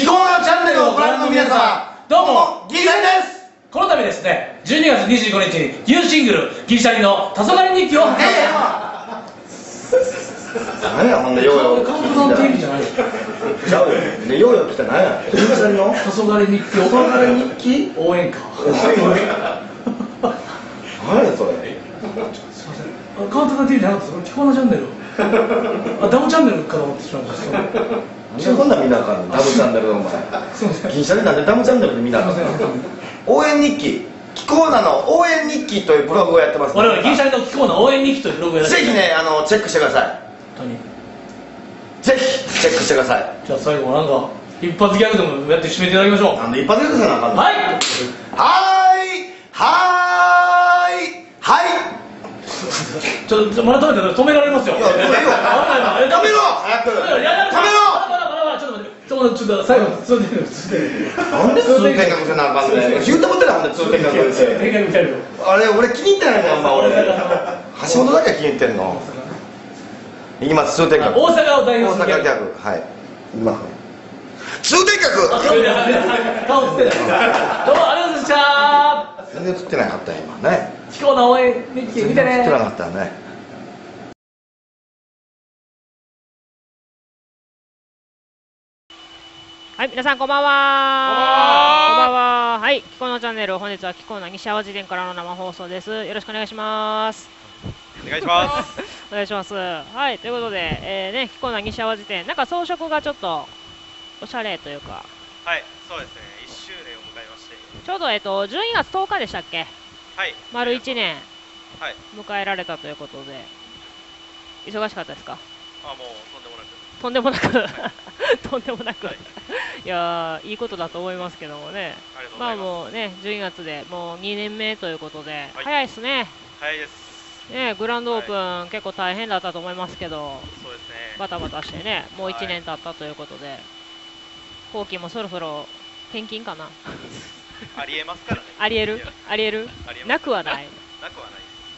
キコーナーチャンネルをご覧の皆様、どうもギリシャリです。この度ですね、12月25日にニューシングル「ギリシャリの黄昏日記」を発表します。何やほんで、ようよう監督の定義じゃないよ。ちゃうよね。ようよう来たら何やギリシャリの黄昏日記、黄昏日記応援歌。何やそれ。すいません、監督の定義じゃなくて、キコーナーチャンネル、あ、ダムチャンネルかと思ってしまいました。そんな見なあかんの、ダムチャンネル。お前ギリシャリなんでダムチャンネルで見なあかんの。応援日記、キコーナの応援日記というブログをやってます。我々ギリシャリのキコーナ応援日記というブログをやってます。ぜひね、チェックしてください。何？ぜひチェックしてください。じゃあ最後なんか一発ギャグでもやって締めていただきましょう。なんで一発ギャグじゃなあかんの？はい。はい。ちょっとまだ止めて、止められますよ。止めろ。止めろ。早く。止めろ。ちょっと最後通天閣じゃなあかんね。言うと思ってたもんね、通天閣で。あれ俺気に入ってないもん、あんま俺。橋本だけは気に入ってんの。いきます、通天閣。大阪を代表するギャグ。はい。いきますね。通天閣。顔映ってない。どうもありがとうございました。全然映ってなかったよ今ね。キコーナー応援見てね。映ってなかったね。はい、皆さんこんばんは。こんばんは。はい、キコーナーチャンネル、本日はキコーナー西淡路店からの生放送です。よろしくお願いします。お願いします。お願いします。はい、ということで、ね、キコーナー西淡路店、なんか装飾がちょっとおしゃれというか。はい、そうですね。1周年を迎えまして。ちょうど12月10日でしたっけ？はい。丸1年迎えられたということで、忙しかったですか？あ、もうとんでもなくとんでもなく、いやー、いいことだと思いますけどもね。まあもうね、12月でもう2年目ということで、早いですね。早いですね。グランドオープン結構大変だったと思いますけど、そうですね、バタバタしてね、もう1年経ったということで、後期もそろそろ転勤かな。ありえますからね。ありえる、ありえる、なくはない、なくはない。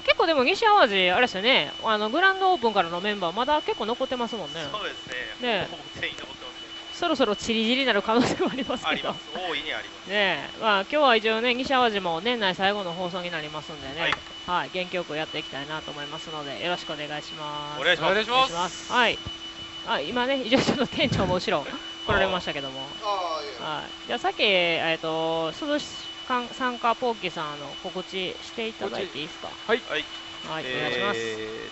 結構でも西淡路あれですよね、グランドオープンからのメンバーまだ結構残ってますもんね。そうですね。ね、全員残ってます。そろそろチリチリになる可能性もありますけど。あります。大いにあります。ね、まあ今日は一応ね、西淡路も年内最後の放送になりますんでね。はい。はい、元気よくやっていきたいなと思いますので、よろしくお願いします。お願いします。お願いします。はい。あ、今ね、一応ちょっと店長も後ろ来られましたけども。はい。じゃあさっき涼し参加ポーキーさんの告知していただいていいですか？はい、はい、お願いします。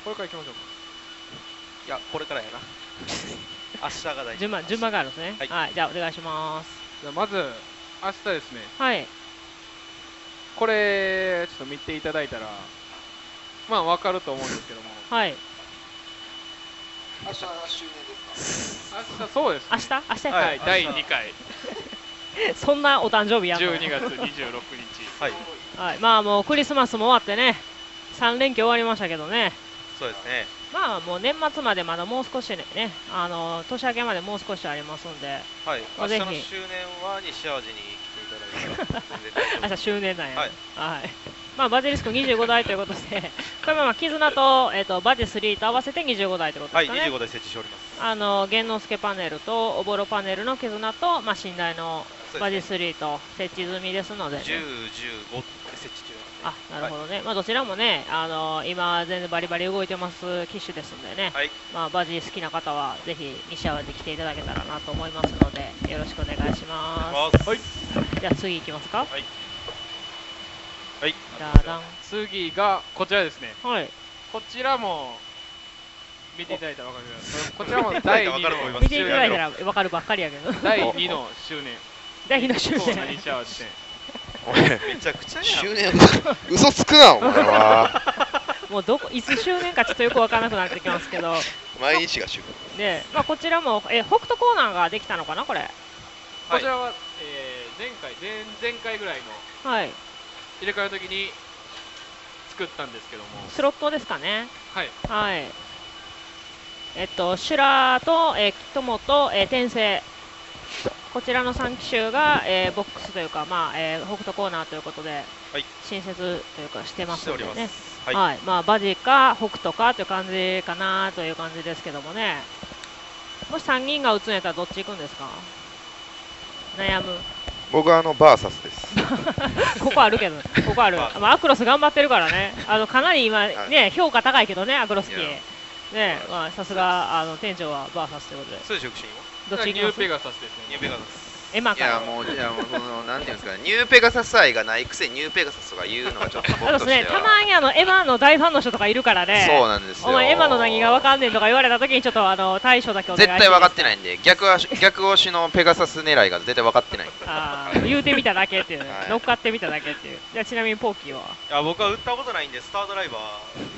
これから行きましょうか。いや、これからやな。明日が大事。順番があるんですね。はい、じゃあお願いします。じゃあまず明日ですね。はい。これちょっと見ていただいたら、まあわかると思うんですけども。はい。明日周年ですか？明日そうです。明日はい、第2回。そんなお誕生日やんの。12月26日。はい、はい、まあもうクリスマスも終わってね、3連休終わりましたけどね。そうですね。まあもう年末までまだもう少しね、年明けまでもう少しありますんで。はい。明日の周年は西淡路に来ていただいて。明日周年なんや。はい。はい。まあバジリスク25台ということで、これはまあ絆とバジ3と合わせて25台ということですかね。はい、25台設置しております。玄之介パネルとおぼろパネルの絆とまあ寝台のバジ3と設置済みですので、ね、10、15って設置中なんで、あ、なるほどね、はい、まあどちらもね、今、全然バリバリ動いてます機種ですんでね、はい、まあバジ好きな方は、ぜひ西淡路来ていただけたらなと思いますので、よろしくお願いします。はい、じゃあ次いきますか。はい、はい、次がこちらですね、はい、こちらも見ていただいたら分かるこちらも第2の、見ていただいたら分かるばっかりやけど、第2の周年。第2の周年。めちゃくちゃ周年。嘘つくなお前は。もうどこいつ周年かちょっとよく分からなくなってきますけど。毎日が周年。で、まあこちらも北斗コーナーができたのかなこれ。こちらは前々回ぐらいの入れ替えの時に作ったんですけども。スロットですかね。はい。はい。シュラーと友と転生。こちらの3機種が、ボックスというか、まあ北斗コーナーということで、はい、新設というかしてますのでね、はい、はい、まあ、バジか北斗かという感じかなという感じですけどもね、もし3人が打つんやったらどっち行くんですか？悩む。僕はバーサスですここあるけど、ここある、まあ、アクロス頑張ってるからね、かなり今ね、はい、評価高いけどね、アクロスキーね、まあさすが店長はバーサスということで。そうでしょ、どっちにニューペガサスですね。ニューペガサス。エマから。いやもうそのなんていうんですか、ニューペガサス愛がないくせにニューペガサスとか言うのがちょっと僕としては。そうですね。たまにエマの大ファンの人とかいるからね。そうなんですよ。お前エマの何がわかんねんとか言われた時にちょっと対処だけお願いします。絶対分かってないんで、逆推しのペガサス狙いが絶対分かってない。ああ、言うてみただけっていう、乗っかってみただけっていう。じゃあちなみにポーキーは。いや僕は打ったことないんでスタードライバー。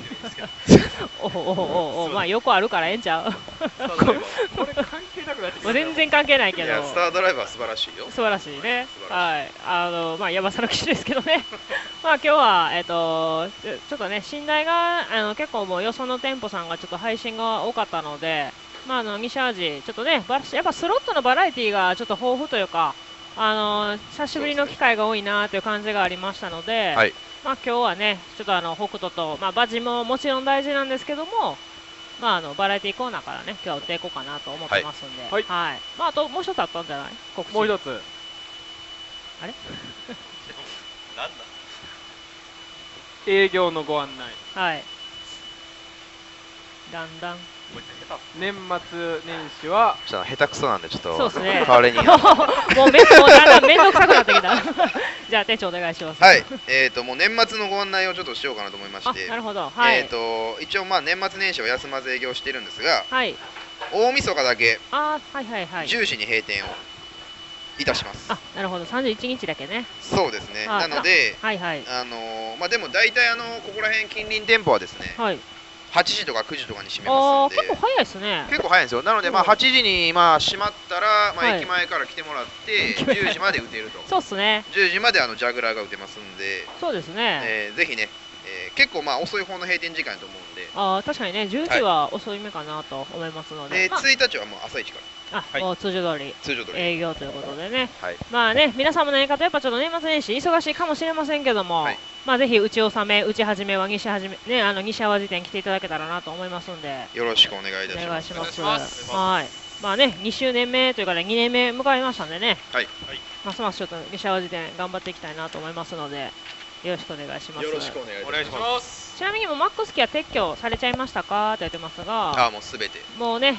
まあ横あるからええんちゃう。これ関係なくなってきた。全然関係ないけど。スタードライバー素晴らしいよ。素晴らしいね。はい。まあ山さの騎手ですけどね。まあ今日はちょっとね信頼が結構もうよその店舗さんがちょっと配信が多かったので、まあ西味ちょっとねやっぱスロットのバラエティがちょっと豊富というか久しぶりの機会が多いなという感じがありましたので。はい。まあ今日はね、ちょっと北斗と、まあ、バジももちろん大事なんですけども、まあ、バラエティーコーナーからね、今日は打っていこうかなと思ってますんで、はい、はい、まあ、あともう一つあったんじゃない告知。もう一つ。あれなんだ営業のご案内。はい。だんだん。年末年始はちょっと下手くそなんでちょっと代わりにもうだんだん面倒くさくなってきたじゃあ店長お願いします。はい、もう年末のご案内をちょっとしようかなと思いまして、なるほど、はい、一応まあ年末年始は休まず営業しているんですが、はい、大晦日だけ10時に閉店をいたします。あ、なるほど、31日だけね。そうですね、なのでまあでも大体ここら辺近隣店舗はですね、はい、8時とか9時とかに閉めますので、結構早いですね。結構早いんですよ。なのでまあ8時にまあ閉まったらまあ駅前から来てもらって10時まで打てると。そうですね。10時までジャグラーが打てますんで。そうですね。ぜひね、結構まあ遅い方の閉店時間だと思うんで。ああ確かにね、10時は遅い目かなと思いますので。1日はもう朝一から。あ、もう通常通り営業ということでね。まあね、皆様のやり方やっぱちょっと年末年始忙しいかもしれませんけども。まあぜひ打ち納め打ち始めは西はじめね、西淡路店来ていただけたらなと思いますんで、よろしくお願いいたします。お願いします。はい、まあね2周年目というかね2年目迎えましたんでね、はい、ますますちょっと西淡路店頑張っていきたいなと思いますので、よろしくお願いします。よろしくお願いします。ちなみにもマックス機は撤去されちゃいましたかって言ってますが、あ、もうすべてもうね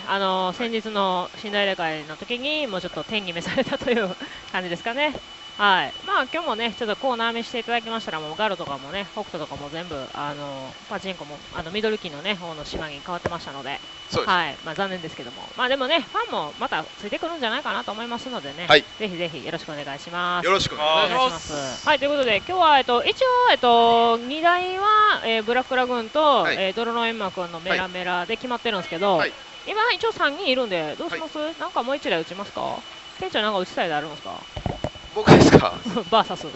先日の信頼入れ替えの時にもうちょっと天に召されたという感じですかね。はい、まあ今日もねちょっとコーナー見していただきましたら、もうガロとかもね北斗とかも全部パチンコもミドルキーのね方の島に変わってましたので、はい、まあ残念ですけども、まあでもねファンもまたついてくるんじゃないかなと思いますのでね、はい、ぜひぜひよろしくお願いします。よろしくお願いします。はい、ということで今日は一応2台は、ブラックラグーンと、はい、泥の閻魔君のメラメラで決まってるんですけど、はい、今一応3人いるんでどうします？はい、なんかもう1台打ちますか？店長なんか打ちたいであるんですか？僕ですか？バーサス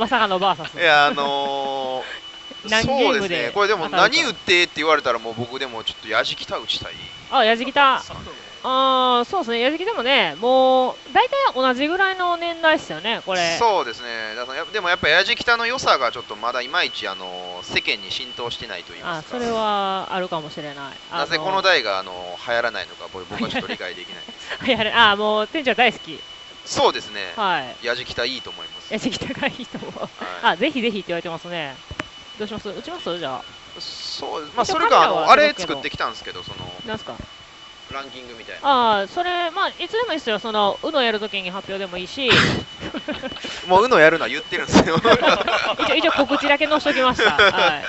まさかのバーサス。いやそうですね、これでも何打ってって言われたらもう僕でもちょっとやじきた打ちたい。あ、やじきた、あ、そうですね、やじきでもねもう大体同じぐらいの年代ですよねこれ。そうですね、でもやっぱやじきたの良さがちょっとまだいまいち世間に浸透してないと言いますか。あ、それはあるかもしれない。なぜこの代が流行らないのか僕はちょっと理解できないですあ、もう店長大好きそうですね。はい。やじきたいいと思います。やじきたがいいと思う。あ、ぜひぜひって言われてますね。どうします？打ちます？じゃあ。そう、まあそれかあれ作ってきたんですけど、その。なんすか？ランキングみたいな。ああ、それまあいつでもいいですよ。そのUNOやるときに発表でもいいし。もうUNOやるのは言ってるんですよ。一応告知だけ載せときました。はい。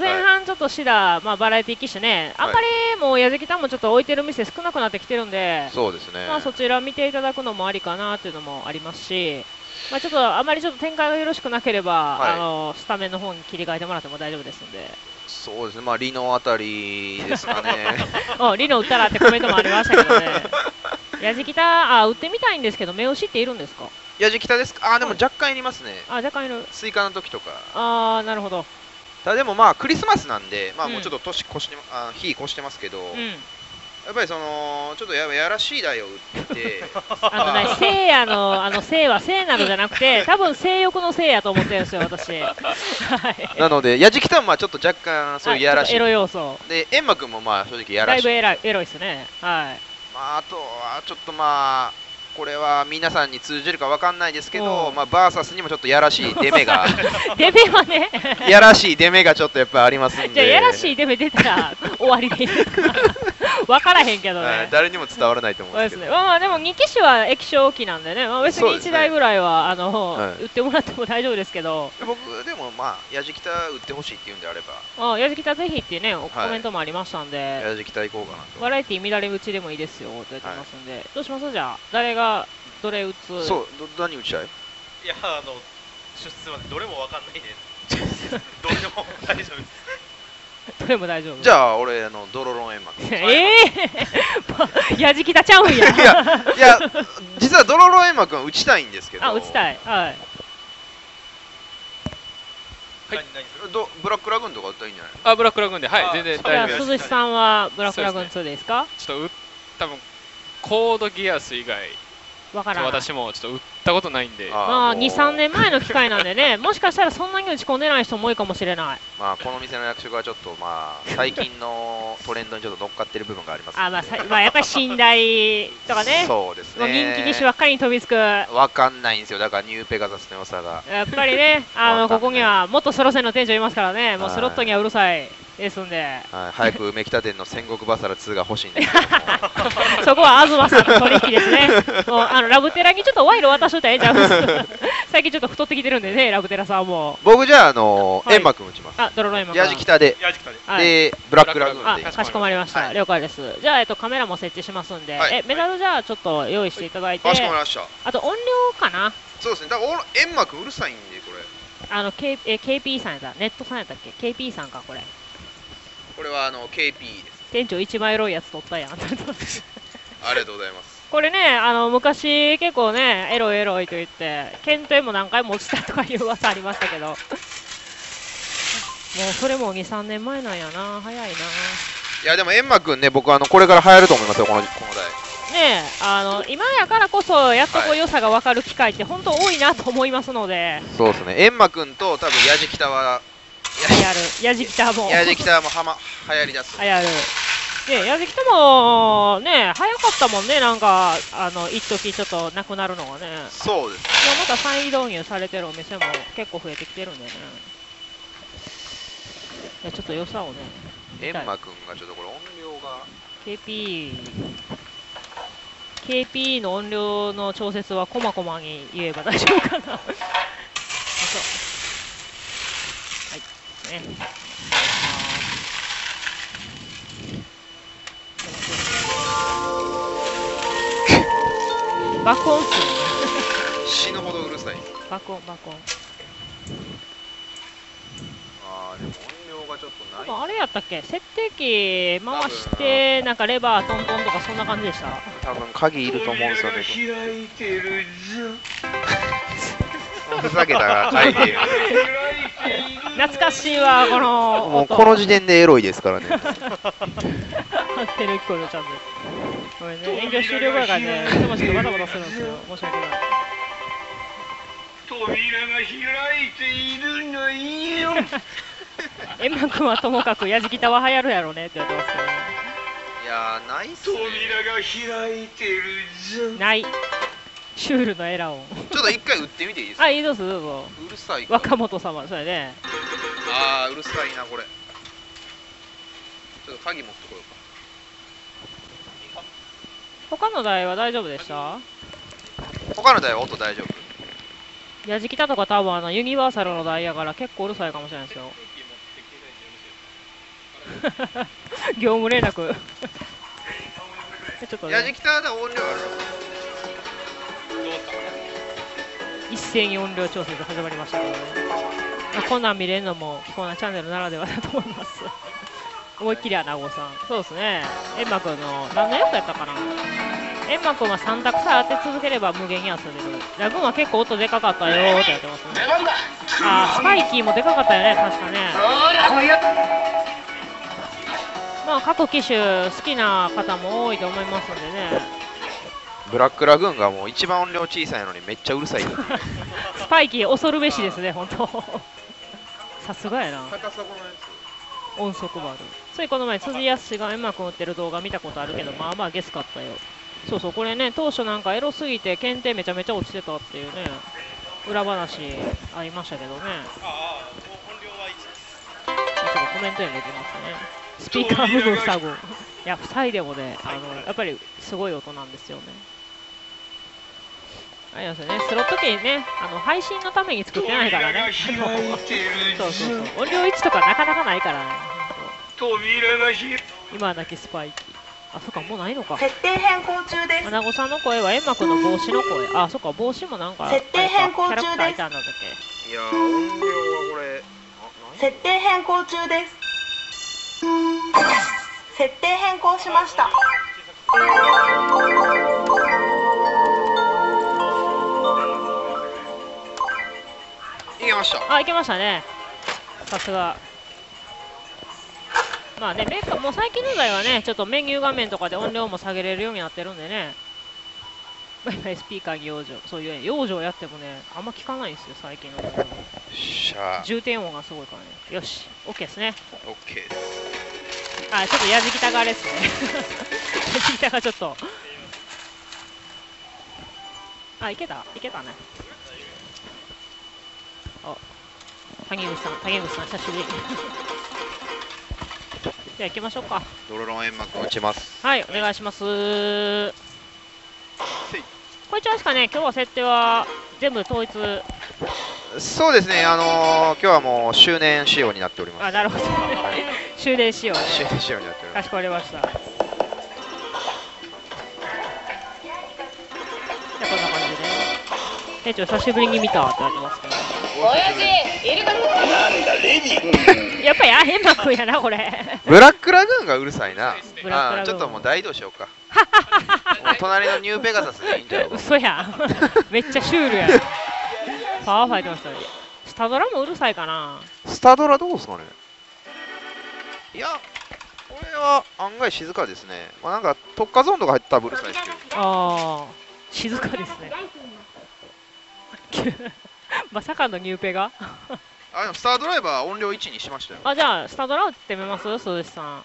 前半ちょっとシダ、まあバラエティ機種ね、あんまりもうやじきたもちょっと置いてる店少なくなってきてるんで、そうですね。まあそちら見ていただくのもありかなっていうのもありますし、まあちょっとあまりちょっと展開がよろしくなければ、はい、スタメンの方に切り替えてもらっても大丈夫ですんで。そうですね。まあリノあたりですかね。お、リノ打ったらってコメントもありましたけどね。やじきた、あ、打ってみたいんですけど、目押しっているんですか？やじきたですか？あ、でも若干いりますね。あ、若干いる。スイカの時とか。あー、なるほど。ただでもまあクリスマスなんで、まあもうちょっと年越して、日越してますけど、やっぱりそのちょっとやらしい台を打って、聖夜の聖は聖などじゃなくて、多分性欲の聖やと思ってるんですよ私。なのでやじきたもまあちょっと若干そういうやらしいエロ要素で、閻魔君もまあ正直やらしい。だいぶエロいですね。はい。まああとはちょっとまあ。これは皆さんに通じるかわかんないですけど、まあ、バーサスにもちょっとやらしい出目が出目はねやらしい出目がちょっとやっぱありますんで、じゃあやらしい出目出たら終わりでいいですか分からへんけどね、誰にも伝わらないと思うんですけど、まあでも2機種は液晶機なんでね、まあ、別に1台ぐらいは、ね、売ってもらっても大丈夫ですけど、僕でもまあやじきた売ってほしいっていうんであれば、やじきたぜひっていうね、はい、コメントもありましたんで、やじきた行こうかなと、バラエティ乱れ打ちでもいいですよって言ってますんで、はい、どうしますじゃあ誰がどれ打つ、そう何打ち合い、いやすいませんどれも分かんないですどれも大丈夫ですどれも大丈夫。じゃあ俺ドロロン円幕。やじきたちゃうんや。いや実はドロロン円幕は打ちたいんですけど。あ、打ちたい。はい。ブラックラグーンとか打ったらいいんじゃない？あ、ブラックラグーンで、はい、全然大丈夫です。鈴木さんはブラックラグーン2ですか？ちょっと多分コードギアス以外。私もちょっと売ったことないんで、まあ23年前の機械なんでね、もしかしたらそんなに打ち込んでない人も多いかもしれない。まあこの店の役職はちょっとまあ最近のトレンドにちょっと乗っかってる部分がありますので、まあやっぱり信頼とかね、そうですね、人気機種ばっかりに飛びつく、分かんないんですよ、だからニューペガサスの良さがやっぱりね、ここには元ソロ線の店長いますからね、もうスロットにはうるさいですんで、はい、早く梅北店の戦国バサラ2が欲しいんですけどそこは東さんの取引ですねもうラブテラにちょっと賄賂渡しといたらええじゃん最近ちょっと太ってきてるんでね、ラブテラさんも。僕じゃあエンマ君打ちます。あ、ドロロエンマ君、ヤジキタで、でブラックラグーンで。かしこまりました、了解です。じゃあカメラも設置しますんで、メダルじゃあちょっと用意していただいて。かしこまりました。あと音量かな。そうですね、だからエンマ君うるさいんで、これKPE さんやった、ネットさんやったっけ、KPE さんか、これはKPE です。店長一番エロいやつ取ったやんありがとうございます。これね、昔結構ねエロいエロいと言って検定も何回も落ちたとかいう噂ありましたけどもうそれも 2,3 年前なんやな、早いな。いやでもエンマ君ね、僕これから流行ると思いますよ、この台ね。今やからこそやっとこう良さが分かる機会って本当多いなと思いますので、そうですね、エンマ君と多分ヤジキタはヤジキタもはやりだす。ヤジキタもね、早かったもんね、なんか一時ちょっとなくなるのがね。そうですね、また再導入されてるお店も結構増えてきてるんでね。ちょっと良さをね、エンマ君がちょっとこれ音量が KPE の音量の調節はこまこまに言えば大丈夫かなね、爆音死ぬほどうるさい。爆音でも音量がちょっとない。あれやったっけ、設定機回してなんかレバートントンとかそんな感じでした。多分鍵いると思うんですよね。開いてるじゃんふざけたら開いてる懐かしいわ、もうこの時点でエロいですからね。テレビコールちゃんです。ごめんね、営業終了後からね、いつもちょっとバタバタするんですよ。申し訳ない。扉が開いているのいいよ。エンマ君はともかく、やじきたは流行るやろねって言ってますけど、ね。いやー、ないっすね。扉が開いてるじゃん。ない。シュールのエラーをちょっと一回打ってみていいですか。あ、いいです、どうぞ。うるさい若本様、それね。あー、うるさいな、これ。ちょっと鍵持ってこようか。他の台は大丈夫でした？他の台は音大丈夫？ヤジキタとか多分ユニバーサルの台やから結構うるさいかもしれないですよ業務連絡ちょっとね、ヤジキタだ、音量あるよ。一斉に音量調整が始まりましたけど、ね、こんなん見れるのもこんなチャンネルならではだと思います思いっきり穴子さん、そうですね、エンマ君の何の役やったかな。エンマ君は3択さえ当て続ければ無限に遊べる。ラグーンは結構音でかかったよーってやってますね。ああ、スパイキーもでかかったよね、確かね。まあ各機種好きな方も多いと思いますのでね。ブラックラグーンがもう一番音量小さいのにめっちゃうるさいスパイキー恐るべしですね、本当さすがやな。高砂のやつ音速バード、ついこの前辻康がエンマ君打ってる動画見たことあるけど、まあまあゲスかったよ。そうそう、これね、当初なんかエロすぎて検定めちゃめちゃ落ちてたっていうね、裏話ありましたけどね。ああ、音量は1。ちょっとコメントにできますね。スピーカー部分塞ぐ。いや、塞いでもね、やっぱりすごい音なんですよね。ありますよね、スロット機ね、配信のために作ってないからね。そうそうそう、音量1とかなかなかないからね。今だけスパイキー。あ、そっか、もうないのか。設定変更中です。アナゴさんの声は円幕の帽子の声。あ、そっか、帽子もなんか設定変更中です。キャラクターいたんだっけ。いや、音量はこれ。設定変更中です。設定変更しました。いけました。あ、いけましたね。さすが。まあね、もう最近の場合はね、ちょっとメニュー画面とかで音量も下げれるようになってるんでね、スピーカーに養生、そういう、ね、養生やってもね、あんま聞かないんですよ、最近の場合は。重点音がすごいからね。よし、OK ですね。OK です。あ、ちょっとやじきたがあれですね。やじきたがちょっと。あ、いけたね。あ、谷口さん、久しぶり。じゃあ行きましょうか。ドロロン円幕落ちます。はい、お願いします。これちゃんしかね、今日は設定は全部統一。そうですね、今日はもう周年仕様になっております。あ、なるほど、はい、周年仕様、ね、周年仕様になっております。かしこまりました。じゃあこんな感じで、店長久しぶりに見たって言われてますけど、やっぱりアヘンマ君やな、これ。ブラックラグーンがうるさいな。ちょっともう大移動しようか。隣のニューペガサスでいいんだよ。嘘やん。めっちゃシュールやん。パワーファイトましたね。スタドラもうるさいかな。スタドラどうすかね。いや、これは案外静かですね。まあなんか特化ゾーンとか入ったらうるさいですけど。ああ、静かですね。まさかのニューペが。あ、でもスタードライバー音量1にしましたよ。あ、じゃあスタードラ打ってみます、鈴木さん。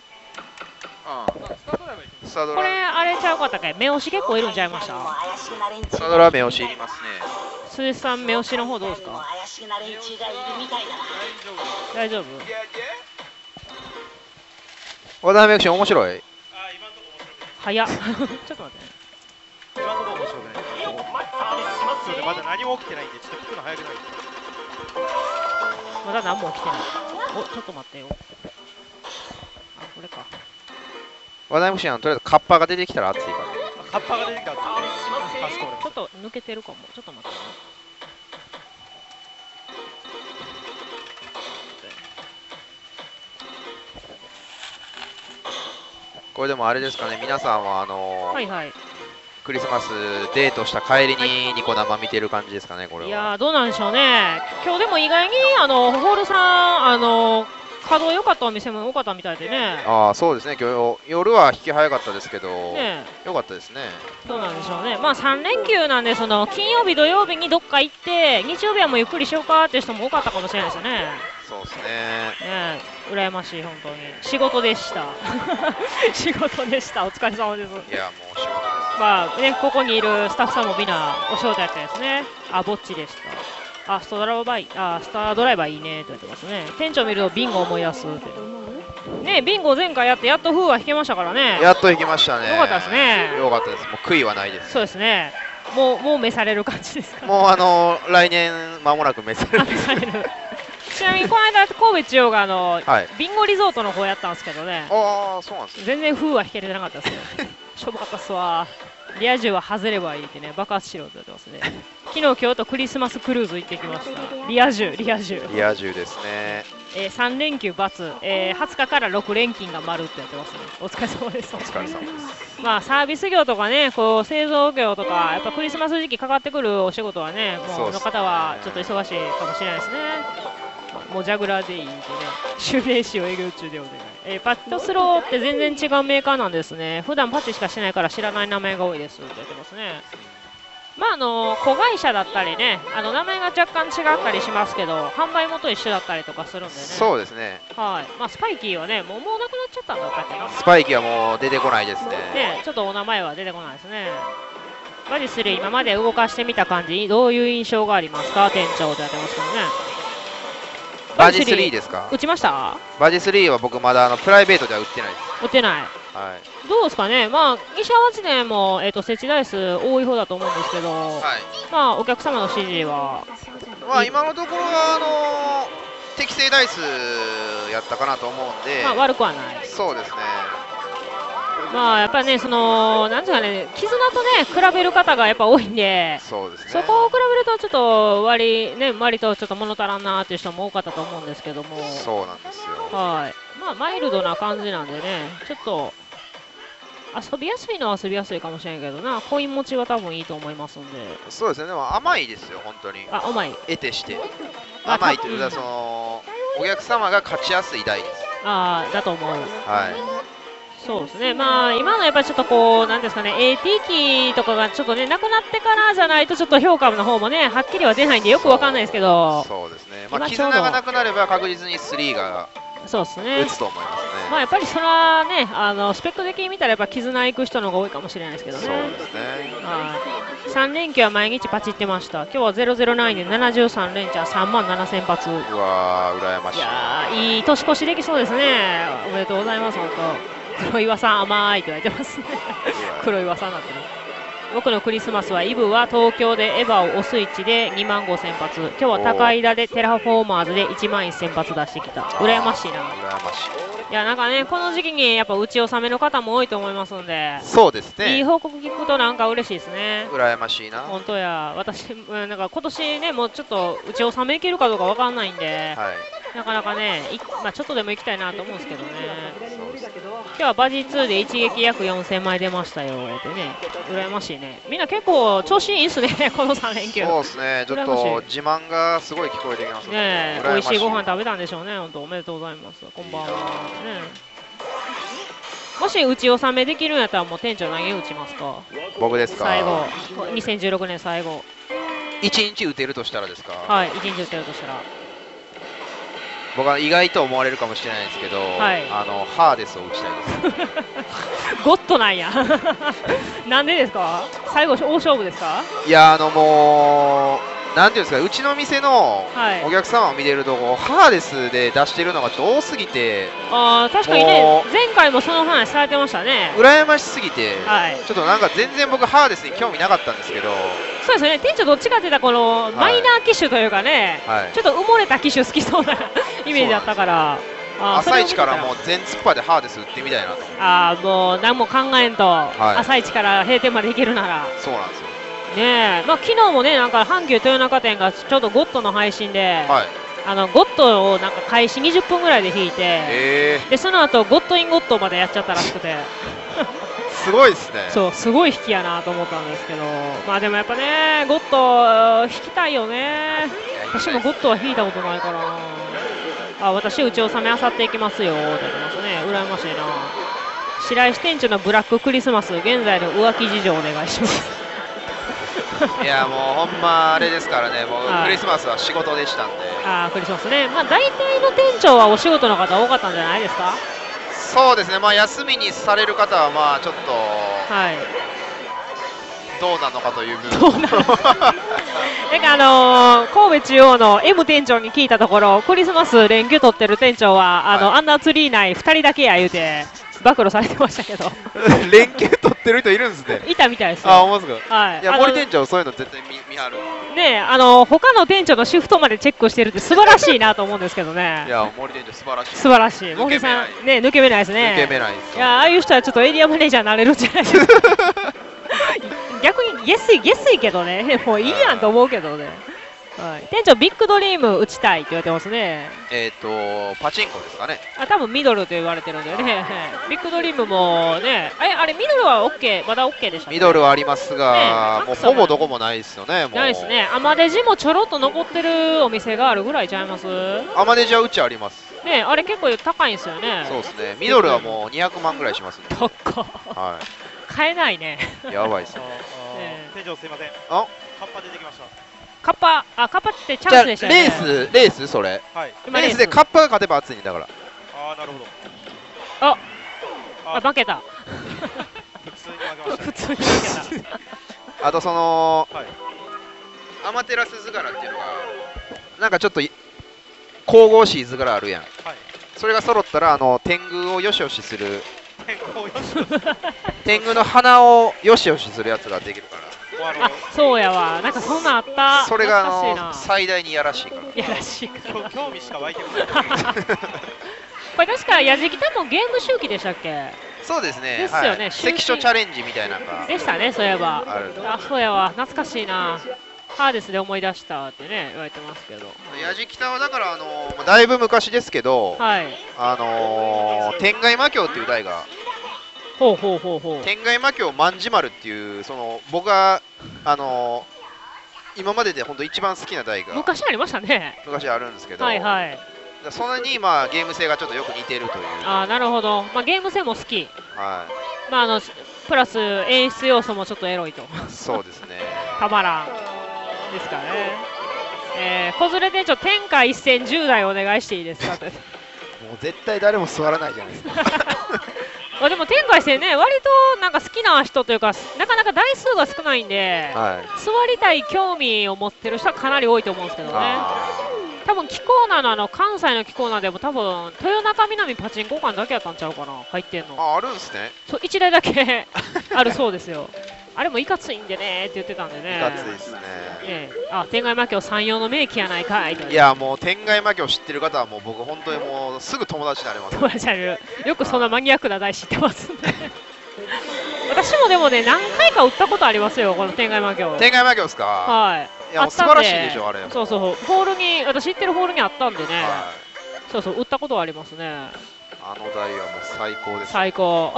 ああ、スタードラ。これあれちゃうかったっけ、目押し結構いるんちゃいました。スタードラ目押しいりますね。鈴木さん、目押しの方どうですか。大丈夫。和田の目押し面白い。早っ。ちょっと待ってね。今のところ面白くない。まだ何も起きてないんで、ちょっと聞くの早くない。まだ何も起きてない。お、ちょっと待ってよ。あ、これか。話題もしないの、とりあえずカッパが出てきたら熱いから。カッパが出てきたら熱い。ちょっと抜けてるかも。ちょっと待って。これでもあれですかね、皆さんははいはい。クリスマスデートした帰りにニコ生見てる感じですかね、これは。いやー、どうなんでしょうね。今日でも意外にホールさん、稼働良かったお店も多かったみたいでね。ああ、そうですね、今日夜は引き早かったですけど、良かったですね。どうなんでしょうね。まあ3連休なんで、その金曜日土曜日にどっか行って日曜日はもうゆっくりしようかっていう人も多かったかもしれないですよね。そうですね。ねえ、羨ましい、本当に仕事でした。仕事でした。お疲れ様です。いや、もう仕事です。まあね、ここにいるスタッフさんもみんなお仕事やったですね。あ、ぼっちでした。あ、スタードライバーいいねって言ってますね。店長見るとビンゴ思い出すって。ね、ビンゴ前回やってやっと風は引けましたからね。やっと引けましたね。よかったですね。よかったです。もう悔いはないです。そうですね。もう召される感じですか。もう来年間もなく召される。ちなみにこの間神戸中央がビンゴリゾートの方やったんですけどね。ああ、そうなんです。全然風は引けれてなかったですよ。しょぼかったっすわ。リア充は外ればいいってね、爆発しろって言ってますね。昨日今日とクリスマスクルーズ行ってきました。リア充ですね。3連休×、20日から6連勤が丸ってやってますね。お疲れ様です。お疲れ様です。まあサービス業とかね、こう製造業とかやっぱクリスマス時期かかってくるお仕事はね、もうの方はちょっと忙しいかもしれないですね。もうジャグラーでいいんでね、周年誌を営業中でお願い。パッチスローって全然違うメーカーなんですね。普段パッチしかしてないから知らない名前が多いですって言ってますね。まあ子会社だったりね、名前が若干違ったりしますけど、販売元一緒だったりとかするんでね。そうですね。はい。まあスパイキーはね、もうなくなっちゃったんだったっけな。スパイキーはもう出てこないですね。ね、ちょっとお名前は出てこないですね。マジスリー、今まで動かしてみた感じ、どういう印象がありますか、店長ってやってますけどね。バジ3ですか。打ちました。バジ3は僕まだプライベートでは打ってないです。打ってない。はい。どうですかね、まあ西淡路でも設置台数多い方だと思うんですけど、はい、まあお客様の支持は。まあ今のところは適正台数やったかなと思うんで。まあ悪くはない。そうですね。まあやっぱりね、そのなんていうかね、絆とね比べる方がやっぱ多いんで、 そうですね、そこを比べるとちょっと割とちょっと物足らんなっていう人も多かったと思うんですけども、そうなんですよ。はい、まあマイルドな感じなんでね、ちょっと遊びやすいのは遊びやすいかもしれんけどな、コイン持ちは多分いいと思いますんで。そうですね。でも甘いですよ本当に。あ、甘い。得てして甘いというのはそのお客様が勝ちやすい台です。ああ、だと思う。はい、そうですね。まあ今のやっぱりちょっとこうなんですかね、AT 機とかがちょっとねなくなってからじゃないとちょっと評価の方もねはっきりは出ないんでよくわかんないですけど。そうですね。まあ絆がなくなれば確実に3がそうですね。打つと思いますね。まあやっぱりそれはね、スペック的に見たらやっぱ絆行く人の方が多いかもしれないですけどね。そうですね。はい。3連休は毎日パチってました。今日は009で73連チャー37,000発。うわー、羨ましい。いやー、いい年越しできそうですね。おめでとうございます本当。黒岩さん甘いって言われてますね黒岩さんなんてね。僕のクリスマスはイブは東京でエヴァをオスイチで25,000発、今日は高井田でテラフォーマーズで11,000発出してきた。羨ましいな。羨ましい。いやなんかね、この時期にやっぱ打ち納めの方も多いと思いますんで。そうですね。いい報告聞くとなんか嬉しいですね。羨ましいな本当や。私なんか今年ねもうちょっと打ち納めいけるかどうかわかんないんで、はい、なかなかね、まあ、ちょっとでも行きたいなと思うんですけどね。今日はバジ2で一撃約4,000枚出ましたよってね。羨ましいね。みんな結構調子いいっすねこの3連休。そうですね。ちょっと自慢がすごい聞こえてきますね。美味しいご飯食べたんでしょうね。本当おめでとうございます。こんばんは。もし打ち納めできるんやったらもう店長投げ打ちますか。僕ですか。最後、2016年最後。1日打てるとしたらですか。はい、1日打てるとしたら。僕は意外と思われるかもしれないですけど、はい、ハーデスを打ちたいですゴッドなんやなんでですか。最後大勝負ですか。いやもうなんていうんですか、うちの店のお客様を見てると、はい、ハーデスで出してるのがちょっと多すぎて。ああ、確かにね、前回もその話されてましたね。羨ましすぎて、はい、ちょっとなんか全然僕ハーデスに興味なかったんですけど。そうですね、店長どっちかっていうとこのマイナー機種というかね、はい、ちょっと埋もれた機種好きそうなイメージだったから、朝一からもう全突っ張でハーデス打ってみたいなと。ああ、もう何も考えんと、はい、朝一から閉店まで行けるなら。そうなんですよね。まあ昨日もね、なんか阪急豊中店がちょっとゴッドの配信で、はい、ゴッドをなんか開始20分ぐらいで弾いて、でその後ゴッドインゴッドまでやっちゃったらしくてすごいですね。そう、すごい引きやなと思ったんですけど、まあでもやっぱね、ゴッド引きたいよね。私もゴッドは引いたことないから。あ、私うちを冷めあさっていきますよって言ってますね。羨ましいな。白石店長のブラッククリスマス、現在の浮気事情お願いしますいやもうほんまあれですからね、もうクリスマスは仕事でしたんで。ああ、クリスマスね。まあ大体の店長はお仕事の方多かったんじゃないですか。そうですね。まあ休みにされる方はまあちょっと、はい、どうなのかという部分。どうなのか。なんか神戸中央の M 店長に聞いたところ、クリスマス連休取ってる店長ははい、アンダーツリー内2人だけや言うて暴露されてましたけど連休取ってる人いるんですね。いたみたいです。あ、思いますか。はい。いや、森店長そういうの絶対見張る。ねえ、他の店長のシフトまでチェックしてるって素晴らしいなと思うんですけどね。いや、森店長素晴らしい。素晴らしい。森さんね、抜け目ないですね。抜け目ないです。いや、ああいう人はちょっとエリアマネージャーになれるんじゃないですか。逆にゲスいけどね、もういいやんと思うけどね。はい、店長ビッグドリーム打ちたいって言われてますね。パチンコですかね。あ、多分ミドルと言われてるんだよねビッグドリームもね、あれミドルは OK、 まだ OK でした、ね、ミドルはありますが、ね、もうほぼどこもないですよね。もうないですね。アマデジもちょろっと残ってるお店があるぐらいちゃいます。アマデジはうちありますね。あれ結構高いんですよね。そうですね。ミドルはもう200万ぐらいしますね。高っ、はい、買えないね。やばいですね店長すいません。あ、カッパ出てきました。カッパ、あ、カッパってチャンスでしたね。レースそれ。はい。レースでカッパが勝てば熱いんだから。ああ、なるほど。あ、あ、負けた。普通に負けました。普通に負けた。あとそのアマテラス図柄っていうのがなんかちょっと神々しい図柄あるやん。それが揃ったら天狗をよしよしする。天狗の鼻をよしよしするやつができるから。あ、そうやわ、なんかそんなんあった。それが最大にやらしいから、やらしいから、興味しか湧いてこない。これ確かやじきたもゲーム周期でしたっけ。そうですね、関所チャレンジみたいなのでしたね。そういえば、あ、そうやわ、懐かしいな。ハーデスで思い出したってね言われてますけど、やじきたはだからだいぶ昔ですけど、天外魔境っていう台が、天外魔境万事丸っていう、その僕が今までで本当一番好きな台が昔ありましたね。昔あるんですけど、はいはい、そんなにまあゲーム性がちょっとよく似てるという。あ、なるほど、まあ、ゲーム性も好き、はい、まあプラス演出要素もちょっとエロいと。そうですね、たまらんですかね。子連れ店長、天下一戦10台お願いしていいですかって。もう絶対誰も座らないじゃないですか。あ、でも天下一戦ね、割となんか好きな人というか、なかなか台数が少ないんで、はい、座りたい興味を持ってる人はかなり多いと思うんですけどね。多分キコーナーの関西のキコーナーでも多分豊中南パチンコ館だけやったんちゃうかな、入ってんの。あ、あるんですね。そう、1台だけあるそうですよ。あれもいかついんでねって言ってたんでね。いかついですね。あ、天外魔境山陽の名機やないかい。いや、もう天外魔境知ってる方はもう僕本当にもうすぐ友達になれます。友達になれる。よくそんなマニアックな台知ってますね。私もでもね、何回か打ったことありますよ、この天外魔境。天外魔境ですか。はい。いや、素晴らしいでしょあれ。そうそう、ホールに、私行ってるホールにあったんでね。そうそう、打ったことはありますね。あの台はもう最高です。最高。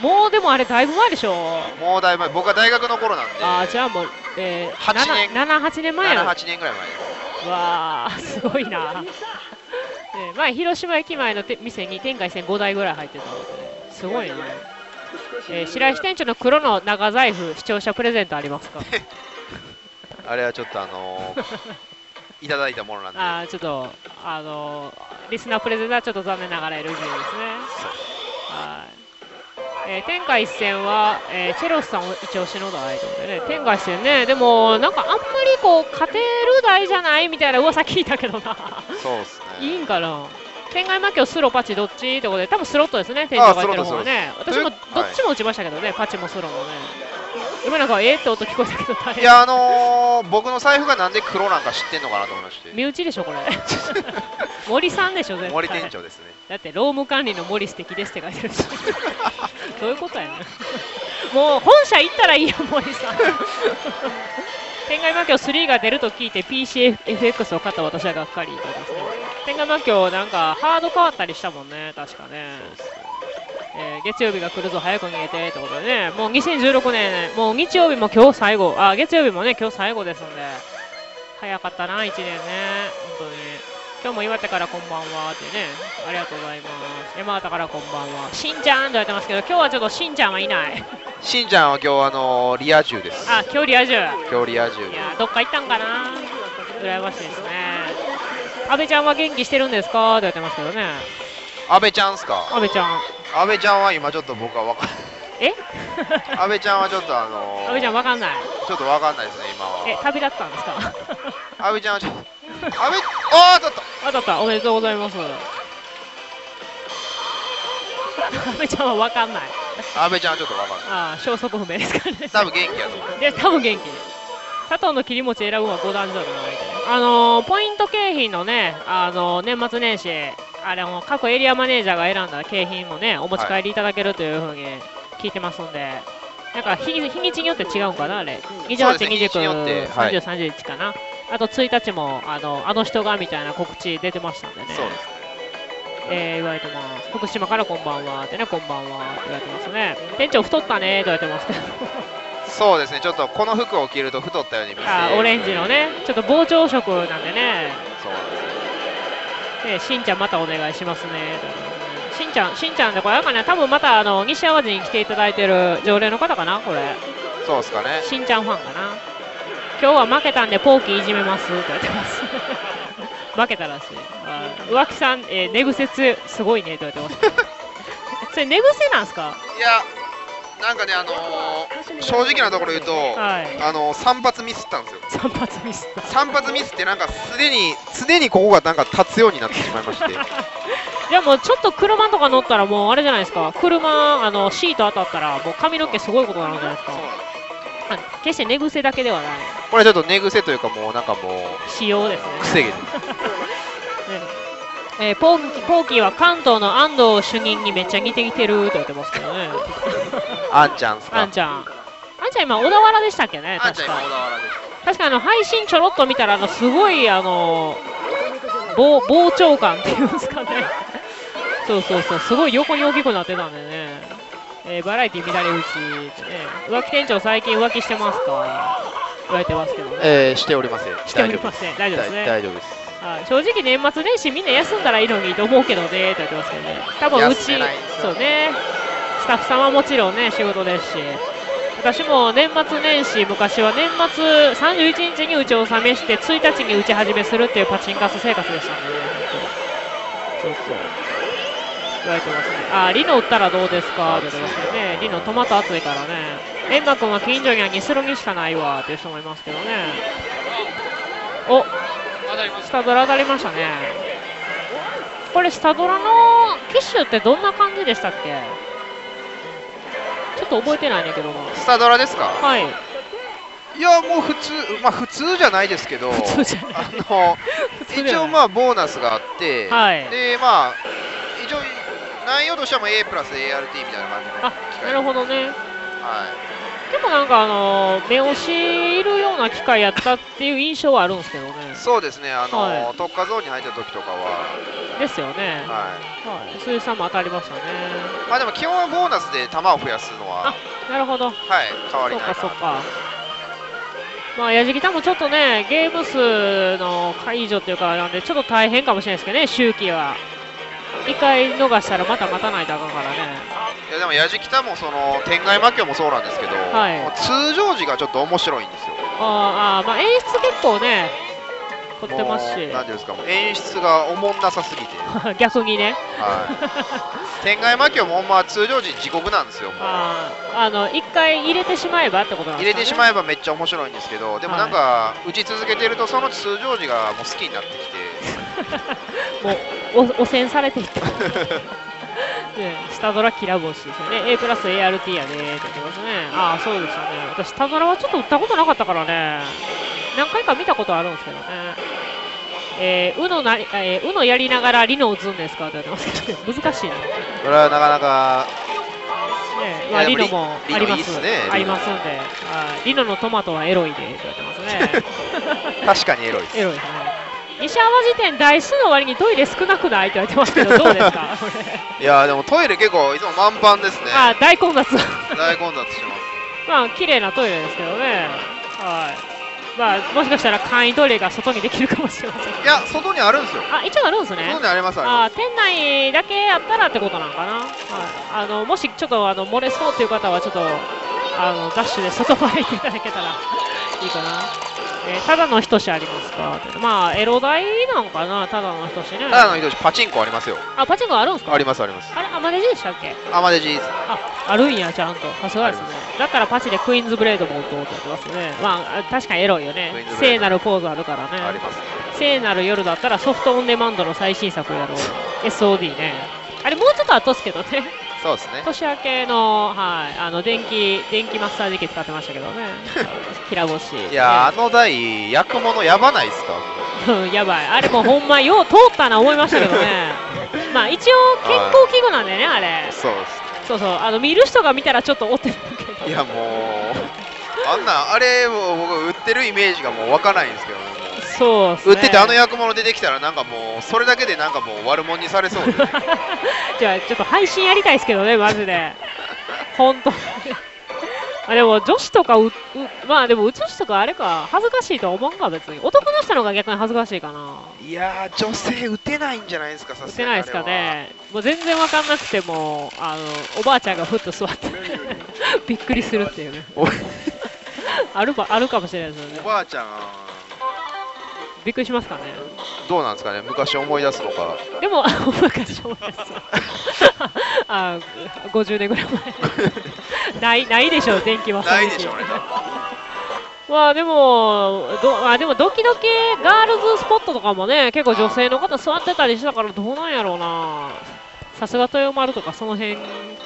もうでもあれだいぶ前でしょ。もうだいぶ前、僕は大学の頃なんで。ああ、じゃあもう7、8年前やろ。7、8年ぐらい前。わあ、すごいな。前広島駅前の店に天外線5台ぐらい入ってたのですごいね。白石店長の黒の長財布視聴者プレゼントありますか。あれはちょっといただいたものなんで、あ、ちょっとリスナープレゼントはちょっと残念ながら LG ですね。はい。天下一戦は、チェロスさんを一押しの台ということでね。天下一戦ね、でもなんかあんまりこう勝てる台じゃないみたいな噂聞いたけどな。そうっすね。いいんかな。天外魔境スロパチどっちってことで、多分スロットですね、店長がやってる方はね。私もどっちも打ちましたけどね、はい、パチもスロもね。今なんかって音聞こえたけど大変。いや、僕の財布がなんで黒なんか知ってんのかなと思いまして。身内でしょこれ。森さんでしょ絶対。森店長ですね。だって労務管理の森素敵ですって書いてるし。どういうことやねん。もう本社行ったらいいよ森さん。天外魔境3が出ると聞いて PCFX を買った私はがっかりとかですね。天外魔境なんかハード変わったりしたもんね、確かね。月曜日が来るぞ早く逃げてってことでね、もう2016年、もう日曜日も今日最後、あ、月曜日もね、今日最後ですので、早かったな、1年ね、本当に。今日も岩手からこんばんはってね、ありがとうございます。山形からこんばんは。しんちゃんって言われてますけど、今日はちょっとしんちゃんはいない。しんちゃんは今日リア充です。あ、今日リア充。今日リア充。いや、どっか行ったんかな。羨ましいですね。阿部ちゃんは元気してるんですかって言われてますけどね。阿部ちゃんっすか。阿部ちゃん。阿部ちゃんは今ちょっと僕はわかんない。え？阿部ちゃんはちょっと阿部ちゃんわかんない。ちょっとわかんないですね今は。え、旅立ったんですか？阿部ちゃんはちょっと。阿部、ああ当たった。当たった。おめでとうございます。阿部ちゃんはわかんない。阿部ちゃんはちょっとわかんない。ああ、消息不明ですかね。多分元気やと思う。で、多分元気。佐藤の切り餅選ぶのは五段じゃない。ポイント景品のね、年末年始。あれも各エリアマネージャーが選んだ景品もねお持ち帰りいただけるというふうに聞いてますんで、なんか日にちによって違うかな、あれ28、29、30、31かな、あと1日もあの人がみたいな告知出てましたんでね、言われてます。福島からこんばんはってね、こんばんはって言われてますね。店長太ったねって言われてますけど。そうですね、ちょっとこの服を着ると太ったように見える。あ、オレンジのね、ちょっと膨張色なんでね。そうですね。しんちゃんまたお願いしますね。しんちゃんでこれなんかね、多分また西淡路に来ていただいてる常連の方かなこれ。そうですかね。しんちゃんファンかな。今日は負けたんでポーキーいじめますって言ってます。負けたらしい。浮気さん、寝癖すごいねって言ってます。それ寝癖なんすか？いや、なんかね、正直なところ言うと、はい、3発ミスったんですよ。3発ミスった。3発ミスって、なんかすでにここがなんか立つようになってしまいまして。じゃあもうちょっと車とか乗ったらもうあれじゃないですか。車、シート当たったらもう髪の毛すごいことになるんじゃないですか。決して寝癖だけではない。これちょっと寝癖というかもうなんかもう仕様ですね。癖毛です。ポーキーは関東の安藤主任にめっちゃ似てきてると言ってますけどね。あんちゃんですか。あんちゃん今小田原でしたっけね。確かあんちゃん今小田原です。確か配信ちょろっと見たらすごい膨張感っていうんですかね。そうすごい横に大きくなってたんでね、バラエティ乱れ打ち、浮気店長最近浮気してますか言われてますけどね。しておりません。しておりません。大丈夫ですね。大丈夫です。正直年末年始みんな休んだらいいのにと思うけどねって言ってますけどね。多分うち、そうね、スタッフさんはもちろんね仕事ですし、私も年末年始、昔は年末31日に打ち納めして1日に打ち始めするっていうパチンカス生活でしたね。そう言われてますね。リノ売ったらどうですかって言ってますね。リノトマト熱いからね。エンマ君は近所にはニスロにしかないわっていう人もいますけどね。お、スタドラ当たりましたね。これスタドラの機種ってどんな感じでしたっけ？ちょっと覚えてないねんけども。スタドラですか？はい。いやもう普通、まあ普通じゃないですけど、一応まあボーナスがあって、はい、でまあ一応内容としては A プラス ART みたいな感じの。あ、なるほどね。はい。結構なんか目を知るような機械やったっていう印象はあるんですけどね。そうですね。はい、特化ゾーンに入った時とかは。ですよね。はい。はい。そういう差も当たりましたね。まあでも基本はボーナスで弾を増やすのは。あ、なるほど。はい。変わりない。そうかそうか。まあ矢敷さんもちょっとねゲーム数の解除というかなんでちょっと大変かもしれないですけどね、周期は。1回逃したらまた待たないとあかんからね。いやでも矢敷田もその天外魔境もそうなんですけど、はい、通常時がちょっと面白いんですよ。まあ、演出結構ね凝ってますし、何ていうんですか、もう演出がおもんなさすぎて逆にね、はい、天外魔境もほんま通常時地獄なんですよ。1回入れてしまえばってことなんですかね。入れてしまえばめっちゃ面白いんですけど、でもなんか、はい、打ち続けてるとその通常時がもう好きになってきてもう汚染されていったスタドラキラボシですよね。 A プラス ART やねって言ってますね。ああそうですよね。私スタドラはちょっと打ったことなかったからね、何回か見たことあるんですけどね。UNO やりながらリノ打つんですかって言ってますけど難しいな、これはなかなか。まあリノもありますんで、リノのトマトはエロいでって言ってますね。確かにエロいですね。西淡路店台数の割にトイレ少なくないって言われてますけど、どうですか？いやでもトイレ結構いつも満帆ですね。あ、大混雑。大混雑します。まあ綺麗なトイレですけどね。はい。まあもしかしたら簡易トイレが外にできるかもしれません。いや外にあるんですよ。あ、一応あるんですね。外にあります。あ、店内だけやったらってことなのかな。はい。もしちょっと漏れそうっていう方はちょっとダッシュで外まで行っていただけたらいいかな。ただのひとしありますか？まあエロ台なんかな、ただのひとしね。ただのひとし、パチンコありますよ。あ、パチンコあるんですか？ありますあります。あれアマデジでしたっけ？アマデジです。あるんや、ちゃんと。さすがですね。だからパチでクイーンズブレードも打とうと言ってますね。まあ確かにエロいよね。聖なるポーズあるからね。あります。聖なる夜だったらソフトオンデマンドの最新作やろう。SOD ね。あれもうちょっと後ですけどね。そうですね。年明けの、はい、電気マッサージ機使ってましたけどね。きらぼし。いや、台焼くものやばないですか。うん、やばい。あれもうほんまよう通ったな思いましたけどね。まあ一応健康器具なんでね、あれ。そうです。そうそう、見る人が見たらちょっとおってるけど。いやもうあれを僕売ってるイメージがもう湧かないんですけど。そうっすね、売ってて役物出てきたらなんかもうそれだけでなんかもう悪者にされそうで、ね、じゃあちょっと配信やりたいですけどねマジで本当にあでも女子とかまあでもうちの子とかあれか恥ずかしいとは思うか、別に男の人の方が逆に恥ずかしいかな。いやー女性打てないんじゃないですか、さすがに打てないですかね。もう全然わかんなくてもおばあちゃんがふっと座ってびっくりするっていうねあるかもしれないですよね。おばあちゃんびっくりしますかね。どうなんですかね、昔思い出すのか。でも昔思い出すあ、50年ぐらい前ないでしょう、電気は。ないでしょうね。まあでもドキドキガールズスポットとかもね、結構女性の方座ってたりしたから、どうなんやろうな。さすが豊丸とかその辺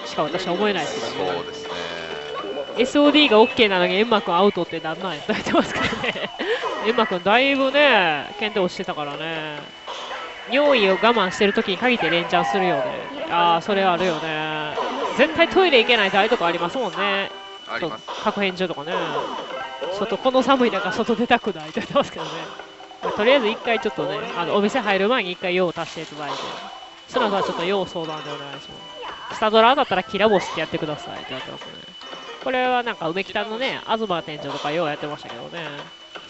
しか私は思えないですけど、ね。そうですね。SOD が OK なのにエンマ君アウトってなんないと言ってますけどね。エンマ君だいぶね、検討してたからね。尿意を我慢してる時に限って連チャンするよね。ああ、それあるよね。絶対トイレ行けない台とかありますもんね。あります。各編中とかね。外、この寒い中外出たくないと言ってますけどね。まあ、とりあえず一回ちょっとね、お店入る前に一回用を足していただいて。その後はちょっと要相談でお願いします。スタドラだったらキラボスってやってくださいってなってますね。これはなんか梅北のね、東店長とかようやってましたけどね。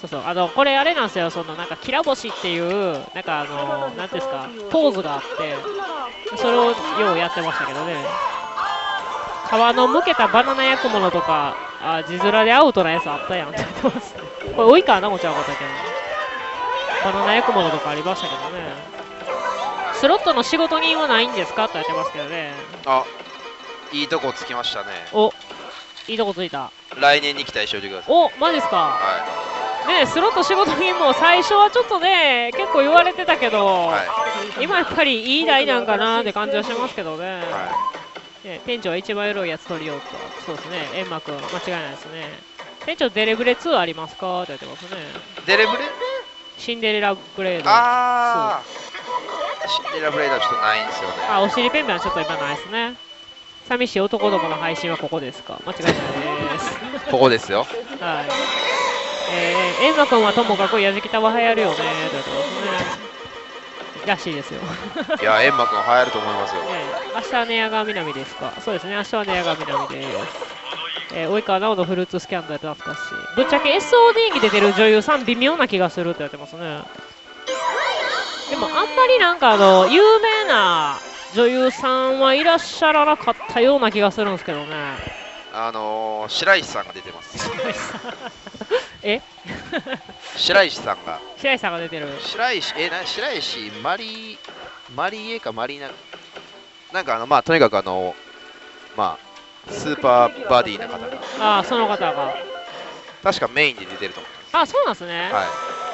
そうそう、これあれなんですよ、そのなんかキラボシっていう、なんかなんていうんですか、ポーズがあって、それをようやってましたけどね。皮のむけたバナナ焼くものとか、地面でアウトなやつあったやんって言ってますね。これ、及川奈子ちゃんことやけど、バナナ焼くものとかありましたけどね。スロットの仕事人はないんですかって言ってますけどね。あ、いいとこつきましたね。お、いいとこついた。来年に期待しておいてください。お、マジですか。はい、ね、スロット仕事人も最初はちょっとね、結構言われてたけど、はい、今やっぱりいい台なんかなって感じはしますけどね。はい、ね、店長は一番エロいやつ取りようと。そうですね、エンマ君、間違いないですね。店長、デレブレ2ありますかって言ってますね。デレブレ？シンデレラブレード。あー、シンデレラブレイドはちょっとないんですよね。あ、お尻ペンペンはちょっと今ないですね。寂しい男どもの配信はここですか。間違いないです。ここですよ。はい。エンマ君はともかくやじきたは流行るよね。だとらしいですよ。いや、エンマ君は流行ると思いますよ。明日は寝屋川南ですか。そうですね。明日は寝屋川南です。及川奈緒のフルーツスキャンダルだったし、ぶっちゃけ SOD に出てる女優さん微妙な気がするってやってますね。でもあんまりなんか有名な女優さんはいらっしゃらなかったような気がするんですけどね。白石さんが出てます。え白石さんが出てる。白石マリエかマリーナなんかまあとにかくまあスーパーバディな方が、あー、その方が確かメインで出てると思います。あ、そうなんですね。は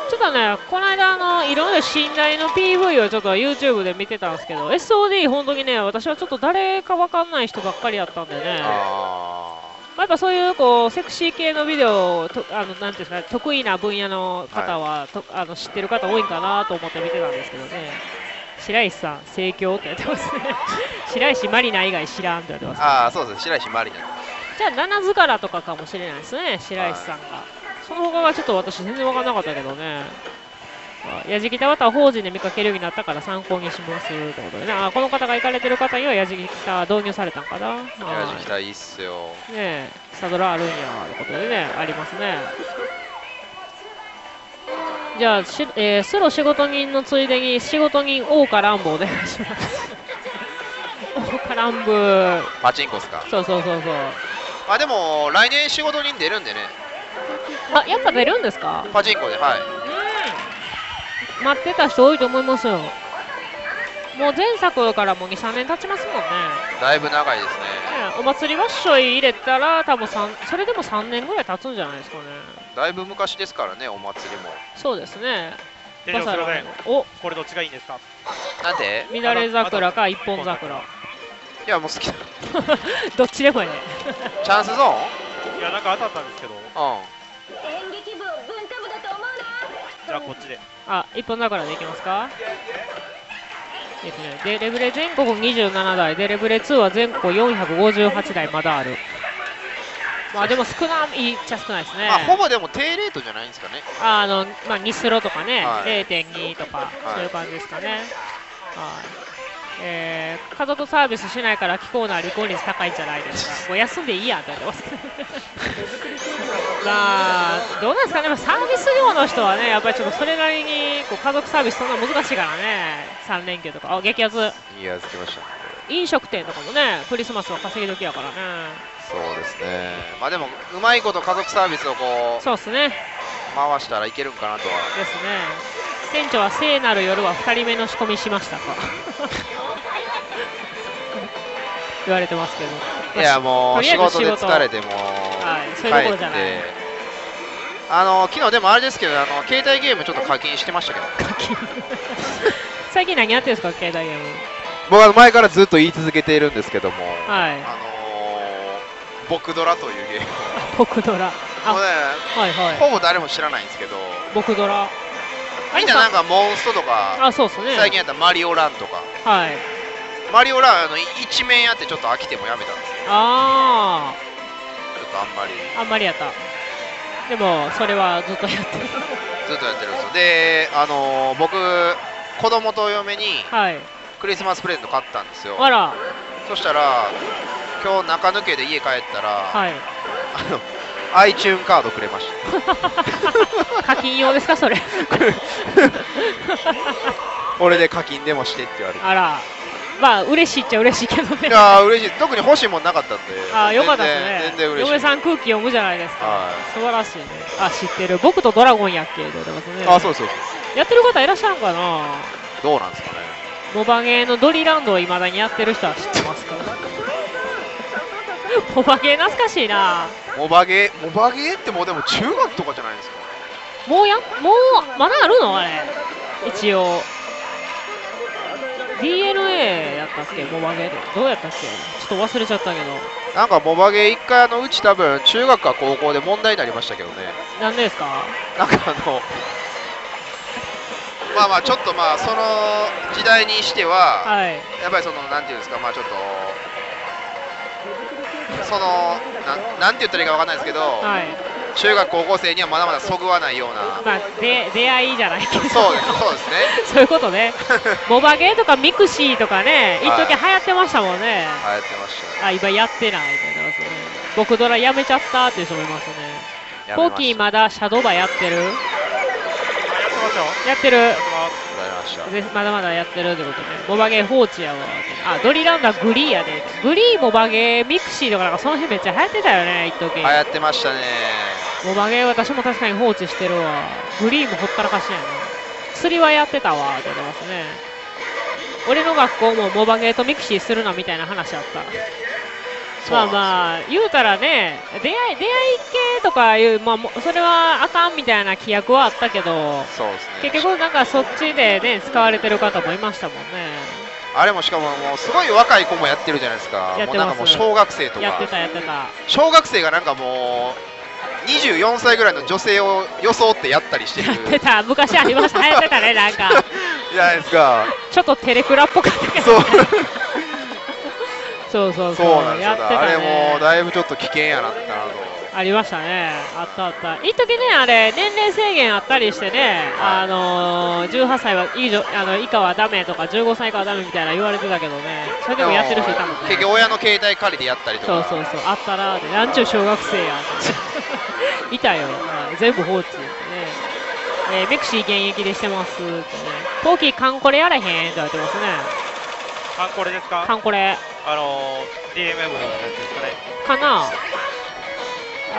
い、ちょっとね、この間いろんな信頼の PV をちょっと YouTube で見てたんですけど、 SOD 本当にね、私はちょっと誰かわかんない人ばっかりだったんでね。あー、まあ、やっぱそういうこうセクシー系のビデオと、なんていうんですか、得意な分野の方は、はい、知ってる方多いんかなと思って見てたんですけどね。白石さん、盛況ってやってますね。白石マリナ以外知らんってやってます、ね。ああ、そうです、白石マリナ。じゃあ、七図柄とかかもしれないですね、白石さんが。その他がちょっと私、全然分からなかったけどね。やじきたは他法人で見かけるようになったから参考にしますってことでね。あ、この方が行かれてる方にはやじきた導入されたんかな。やじきたいいっすよ。ねえ、サドラあるんやってことでね、ありますね。じゃあ、スロ仕事人のついでに仕事人大岡乱暴お願いします。大岡乱暴パチンコっすか。そう、あ、でも来年仕事人出るんでね。あ、やっぱ出るんですか、パチンコで。はい、うん、待ってた人多いと思いますよ。もう前作からもう 2,3 年経ちますもんね。だいぶ長いですね。お祭りわっしょい入れたら多分それでも3年ぐらい経つんじゃないですかね。だいぶ昔ですからね、お祭りも。そうですね。バサラ、お、これどっちがいいんですか。なんで乱れ桜か一本桜。いや、もう好きだ。どっちでもいいね。チャンスゾーン。いや、なんか当たったんですけど。うん、演劇部文化部だと思うな。じゃあこっちで。あ、一本桜でいきますか。デレブレ全国27台、デレブレ2は全国458台まだある。まあでも少ないっちゃ少ないですね。まあほぼでも低レートじゃないんですかね。まあ2スロとかね、はい、0.2 とか、そういう感じですかね。はい、家族サービスしないから、気候な離婚率高いんじゃないですか。もう休んでいいやって言われます。まあ、どうなんですかね、サービス業の人はね、やっぱりちょっとそれなりにこう家族サービス、そんな難しいからね、3連休とか、あ、激アツ、いいやつ来ました、ね、飲食店とかもね、クリスマスは稼ぎ時やからね、そうですね、まあでもうまいこと家族サービスをこうそうですね回したらいけるんかなとはですね。店長は聖なる夜は2人目の仕込みしましたか言われてますけど、いやもう仕事で疲れても、はい、そういうところじゃない。昨日でもあれですけど、携帯ゲームちょっと課金してましたけど課金最近何やってるんですか、携帯ゲーム。僕は前からずっと言い続けているんですけども、はい、僕ドラというゲーム僕ドラ、あ、もうね、はいはい、ほぼ誰も知らないんですけど、僕ドラみんななんかモンストとか、あ、そうですね、最近やったマリオランとか、はい、マリオラン一面やってちょっと飽きてもやめたんですよ。ああ、ちょっとあんまりやった。でもそれはずっとやってるずっとやってるんですよ。で僕子供と嫁にクリスマスプレゼント買ったんですよ。あら、そしたら今日中抜けで家帰ったら、はい、iTunes カードくれました課金用ですかそれ俺で課金でもしてって言われて、あら、まあ嬉しいっちゃ嬉しいけどね。いや嬉しい、特に欲しいもんなかったんで。ああよかったですね。全然嬉しい。嫁さん空気読むじゃないですか。素晴らしいね。あ、知ってる。僕とドラゴンやっけど、ね。あ、そうそうそう。やってる方いらっしゃるんかな。どうなんですかね。モバゲーのドリランドを未だにやってる人は知ってますか。モバゲー懐かしいな。モバゲーってもうでも中学とかじゃないですか。もうまだあるのあれ。一応。DNA やったっけ、モバゲーどうやったっけ、ちょっと忘れちゃったけど、なんかモバゲー一回うち多分中学か高校で問題になりましたけどね。なんでですか。なんかまあまあちょっとまあその時代にしては、はい、やっぱりそのなんていうんですか、まあちょっとその なんて言ったらいいかわかんないですけど、はい、中学高校生にはまだまだそぐわないような、まあ、出会いじゃないけど、そうですねそういうことねモバゲーとかミクシーとかね、一時流行ってましたもんね。流行ってました。あ、今やってないみたいな。僕ドラやめちゃったっていう人もいますね。コーキーまだシャドーバーやってる、やってる、まだまだやってるってことね。モバゲー放置やわ。あ、ドリランダーグリーやで、グリーモバゲーミクシーとかなんかその辺めっちゃ流行ってたよね一時。流行ってましたね。モバゲー私も確かに放置してるわ。グリーもほったらかしやね。釣りはやってたわって言ってますね。俺の学校もモバゲーとミクシーするなみたいな話あった。まあまあ言うたらね、出会い系とかいう、まあ、それはあかんみたいな規約はあったけど、そうですね、結局なんかそっちでね使われてる方もいましたもんね。あれもしかももうすごい若い子もやってるじゃないですか。もうなんかもう小学生とかやってたやってた。小学生がなんかもう24歳ぐらいの女性を装ってやったりしてる。やってた、昔ありました流行ってたねなんかじゃないですかちょっとテレクラっぽかったけど、ね、そうなんですよ、ね、あれもだいぶちょっと危険やなってなとありましたね。あったあった。一時ねあれ年齢制限あったりしてね、はい、18歳は以下はダメとか15歳以下はダメみたいな言われてたけどね、それでもやってる人いたもんね。結局親の携帯借りてやったりとか、そうそうそうあったなーって、なんちゅう小学生やっていたよ、はい、全部放置ってね。ミクシー現役でしてますってね。コーキーカンコレやらへんって言われてますね。カンコレですか。カンコレDMM のやつですかね。かな。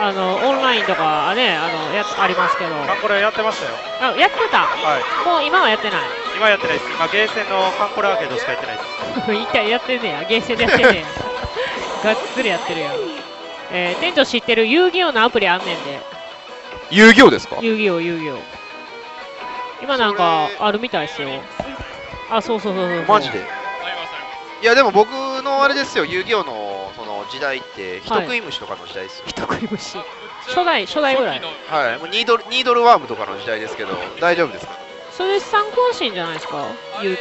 オンラインとかね、ありますけど。カンコレやってましたよ。あ、やってた。はい。もう今はやってない。今やってないです。今ゲーセンのカンコレアーケードしかやってないです。一回やってんねや。ゲーセンでやってんねや。がっつりやってるやん。店長知ってる遊戯王のアプリあんねんで。遊戯王ですか。遊戯王。今なんかあるみたいですよ。あ、そう。マジで。いやでも僕のあれですよ、遊戯王のその時代って人食い虫とかの時代ですよ。人食い虫初代ぐらい、はい、もうニードルワームとかの時代ですけど大丈夫ですか。それ参考心じゃないですか。あれめっち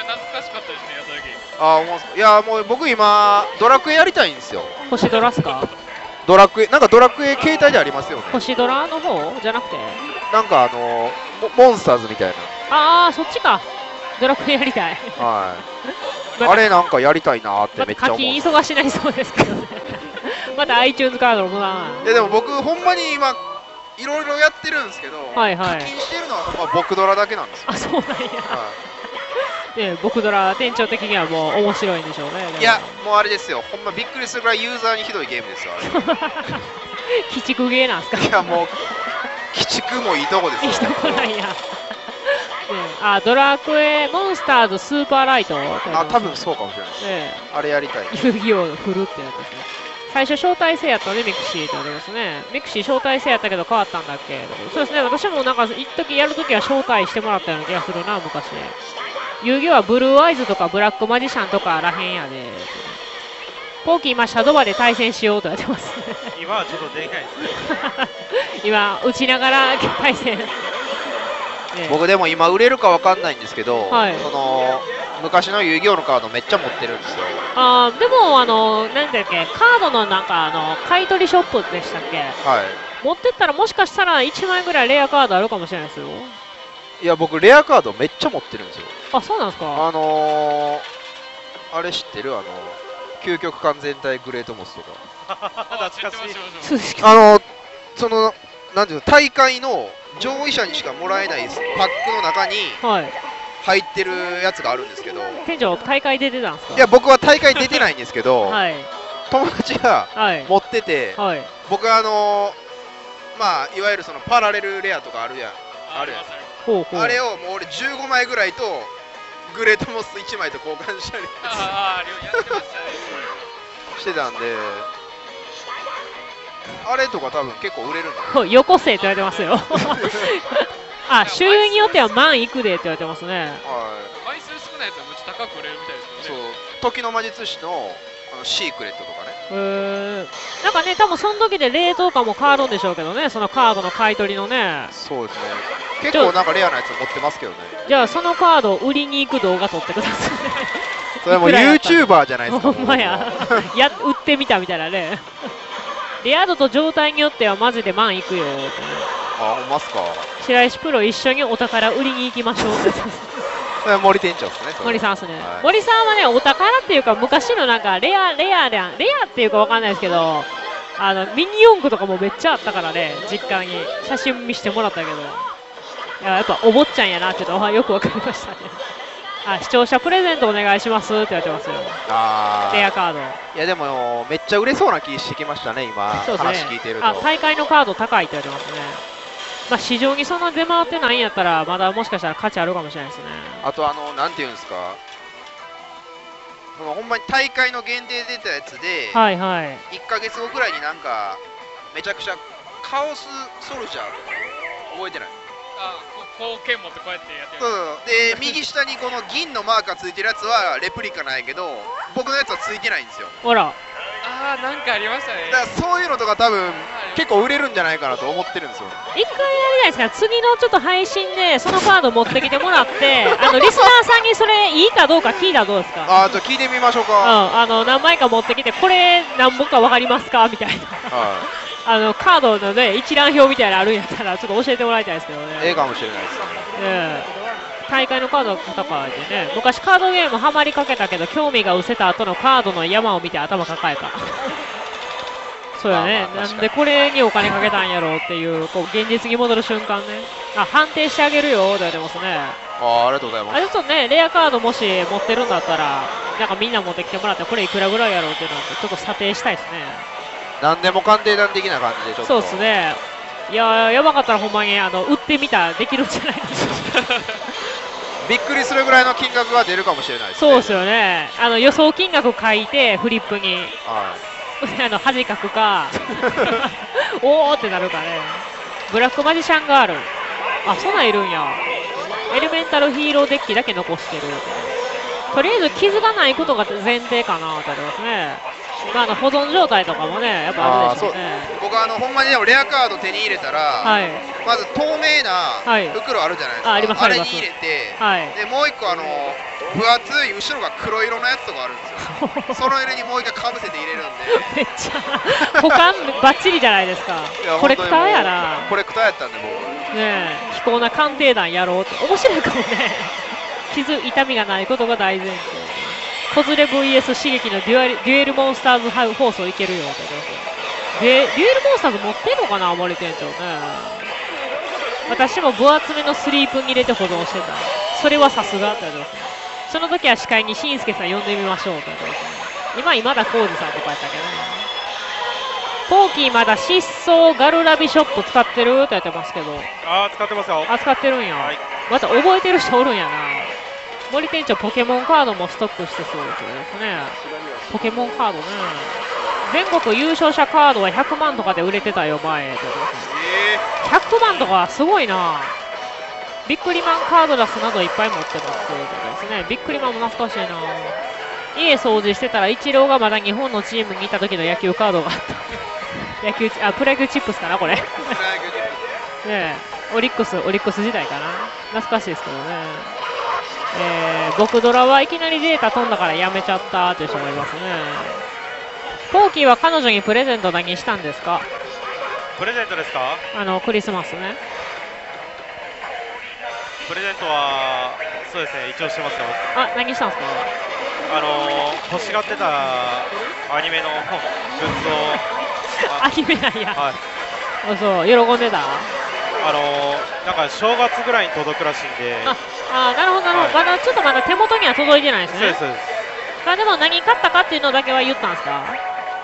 ゃ懐かしかったですね、やった時。ああ、いやもう僕今ドラクエやりたいんですよ。星ドラっすか。ドラクエなんかドラクエ携帯でありますよね。星ドラの方じゃなくてなんかモンスターズみたいな。ああ、そっちか。ドラクエやりたい。はい。あれなんかやりたいなーってめっちゃ思う。課金忙しないそうですけどね。まだ iTunes カードのことな。いやでも僕ほんまに今いろいろやってるんですけど、はいはい、課金してるのはほんま僕ドラだけなんですよ。あ、そうなんや。はい、僕ドラ店長的にはもう面白いんでしょうね。いやもうあれですよ、ほんまびっくりするぐらいユーザーにひどいゲームですよあれ鬼畜ゲーなんですか。いやもう鬼畜もいいとこですよ。いいとこなんやあ、ドラクエモンスターズスーパーライト、あ、多分そうかもしれないです、あれやりたい。遊戯王の振るってやつですね。最初招待制やったね、ミクシーってありますね。ミクシー招待制やったけど変わったんだっけ。そうですね、私もなんか一時やるときは招待してもらったような気がするな、昔。遊戯王はブルーアイズとかブラックマジシャンとからへんやで。ポーキー今シャドバで対戦しようとやってますね。今はちょっとでかいですね。今打ちながら対戦。僕でも今売れるかわかんないんですけど、はい、その昔の遊戯王のカードめっちゃ持ってるんですよ。あ、でもなんだっけ、カードのなんか買い取りショップでしたっけ、はい、持ってったらもしかしたら1枚ぐらいレアカードあるかもしれないですよ。いや僕レアカードめっちゃ持ってるんですよ。あ、そうなんですか。あれ知ってる、究極完全体グレートモスとか懐かしい。そのなんていうの、大会の上位者にしかもらえないパックの中に入ってるやつがあるんですけど、店長大会出てたんですか。いや僕は大会出てないんですけど、はい、友達が持ってて、はいはい、僕はまあいわゆるそのパラレルレアとかあるやん、あれをもう俺15枚ぐらいとグレートモス1枚と交換したりしてたんで、あれとか多分結構売れるんだよ。よこせって言われてますよ。あ、収入によっては万いくでって言われてますね。はい。枚数少ないやつはむち高く売れるみたいですよね。そう。時の魔術師のシークレットとかね。なんかね、多分その時でレートとかも変わるんでしょうけどね、そのカードの買い取りのね。そうですね。結構なんかレアなやつ持ってますけどね。じゃあそのカードを売りに行く動画撮ってください。それも YouTuber じゃないですか。ほんまや。売ってみたみたいなね。レア度と状態によってはマジで万いくよ。あ、ほんますか。白石プロ一緒にお宝売りに行きましょうって森店長ですね。森さんですね、はい、森さんはね、お宝っていうか昔のなんかレアっていうかわかんないですけど、ミニ四駆とかもめっちゃあったからね、実家に写真見せてもらったけど、やっぱお坊ちゃんやなっていうのはよくわかりましたね。あ、視聴者プレゼントお願いしますって言われてますよ。あ、レアカード。いやでもめっちゃ売れそうな気してきましたね今、ね、話聞いてると。あ、大会のカード高いって言われてますね。まあ市場にそんな出回ってないんやったらまだもしかしたら価値あるかもしれないですね。あとなんていうんですか、ほんまに大会の限定で出たやつで、はい、はい、1か月後ぐらいになんかめちゃくちゃカオスソルジャー覚えてない。こう剣持ってこうやってやってる。で右下にこの銀のマークがついてるやつはレプリカなんやけど、僕のやつはついてないんですよ。ほら、ああ、なんかありましたね。だからそういうのとか多分結構売れるんじゃないかなと思ってるんですよ。一回やりたいですから、次のちょっと配信でそのカード持ってきてもらってリスナーさんにそれいいかどうか聞いたらどうですか。ああ、じゃあ聞いてみましょうか。うん、何枚か持ってきて、これ何本か分かりますかみたいな。はい、カードのね、一覧表みたいなのあるんやったらちょっと教えてもらいたいですけどね。ええかもしれないですね。大会のカードが高いでね、昔カードゲームハマりかけたけど興味が失せた後のカードの山を見て頭抱えたそうやね、なんでこれにお金かけたんやろうっていう、こう現実に戻る瞬間ね。あ、判定してあげるよって言われてますね。ありがとうございます。あれちょっとね、レアカードもし持ってるんだったらなんかみんな持ってきてもらって、これいくらぐらいやろうっていうのをちょっと査定したいですね。何でも鑑定団的な感じでちょっと。そうですね。いや、やばかったらほんまに売ってみたらできるんじゃないですか。びっくりするぐらいの金額が出るかもしれないですね。そうですよね。予想金額書いてフリップに、はい、恥かくかおーってなるかね。ブラックマジシャンガール、あ、そんなんいるんや。エレメンタルヒーローデッキだけ残してる。とりあえず傷がないことが前提かなと思いますね。まあ保存状態とかもね、やっぱあるでしょうね。僕はほんまにレアカード手に入れたら、まず透明な袋あるじゃないですか、あれに入れて、もう一個分厚い後ろが黒色のやつとかあるんですよ。その上にもう一回かぶせて入れるんで、めっちゃ保管ばっちりじゃないですか。コレクターやな。コレクターやったんで僕ね、非行な鑑定団やろうって。面白いかもね。傷、痛みがないことが大前提。子連れ VS 刺激のデュエルモンスターズ放送いけるよって。デュエルモンスターズ持ってんのかな、森店長ね。私も分厚めのスリープに入れて保存してた。それはさすがってあります。その時は司会にしんすけさん呼んでみましょうということで、今今田耕司さんとかやったけど、ポーキーまだ失踪ガルラビショップ使ってるとやってますけど、使ってますよ。使ってるんや、はい、また覚えてる人おるんやな。森店長ポケモンカードもストックしてそうですね。ポケモンカードね、全国優勝者カードは100万とかで売れてたよ前、100万とかすごいな。ビックリマンカードラスなどいっぱい持ってますということですね。ビックリマンも懐かしいな。家掃除してたらイチローがまだ日本のチームにいた時の野球カードがあった野球、あ、プロ野球チップスかなこれねえ、オリックス時代かな、懐かしいですけどね。僕ドラはいきなりデータ飛んだからやめちゃったという人もいますね。ポーキーは彼女にプレゼント何したんですか？プレゼントですか？クリスマスね。プレゼントはそうですね、一応してますよ。あ、何したんですか？欲しがってたアニメのグッズをアニメなんや、はい、あ、そう、喜んでた。なんか正月ぐらいに届くらしいんで。ああ、なるほどなるほど、はい、まだちょっとまだ手元には届いてないですね。そうですそうです。まあでも何買ったかっていうのだけは言ったんですか？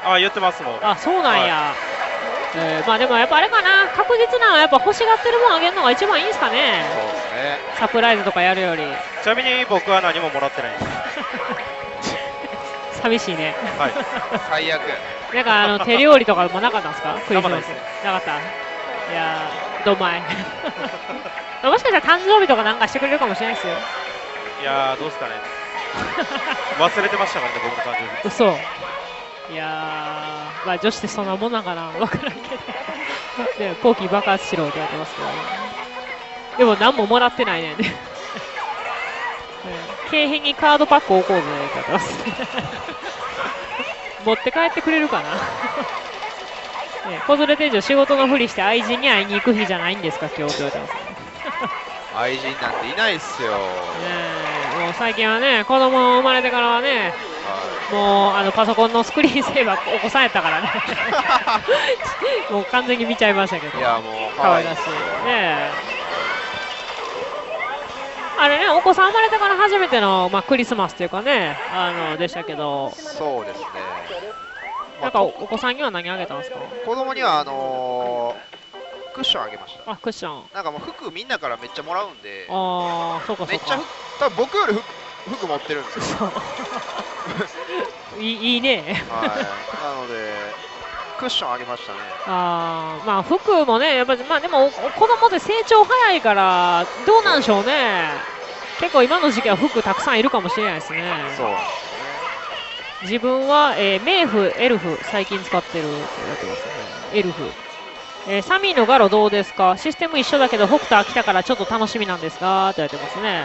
あ、言ってますもん。あ、そうなんや、はい。まあでもやっぱあれかな、確実なのはやっぱ欲しがってるものあげるのが一番いいんですかね。そうですね、サプライズとかやるより。ちなみに僕は何ももらってないんです寂しいね、はい、最悪。なんか手料理とかもなかったんですか？クリスマスなかった。いやー、どんまいもしかしたら誕生日とかなんかしてくれるかもしれないですよ。いやー、どうですかね忘れてましたからね、僕の誕生日。嘘。いやー、まあ女子ってそんなもんなんかな、分からんけどで、後期爆発しろってやってますけど、ね、でも何ももらってないねん景品にカードパック置こうぜってやってます持って帰ってくれるかな小連れ店長、仕事のふりして愛人に会いに行く日じゃないんですか今日って言われてます、ね、愛人なんていないっすよ、もう最近はね、子供生まれてからはね、もうパソコンのスクリーンセーバーお子さんやったからねもう完全に見ちゃいましたけど、いや、もうかわいらしいね。あれね、お子さん生まれてから初めての、まあ、クリスマスっていうかね、でしたけど。そうですね、なんかお子さんには何あげたんですか？子供にはクッションあげました。あ、クッションなんかもう服みんなからめっちゃもらうんで。ああ、そうかそうか。めっちゃ多分僕より服持ってるんですよいいね、はい、なのでクッションあげましたね。ああ、まあ服もね、やっぱりまあでも子供って成長早いからどうなんでしょうね。結構今の時期は服たくさんいるかもしれないですね。そうですね。自分は、メイフ、エルフ最近使ってるって言ってますね。エルフ、サミーのガロどうですか？システム一緒だけど北斗来たからちょっと楽しみなんですがって言ってますね。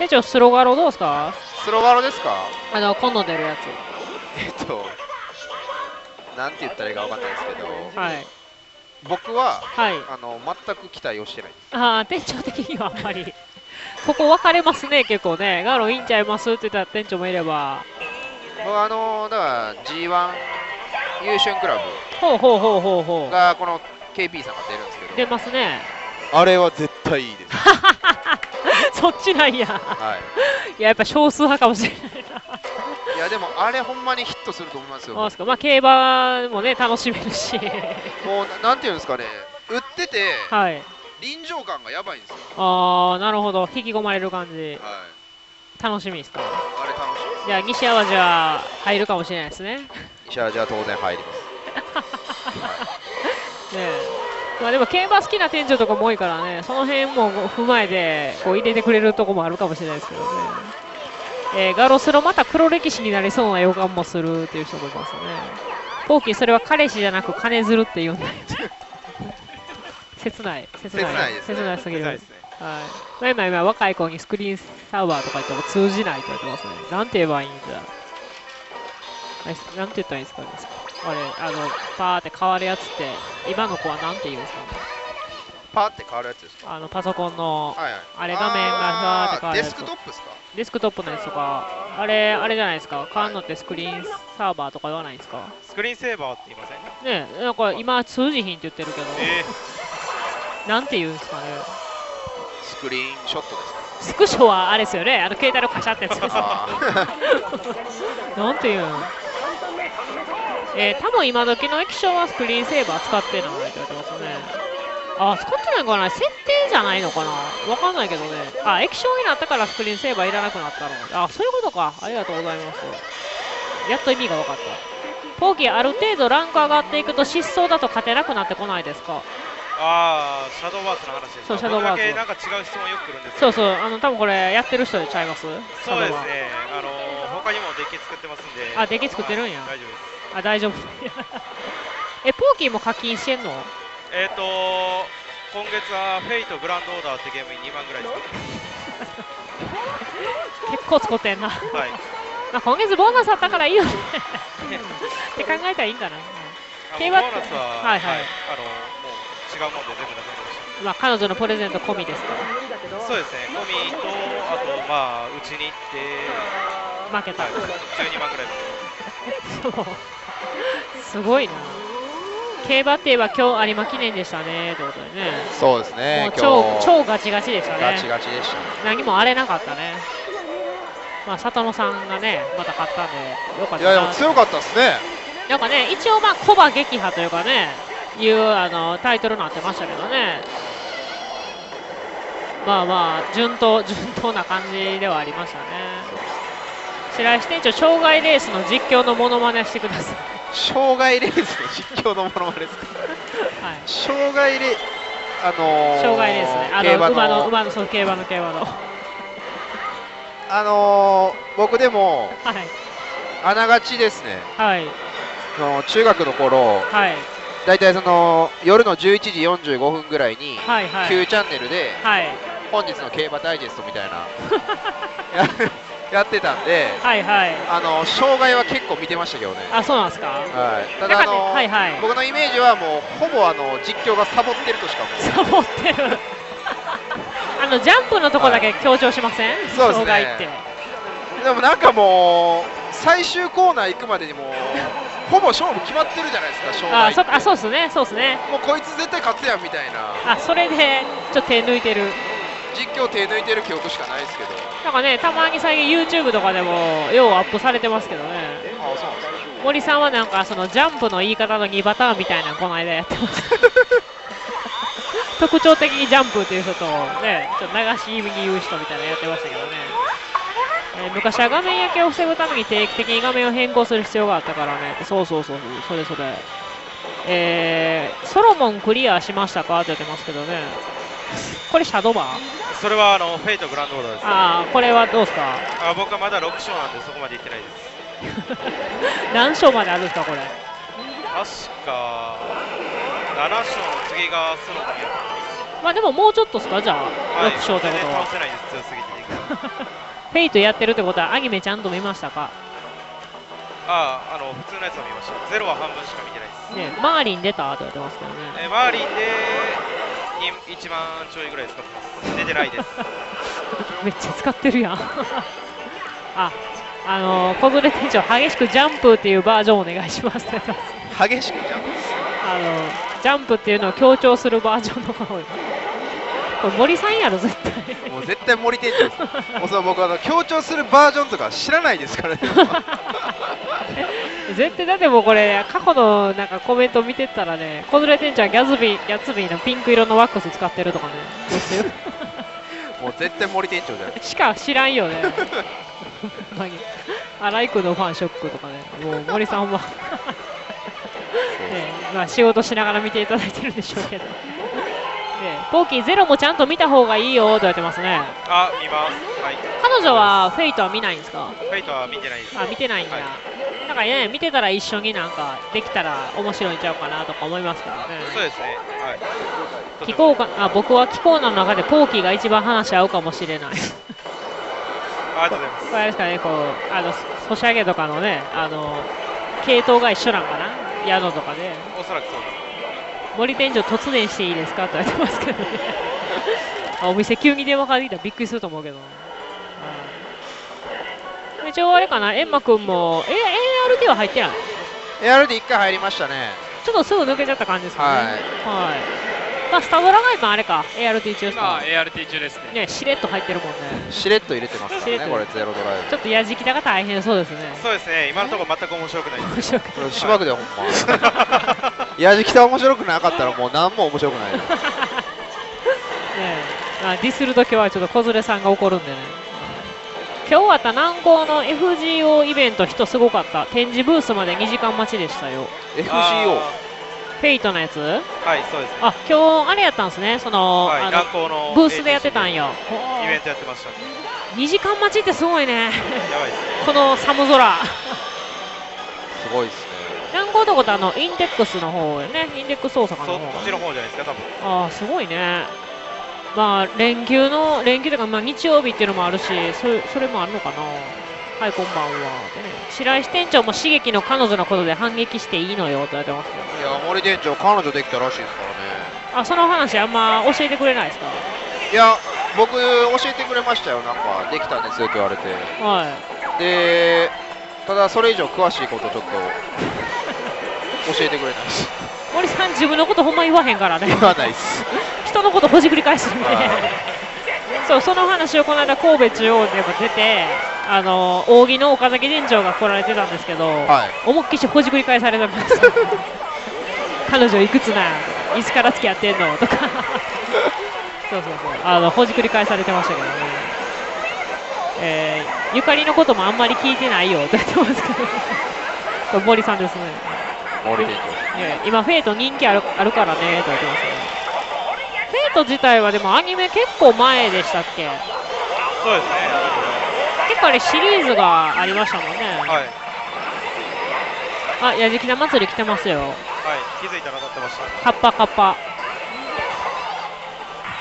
店長、スロガロどうですか？スロガロですか？今度出るやつ。なんて言ったらいいか分かんないですけど、はい、僕は、はい、全く期待をしてない。ああ、店長的にはあんまりここ分かれますね、結構ね。ガロいいんちゃいますって言ったら店長もいれば、だから G1 優勝クラブ、ほうほうほうほうほうがこの KP さんが出るんですけど、出ますね。あれは絶対いいですそっちなんや、はい、いや、やっぱ少数派かもしれないないやでもあれほんまにヒットすると思いますよ。そうですか。まあ競馬もね楽しめるしもうなんていうんですかね、売ってて、はい、臨場感がやばいんですよ。ああ、なるほど、引き込まれる感じ、はい、楽しみですか。あれ楽しみ。じゃあ西淡路は入るかもしれないですね。西淡路は当然入りますねえ、まあでも競馬好きな店長とかも多いからね、その辺も踏まえてこう入れてくれるとこもあるかもしれないですけどね。ガロスロまた黒歴史になりそうな予感もするっていう人もいますね。ポーキー、それは彼氏じゃなく金づるって言うんだよ切ない切ない切ないすぎる。はい、今若い子にスクリーンサーバーとか言っても通じないって言ってますね。なんて言えばいいんだ、なんて言ったらいいんですかね。あれ、パーって変わるやつって今の子はなんて言うんですかね。パーって変わるやつですか？パソコンの、はい、はい、あれ画面がパーって変わるやつ。デスクトップですか？デスクトップのやつとか、あれじゃないですか。変わるのってスクリーンサーバーとか言わないですか？スクリーンセーバーって言いませんね。ねえ、なんか今通じひんって言ってるけど、なんて言うんですかね。スクリーンショットですか？スクショはあれですよね、携帯のカシャってやつなんていうん、多分今時の液晶はスクリーンセーバー使ってないって言われてますね。あ、使ってないかな、設定じゃないのかな、わかんないけどね。あ、液晶になったからスクリーンセーバーいらなくなったの。あ、そういうことか、ありがとうございます。やっと意味が分かった。ポーキー、ある程度ランク上がっていくと失踪だと勝てなくなってこないですか。ああ、シャドーバーツの話です。そう、シャドーバーツ。なんか違う質問よく来るんですけど。そうそう、多分これやってる人でちゃいます。そうですね。他にもデッキ作ってますんで。あ、デッキ作ってるんや。大丈夫です。あ、大丈夫。ポーキーも課金してんの？今月はフェイト・グランドオーダーってゲームに2万ぐらい使ってます。結構使ってんな。はい。まあ今月ボーナスあったからいいよね。って考えたらいいんかな。競馬って。ボーナスは、はいはい。違うもんで全部なくなりました。まあ彼女のプレゼント込みですから。そうですね、込みとあとまあうちに行って負けた、はい、12万ぐらいだと思います。そう、すごいな。競馬っていえば今日有馬記念でしたねってことでね。そうですね、超ガチガチでしたね。ガチガチでしたね。何も荒れなかったね。まあ里野さんがねまた勝ったんでよかった。いやでも強かったですね。なんかね、一応まあコバ撃破というかねいうタイトルになってましたけどね。まあまあ順当な感じではありましたね。白石店長、障害レースの実況のモノマネしてください。障害レースの実況のモノマネですか。はい、障害レース、障害レースね、馬のそう、競馬の僕でも、はい、あながちですね。はい、中学の頃、はい、大体その夜の11時45分ぐらいに Q チャンネルで本日の競馬ダイジェストみたいなやってたんで、障害は結構見てましたけどね。あ、そうなんですか。はい、ただ僕のイメージはもうほぼ実況がサボってるとしか思ってない。サボってるジャンプのとこだけ強調しません、はい、障害って。でもなんかもう最終コーナー行くまでにもほぼ勝負決まってるじゃないですか、勝負って。あ、そうですね、そうですね。もうこいつ絶対勝つやんみたいな。あ、それでちょっと手抜いてる。実況手抜いてる記憶しかないですけど。なんかね、たまに最近 YouTube とかでもようアップされてますけどね。あ、そうなんですか。森さんはなんかそのジャンプの言い方の2パターンみたいなこの間やってました。特徴的にジャンプっていう人とね、ちょっと流し言い言う人みたいなのやってましたけどね。昔は画面焼けを防ぐために定期的に画面を変更する必要があったからね。そうそうそう、それそれ。ソロモンクリアしましたかって言ってますけどね。これシャドーバー？それはフェイトグランドオーダーです。ああ、これはどうですか？あ、僕はまだ6勝なんでそこまでいってないです。何勝まであるんですかこれ？確か7勝の次がソロモンクリア。まあでももうちょっとですかじゃあ、6勝ってことは。倒せないです、強すぎて。フェイトやってるってことはアニメちゃんと見ましたか？ああ、普通のやつは見ました。ゼロは半分しか見てないですね。マーリン出たって言ってますけどね。マーリンで1万ちょいぐらい使ってます。出てないです。めっちゃ使ってるやん。あ、小暮店長、激しくジャンプっていうバージョンお願いしますって。激しくジャンプ、ジャンプっていうのを強調するバージョンの方が多い。これ森さんやろ絶対。もう絶対森店長です。もうそう、僕強調するバージョンとか知らないですからね。絶対だってもうこれ過去のなんかコメント見てったらね、小暮店長はギャツビーのピンク色のワックス使ってるとかね。もう絶対森店長じゃないしか知らんよね。荒井君のファンショックとかね。もう森さんはまあ仕事しながら見ていただいてるんでしょうけど。ポーキー、ゼロもちゃんと見た方がいいよと言ってますね。あ、見ます。はい。彼女はフェイトは見ないんですか？フェイトは見てないです。あ、見てないんだ。はい、なんかね、見てたら一緒になんかできたら面白いんちゃうかなとか思いますけどね。そうですね。はい。気候か、あ、僕は気候の中でポーキーが一番話し合うかもしれない。ありがとうございます。これですかね、こうソシャゲとかのね、系統が一緒なんかな、宿とかで。おそらくそうです。森店長、突然していいですかと言われてますけどね。お店急に電話かかってきたらびっくりすると思うけど、うん、一応あれかな、エンマ君も ART は入ってない。 ART1 回入りましたね。ちょっとすぐ抜けちゃった感じですかね。はい、はい、まあスタブラガイマンあれか ART 中ですか。 ART 中ですね。しれっと入ってるもんね。しれっと入れてますからねこれゼロドライブ。ちょっとやじきだが大変そうですね。そうですね、今のところ全く面白くない。面白くないこれ芝生ではほんまやじきた面白くなかったらもう何も面白くないですね。ディスるときはちょっと小連れさんが怒るんでね。今日あった南港の FGO イベント人すごかった。展示ブースまで2時間待ちでしたよ。 FGO フェイトのやつ。はいそうです、ね、あ今日あれやったんですね、その、はい、南港のブースでやってたんよ。イベントやってましたね。2時間待ちってすごいねやばいですねこの寒空すごいですね。南港のことはインデックスの方よね。インデックス大阪の方、そっちの方じゃないですか多分。ああすごいね。まあ連休というか、まあ、日曜日っていうのもあるし、それもあるのかな。はいこんばんは、ね、白石店長も刺激の彼女のことで反撃していいのよって言われてますけど、ね、いや森店長彼女できたらしいですからね。あその話あんま教えてくれないですか。いや僕教えてくれましたよ。なんかできたんですよって言われて、はい、でただそれ以上詳しいことちょっと教えてくれないです森さん自分のことほんま言わへんからね。言わないっす人のことほじくり返してるんでそうその話をこの間神戸中央でも出て扇の岡崎店長が来られてたんですけど、はい、思いっきりほじくり返されたんです彼女いくつなんいつから付き合ってんのとかそうそうそうほじくり返されてましたけどね、ゆかりのこともあんまり聞いてないよと言ってますけど森さんですね。今フェイト人気あるからねと言ってますね。フェイト自体はでもアニメ結構前でしたっけ。そうですね、結構あれシリーズがありましたもんね、はい、あやじきな祭り来てますよ。はい気づいたら当たってました、ね、カッパ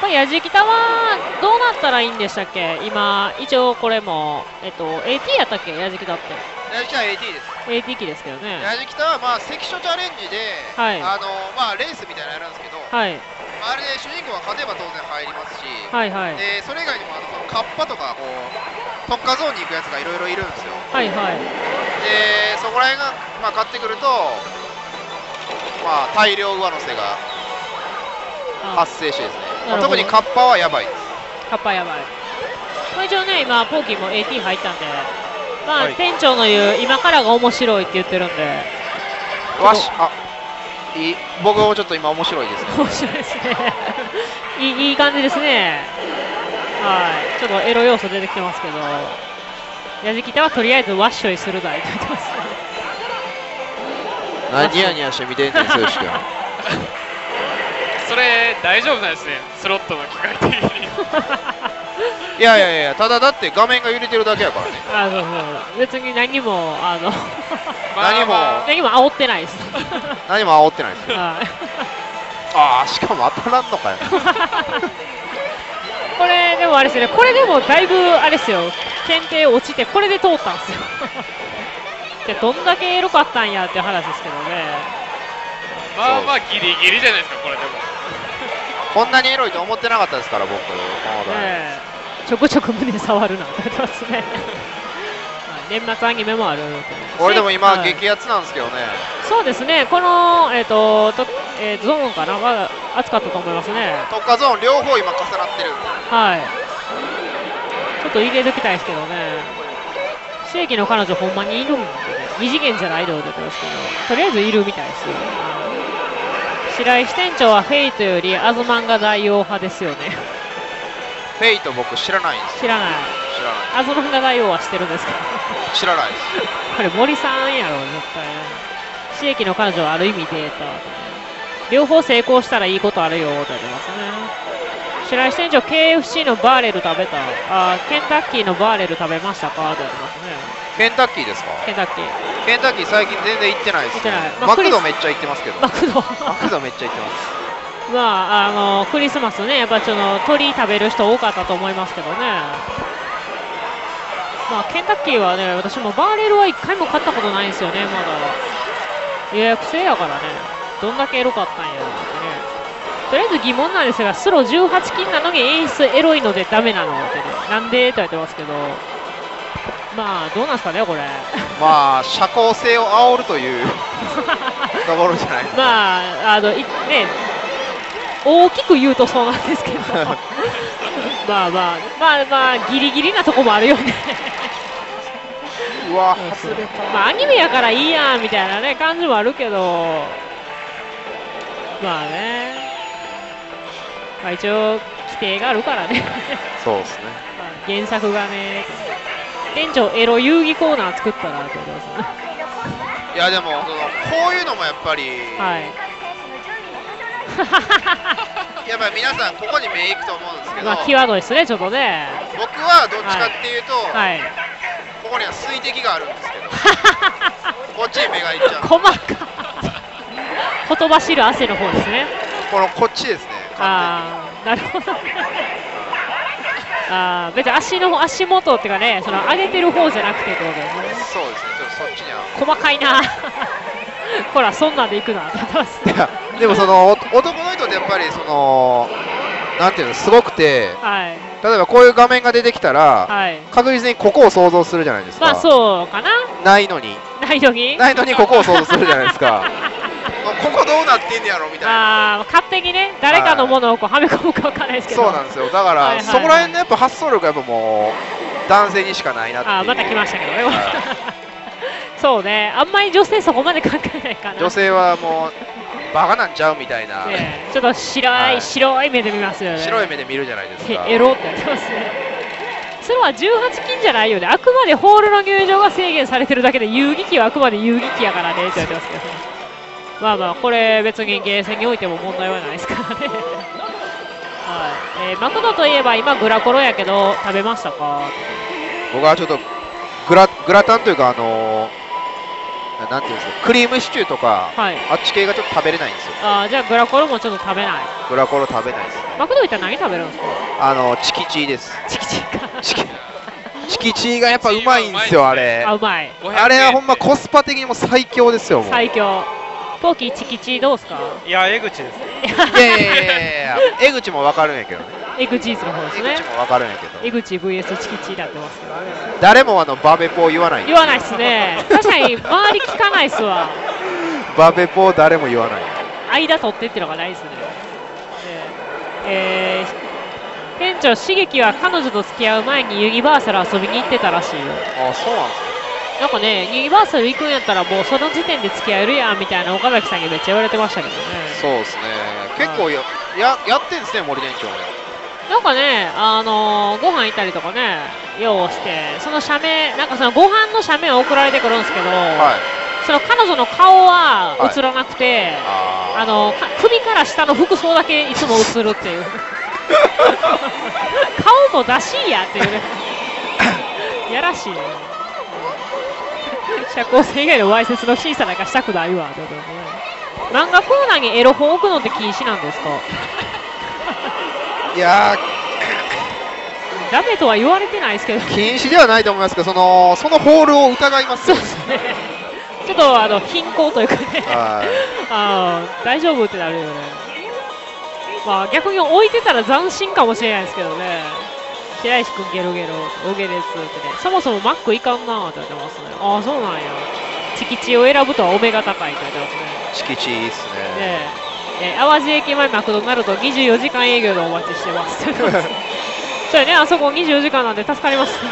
これやじきたはどうなったらいいんでしたっけ。今一応これもAT やったっけ。やじきたってやじきたは AT です。AT 機ですけどね。やじきたはまあ関所チャレンジで、はい、まあレースみたいなのやるんですけど、はい、あれで主人公が勝てば当然入りますし、はいはい、でそれ以外にもカッパとかこう特化ゾーンに行くやつがいろいろいるんですよ。はいはい、でそこら辺が、まあ、勝ってくると、まあ、大量上乗せが発生してですね、まあ、特にカッパはやばいです。カッパやばい。これ以上ね今ポーキーも AT 入ったんでまあ、はい、店長の言う今からが面白いって言ってるんでわしあい僕もちょっと今面白いですね。面白いですねいい感じですね。はいちょっとエロ要素出てきてますけどやじきたはとりあえずわっしょいするだいって言ってますね。何やにやして見てんねん剛し君それ大丈夫なんですねスロットの機械的にいやいやいや、ただだって画面が揺れてるだけやからね。あそうそう別に何も何も煽ってないです。何も煽ってないです。ああしかも当たらんのかよ。これでもあれですね。これでもだいぶあれですよ。検定落ちてこれで通ったんですよ。でどんだけエロかったんやっていう話ですけどね。まあまあギリギリじゃないですかこれでも。こんなにエロいと思ってなかったですから僕。ちょこちょこ胸触るなって言ってますね年末アニメもある俺でも今、はい、激アツなんですけどね。そうですねこの、ゾーンかなは暑かったと思いますね。特化ゾーン両方今重なってるはいちょっと入れときたいですけどね。正規の彼女ほんまにいるんで二次元じゃないのって言ってますけどとりあえずいるみたいですよ。白石店長はフェイトよりアズマンが大王派ですよね。フェイト僕知らないんです。知らない。あその長い王は知ってるんですか。知らないです。これ森さんやろ絶対。刺激の彼女はある意味データ。両方成功したらいいことあるよって言ってますね。白石店長 KFC のバーレル食べた。あケンタッキーのバーレル食べましたかって言ってますね。ケンタッキーですか。ケンタッキー最近全然行ってないですね。マクドめっちゃ行ってますけど。マクドめっちゃ行ってます。まあクリスマスねやっぱちょっと鳥食べる人多かったと思いますけどね。まあケンタッキーはね私もバーレルは1回も買ったことないんですよね。まだ予約制やからねどんだけエロかったんやろうってね。とりあえず疑問なんですがスロ18禁なのに演出エロいのでダメなのって、ね、なんでって言われてますけどまあどうなんですかねこれまあ社交性を煽るというところじゃないですか。まあね大きく言うとそうなんですけどまあギリギリなとこもあるよねうわ外れた、まあ、アニメやからいいやんみたいなね感じもあるけど、まあね、まあ、一応規定があるからねそうですね、まあ、原作がね店長エロ遊戯コーナー作ったなって思いますね。いやでもそのこういうのもやっぱり、はい、やっぱり皆さんここに目いくと思うんですけど、まあキーワードですねちょっとね。僕はどっちかっていうと、はいはい、ここには水滴があるんですけどこっちに目がいっちゃう。細かほとばしる汗の方ですね。こっちですね。ああなるほどあ別に足元っていうかね、その上げてる方じゃなくてってことですね。そうですね、ちょっとそっちには細かいなほらそんなんでいくなでもその男の人ってやっぱりそのなんていうのすごくて、はい、例えばこういう画面が出てきたら、はい、確実にここを想像するじゃないですか。まあそうかな、ないのにここを想像するじゃないですかここどうなってんやろみたいな。あ勝手にね誰かのものをこうはめ込むかわからないですけど、そうなんですよ。だからそこら辺のやっぱ発想力がやっぱもう男性にしかないなっていう。あまた来ましたけどねそうね、あんまり女性そこまで考えないかな。女性はもうバカなんちゃうみたいなちょっと白い目で見ますよね。白い目で見るじゃないですか。エロってやってますね。それは18禁じゃないよね。あくまでホールの入場が制限されてるだけで、遊戯機はあくまで遊戯機やからねって言われてますけどまあまあこれ別にゲーセンにおいても問題はないですからね、はいマクドといえば今グラコロやけど食べましたか。僕はちょっとグラタンというかなんていうんですか、クリームシチューとか、はい、あっち系がちょっと食べれないんですよ。あじゃあグラコロもちょっと食べない。グラコロ食べないです。マクド行ったら何食べるんですか。チキチーです。チキチーかチキチーがやっぱうまいんですよ。あれあうまい。あれはほんまコスパ的にも最強ですよ。もう最強。ポーキーチキチどうすか。いや江口です江口も分かるんやけどね。江口の方ですね。江口も分かるんやけど、江口 VS チキチだってますけど、誰もバベポー言わない。言わないっすね確かに周り聞かないっすわバベポー誰も言わない。間取ってってのがないっすね。店長しげきは彼女と付き合う前にユニバーサル遊びに行ってたらしいよ。あそうなんですか。なんかね、ユニバーサル行くんやったらもうその時点で付き合えるやんみたいな岡崎さんにめっちゃ言われてましたけどね。そうですね、結構やってんですね森店長。なんかね、ご飯行ったりとかね用をして、その写メ、なんかそのご飯の写メを送られてくるんですけど、はい、その彼女の顔は映らなくて、はい、首から下の服装だけいつも映るっていう顔も出しいやっていうねやらしいね。社交性以外のわいせつの審査なんかしたくないわ。漫画コーナーにエロ本置くのって禁止なんですか。いやダメとは言われてないですけど、禁止ではないと思いますけど、そのホールを疑いますよ。そうですね、ちょっと貧困というかね大丈夫ってなるよね。まあ逆に置いてたら斬新かもしれないですけどね。白石君ゲロゲロおげですってね。そもそもマックいかんなーって言ってますね。ああそうなんや。チキチを選ぶとはお目が高いって言ってますね。チキチいいっすね。淡路駅前マクドナルド24時間営業でお待ちしてますって言ってますそうやね、あそこ24時間なんで助かりますね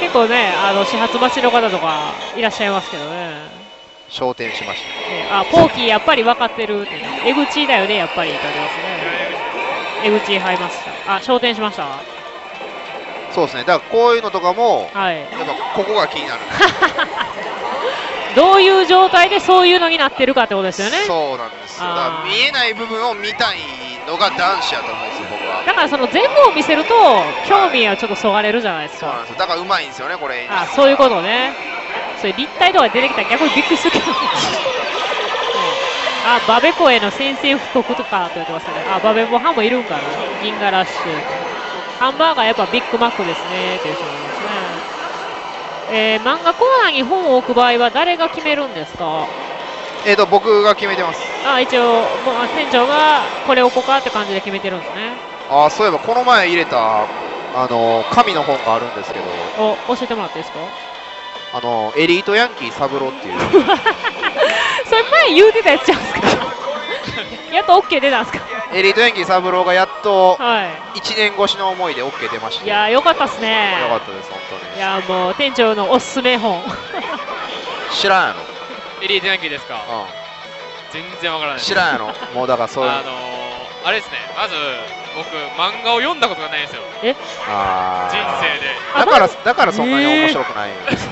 結構ね、始発待ちの方とかいらっしゃいますけどね。昇天しました、あポーキーやっぱり分かってるって、エグチだよねやっぱりって言ってますね。エグチ入りました。あ、昇天しました。そうですね。だからこういうのとかも、はい、やっぱここが気になる、ね。どういう状態でそういうのになってるかってことですよね。そうなんですよ。だから見えない部分を見たいのが男子やと思うんですよ僕は。だからその全部を見せると興味はちょっとそがれるじゃないですか。そうなんですよ。だからうまいんですよねこれ。あ、そういうことね。それ立体とか出てきたら逆にびっくりするけど。あ、バベコへの宣戦布告とかって言ってますね。あ、バベコハンもいるんかな。銀河ラッシュ。ハンバーガーやっぱビッグマックですねっていう人もいますね。漫画コーナーに本を置く場合は誰が決めるんですか。僕が決めてます。あ、一応店長がこれ置こうかって感じで決めてるんですね。あ、そういえばこの前入れた紙の本があるんですけど、教えてもらっていいですか。エリートヤンキーサブローっていうそれ前言うてたやつちゃうんですかやっと OK 出たんですか。エリート演技三郎がやっと1年越しの思いで OK 出ました、ね。いやーよかったですね。よかったです本当に。いやもう店長のおすすめ本。知らんやろ。エリート演技ですか。うん、全然わからない。知らんやろ。もうだからそういうあれですね。まず僕漫画を読んだことがないんですよ。え？あ人生で。だからそんなに面白くないんです。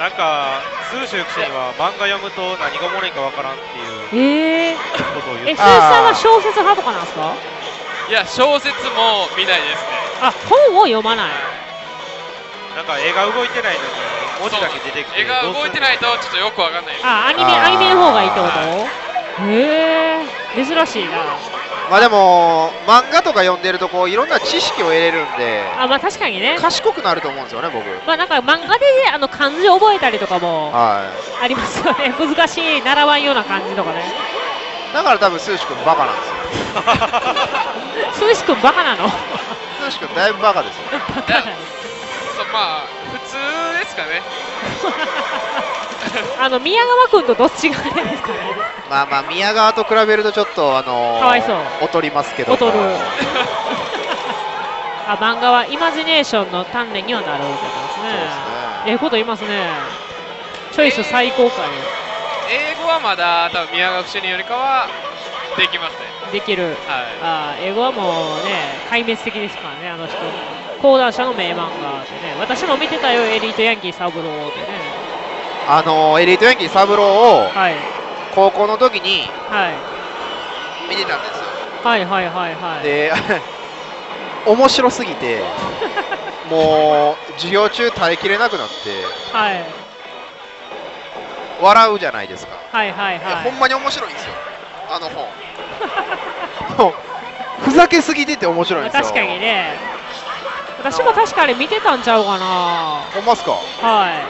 なんか数週くせには漫画読むと何がおもろいかわからんっていうことを言って。え、鈴木さんは小説派とかなんですか？いや小説も見ないですね。あ、本を読まない。なんか絵が動いてないのに文字だけ出てきて。絵が動いてないとちょっとよくわかんない。あ、アニメの方がいいってこと？へえ、珍しいな。まあでも漫画とか読んでるとこういろんな知識を得れるんで、あ、まあ確かにね、賢くなると思うんですよね僕。まあなんか漫画で漢字を覚えたりとかもありますよね、はい、難しい習わんような漢字とかね。だから多分スーシ君バカなんですよ。スーシ君バカなの。スーシ君だいぶバカですよ。バカなの。まあ普通ですかね。宮川君とどっちがあれですかね。まあまあ宮川と比べるとちょっとかわいそう劣りますけど。劣る。あ、漫画はイマジネーションの鍛錬にはなるってことですね。ええこと言いますね。チョイス最高かよ。英語はまだ多分宮川主任よりかはできますね。できる。はい。あ、英語はもうね壊滅的ですからねあの人。講談社の名漫画でね、私も見てたよエリートヤンキー三郎ってね。エリートヤンキー三郎を高校の時に見てたんですよ。はいはいはいはい。で面白すぎてもう授業中耐えきれなくなって笑うじゃないですか。はいはいはい。ほんまに面白いんですよあの本。ふざけすぎてて面白いんですよ。確かにね。私も確かに見てたんちゃうかな。ほんまっすか。はい。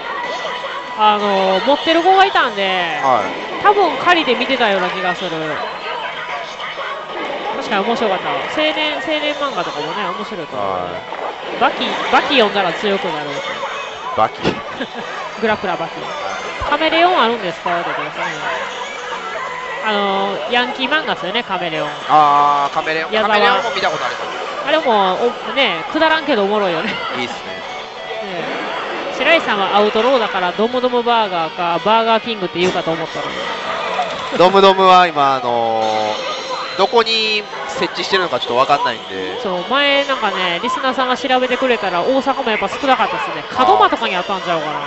持ってる子がいたんで、はい、多分借りて見てたような気がする。確かに面白かった。青年漫画とかもね面白いと思う、はい、バキ読んだら強くなる。バキグラプラバキカメレオンあるんですかってことですね。ヤンキー漫画ですよねカメレオン。ああカメレオンも見たことある。あれもねくだらんけどおもろいよね。いいっすね。白石さんはアウトローだからドムドムバーガーかバーガーキングって言うかと思ったの。ドムドムは今どこに設置してるのかちょっと分かんないんで。そう前なんかねリスナーさんが調べてくれたら大阪もやっぱ少なかったですね。門間とかにあったんちゃうかな。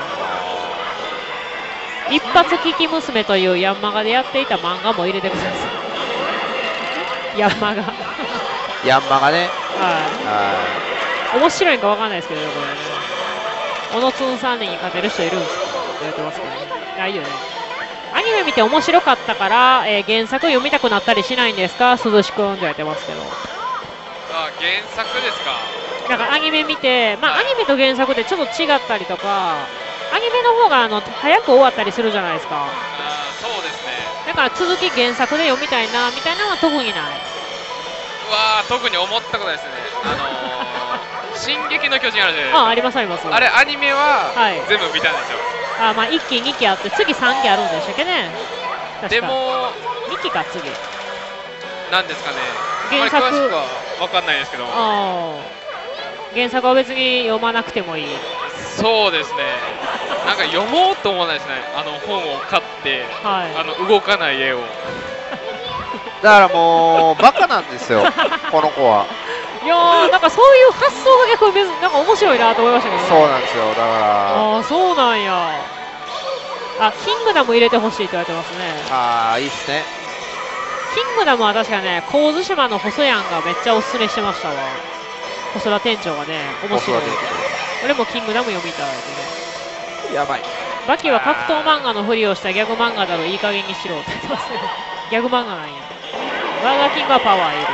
一発聞き娘というヤンマガでやっていた漫画も入れてください。ヤンマガヤンマガね。はい。面白いんか分かんないですけどねこれね。小野つんさんに勝てる人いるんですかって言ってますけど、ね、いいよね。アニメ見て面白かったから、原作読みたくなったりしないんですか鈴木くんって言ってますけど。あ、原作ですか。なんかアニメ見て、まあ、アニメと原作でちょっと違ったりとかアニメの方が早く終わったりするじゃないですか。あ、そうですね。だから続き原作で読みたいなみたいなのは特にない。うわー、特に思ったことですね。進撃の巨人あるじゃないですか。あ、ありますあります。あれアニメは全部見たんですよ。あ、まあ1期2期あって次3期あるんでしたっけね。でも2期か次なんですかね。原作は分かんないですけど、原作は別に読まなくてもいい。そうですね。なんか読もうと思わないですねあの本を買って、はい、動かない絵を。だからもうバカなんですよこの子は。いやー、なんかそういう発想が逆になんか面白いなと思いましたけどね。そうなんですよ。だからあ、そうなんや。あ、キングダム入れてほしいって言われてますね。ああ、いいっすね。キングダムは確かね、神津島の細やんがめっちゃおすすめしてましたわ。細田店長がね、面白い。俺もキングダム読みたい、ね、やばい。バキは格闘漫画のふりをしたギャグ漫画だろ、いい加減にしろって言ってますね。ギャグ漫画なんや。バーガーキングはパワーいる。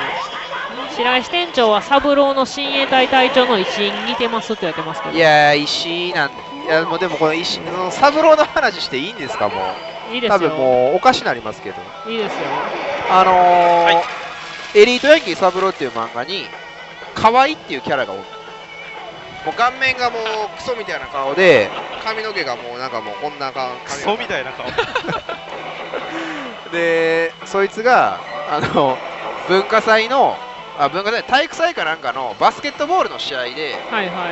白石店長は三郎の親衛隊隊長の石井に似てますって言われてますけど。いや石井なんて、いやもうでもこの石井の三郎の話していいんですか。もういいですよ。多分もうおかしなりますけど。いいですよ。はい、エリートヤンキー三郎っていう漫画に可愛いっていうキャラがおる。もう顔面がもうクソみたいな顔で髪の毛がもうなんかもうこんな顔。クソみたいな顔でそいつが文化祭、体育祭かなんかのバスケットボールの試合で、はいは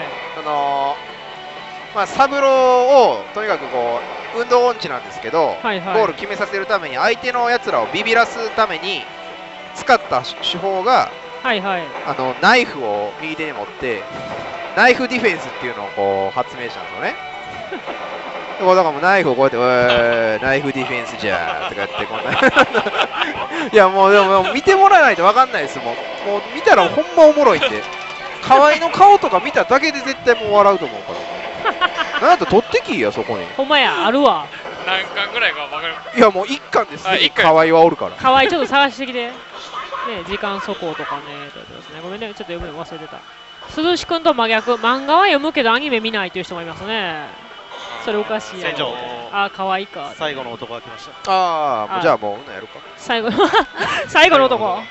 い、サブローをとにかくこう運動音痴なんですけど、はいはい、ゴール決めさせるために相手のやつらをビビらすために使った手法が、はいはい、ナイフを右手に持ってナイフディフェンスっていうのをこう発明したんですよね。だからもうナイフをこうやってナイフディフェンスじゃーとかやってこんないやもうでも見てもらわないと分かんないですもん。もう見たらほんまおもろいって、河合の顔とか見ただけで絶対もう笑うと思うからなんやったら取ってきいや、そこにほんまやあるわ。何巻ぐらいか分かる。いやもう1巻です。河合はおるから。河合ちょっと探してきてね、時間速報とかねとかですね。ごめんね、ちょっと読むの忘れてた。涼し君と真逆、漫画は読むけどアニメ見ないという人もいますね。それおかしいやろ。あ、可愛いか。最後の男が来ました。ああ、じゃあもうやるか。最後の最後の男。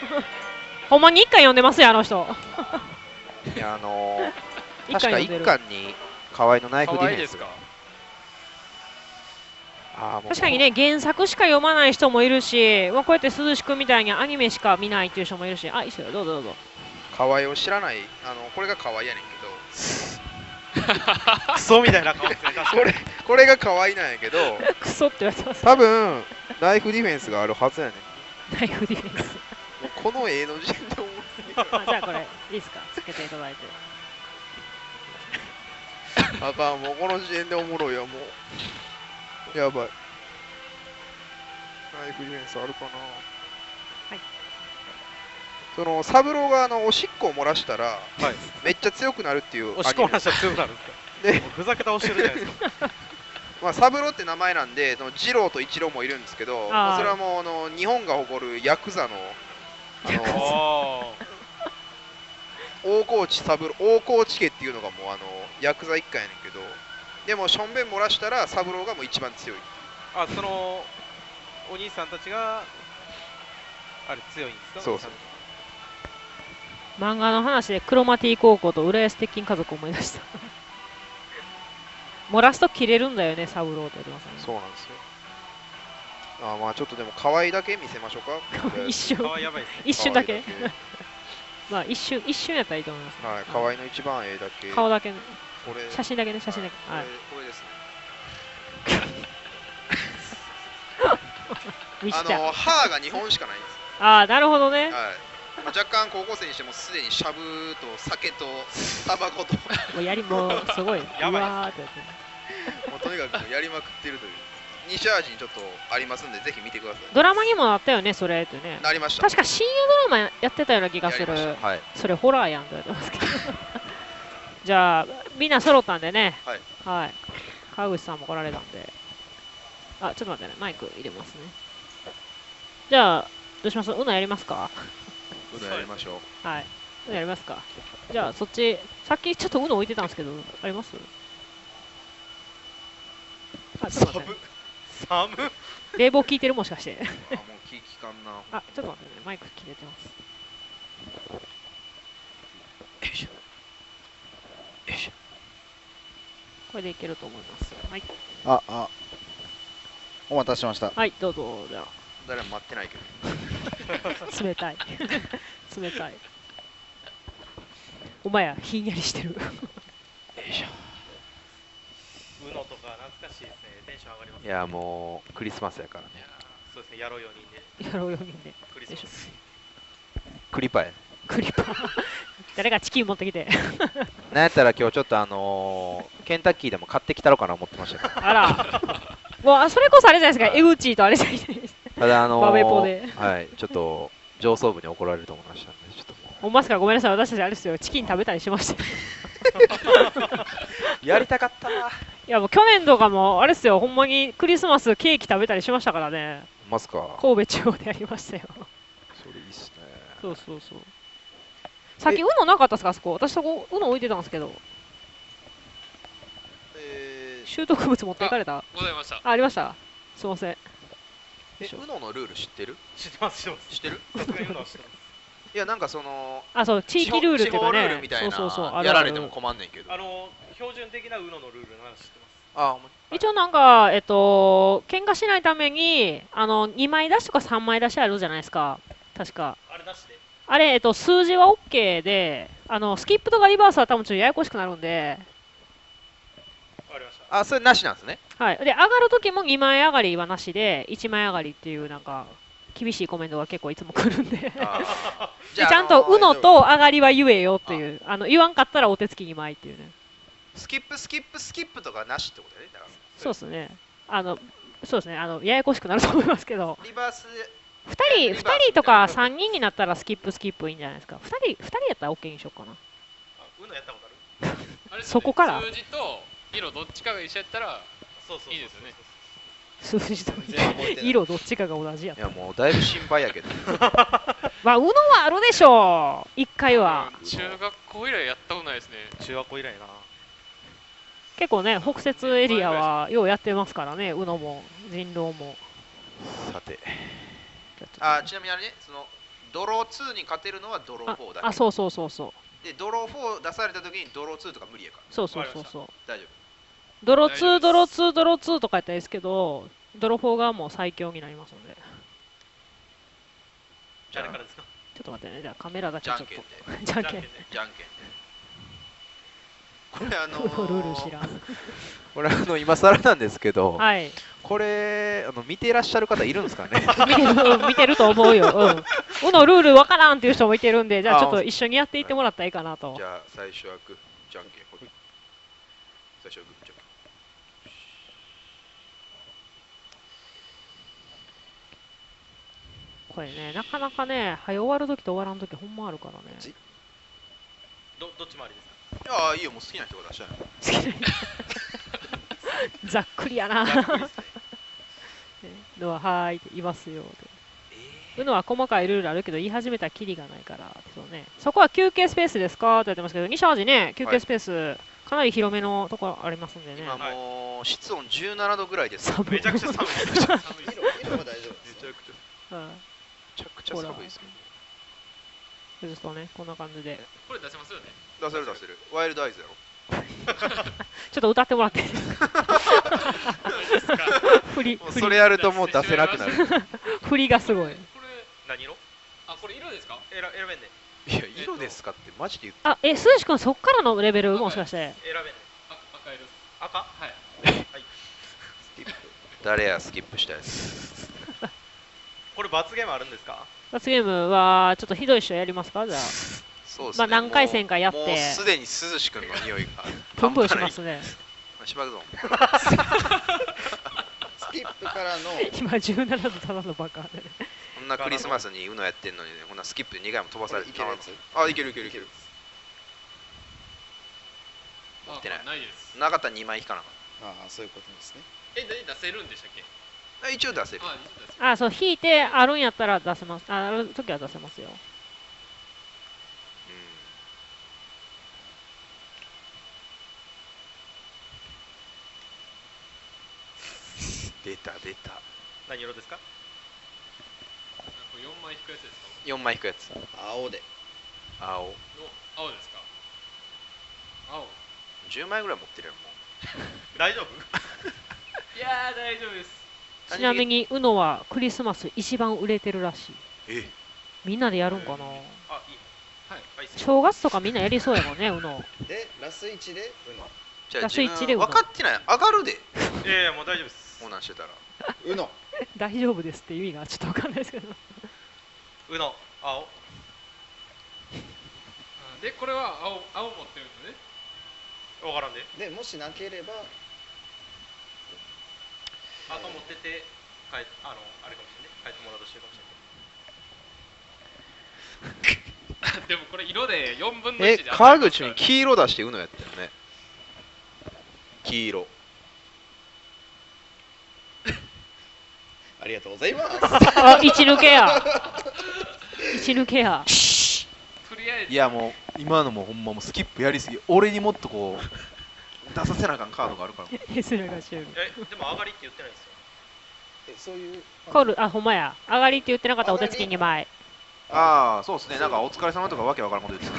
ほんまに1巻読んでますよあの人。いや確か1巻に可愛いのナイフディフェンス。確かにね、原作しか読まない人もいるし、こうやって涼しくみたいにアニメしか見ないっていう人もいるし、あ、いいですよ、どうぞどうぞ。可愛いを知らない、これが可愛いやねんけど。クソみたいな顔してるこれが可愛いなんやけどクソって言われてます。多分ナイフディフェンスがあるはずやねん。ナイフディフェンスこの絵の時点で思ってじゃあこれいいですか、つけていただいてあかん、もうこの時点でおもろいや、もうやばい。ナイフディフェンスあるかな。はい、そのサブローがおしっこを漏らしたら、はい、めっちゃ強くなるっていう。おしっこ漏らしたら強くなるんですかふざけ倒してるじゃないですかまあサブローって名前なんで、二郎と一郎もいるんですけど、まあそれはもう日本が誇るヤクザの大河内サブロー、大河内家っていうのがもうヤクザ一家やねんけど、でもしょんべん漏らしたらサブローがもう一番強い。あ、そのお兄さんたちがあれ強いんですか。そうそう、漫画の話でクロマティ高校と浦安鉄筋家族を思い出した漏らすと切れるんだよね、サブローって言ってますね。そうなんですよ。あ、まあちょっとでも可愛いだけ見せましょうか一瞬一瞬だけまあ一瞬やったらいいと思います。はい、可愛いの一番絵だけ、顔だけ、写真だけね、写真だけ、これですね歯が2本しかないんです。ああ、なるほどね。はい、若干高校生にしてもすでにしゃぶと酒とタバコともうやりもうすごいやばいってやってもうとにかくやりまくってるという西アジにちょっとありますんで、ぜひ見てください。ドラマにもなったよねそれってね。なりました。確か深夜ドラマやってたような気がする。はい、それホラーやんと言われてますけどじゃあみんな揃ったんでね。はい、はい、川口さんも来られたんで、あ、ちょっと待ってね、マイク入れますね。じゃあどうします、うなやりますかやりましょう。はい、やりますか。じゃあそっち、さっきちょっとうの置いてたんですけど、あります？あ、ちょっと待って。寒っ。冷房効いてるもしかして。あ、もう効かんな。あ、ちょっと待ってね、マイク切れてます。よいしょ。よいしょ。これでいけると思います。はい。あ、お待たせしました。はい、どうぞ。じゃあ誰も待ってないけど。冷たい冷たい。お前やひんやりしてるよいしょ。うのとか懐かしいですね。テンション上がりますね。いやもうクリスマスやからね。そうですね、やろう4人で、やろう4人でクリスマスクリパやクリパ誰かチキン持ってきてなんやったら今日ちょっとケンタッキーでも買ってきたろかな思ってましたあらもうそれこそあれじゃないですか、エグチーとあれじゃないですか。ただバベポで、はい、ちょっと上層部に怒られると思いましたんで、ちょっともうマスカごめんなさい、私たちあれですよ、チキン食べたりしましたやりたかった。いやもう去年とかもあれですよ、ほんまにクリスマスケーキ食べたりしましたからね。マスカ神戸中央でやりましたよ。それいいっすね。そうそうそう。さっきうのなかったっすか、あそこ。私そこうの置いてたんですけど、拾得物持っていかれた。ございました。ありました。すいません。うののルール知ってる？知ってます、知ってる。いやなんかそのあ、そう地域ルールっていうかね、そうそう、やられても困んねんけど、標準的なうののルールなら知ってます。一応なんか喧嘩しないために2枚出しとか3枚出しあるじゃないですか。確か。あれなしで。あれ、数字は OK で、スキップとかリバースは多分ちょっとややこしくなるんで。わかりました。あ、それなしなんですね。はい。で、上がるときも2枚上がりはなしで、1枚上がりっていうなんか、厳しいコメントが結構いつも来るんで。ちゃんと、うのと上がりは言えよっていう。言わんかったらお手つき2枚っていうね。スキップとかなしってことだね。だからそうですね。そうですね。ややこしくなると思いますけど。リバース2人とか3人になったらスキップいいんじゃないですか。2人やったら OK にしようかな。うのやったことあるあれ、ね、そこから数字と色どっちかが一緒やったらいいですよね。数字と色どっちかが同じやったら、いやもうだいぶ心配やけどまあうのはあるでしょう。1回は中学校以来やったことないですね。中学校以来な。結構ね、北節エリアはようやってますからね、うのも人狼も。さて、あ、ちなみにあれね、そのドロー2に勝てるのはドロー4だけ。あ、そうで、ドロー4出された時にドロー2とか無理やから。そう大丈夫。ドロー2ドロー2ドロー2とかやったらいいですけど、ドロー4がもう最強になりますので。じゃあ誰からですか。ちょっと待ってね。じゃあカメラだけちょっとじゃんけんでこれ今更なんですけど、はい、これ見ていらっしゃる方いるんですかね見てると思うよ。うん、のルールわからんっていう人もいてるんで、じゃあちょっと一緒にやっていってもらったらいいかなと。じゃあ最初はグッじゃんけんほい。最初はグッじゃんけん。これね、なかなかね、早終わるときと終わらんときほんまあるからね。どっちもありですか。ああ、いいよ、もう好きな人が出しちゃう。ざっくりやな。のははーいって言いますよ。うのは細かいルールあるけど言い始めたらキリがないから。そうね。そこは休憩スペースですかって言ってますけど、西淡路ね、休憩スペースかなり広めのところありますんでね。今もう室温17度ぐらいです。めちゃくちゃ寒いです。色は大丈夫です。めちゃくちゃ寒いです。そうですかね、こんな感じで。これ出せますよね。出せる。ワイルドアイズやろ。ちょっと歌ってもらって。それやるともう出せなくなる。振りがすごい。これ何色？あ、これ色ですか？選べんね。いや、色ですかってマジで言って。あ、すずし君そっからのレベルもしかして。選べんね。赤色。赤？はい。誰やスキップしたやつ。これ罰ゲームあるんですか？罰ゲームはちょっとひどい人やりますか。じゃあそうですね、まあ何回戦かやって、もうすでに涼しくんの匂いがプンプンしますね。しばくぞスキップからの今17度ただのバカで、こんなクリスマスにうのやってんのにね、こんなスキップで2回も飛ばされていけるやつ。あ、いける。持ってないです。なかったら2枚引かなかった。ああ、そういうことですね。出せるんでしたっけ。一応出せる。あ、そう、引いてあるんやったら出せます。あるときは出せますよ。出た。何色ですか？4枚引くやつですか？4枚引くやつ。青で。青ですか？青。10枚ぐらい持ってるやんもう。大丈夫？いやー大丈夫です。ちなみに、うのはクリスマス一番売れてるらしい。みんなでやるんかな。正月とかみんなやりそうやもんね、うの。で、ラス1でうの。ラス1でうの。分かってない、上がるで。いや、もう大丈夫です。オーナーしてたら。うの。大丈夫ですって意味がちょっと分かんないですけど。うの、青。で、これは青持ってるんでね。分からんで。で、もしなければ。あと持ってて、あれかもしれない。帰ってもらうとしてるかもしれない。でもこれ色で4分の1で。川口に黄色出してうのやったよね。黄色。ありがとうございます。一抜けや。いやもう今のもほんまもうスキップやりすぎ。俺にもっとこう。出させなあかんカードがあるから。でも上がりって言ってないですよ。そういうコール、あ、ほんまや。上がりって言ってなかったらお手つき2枚。ああ、そうですね。なんかお疲れ様とかわけわからんこと言ってた。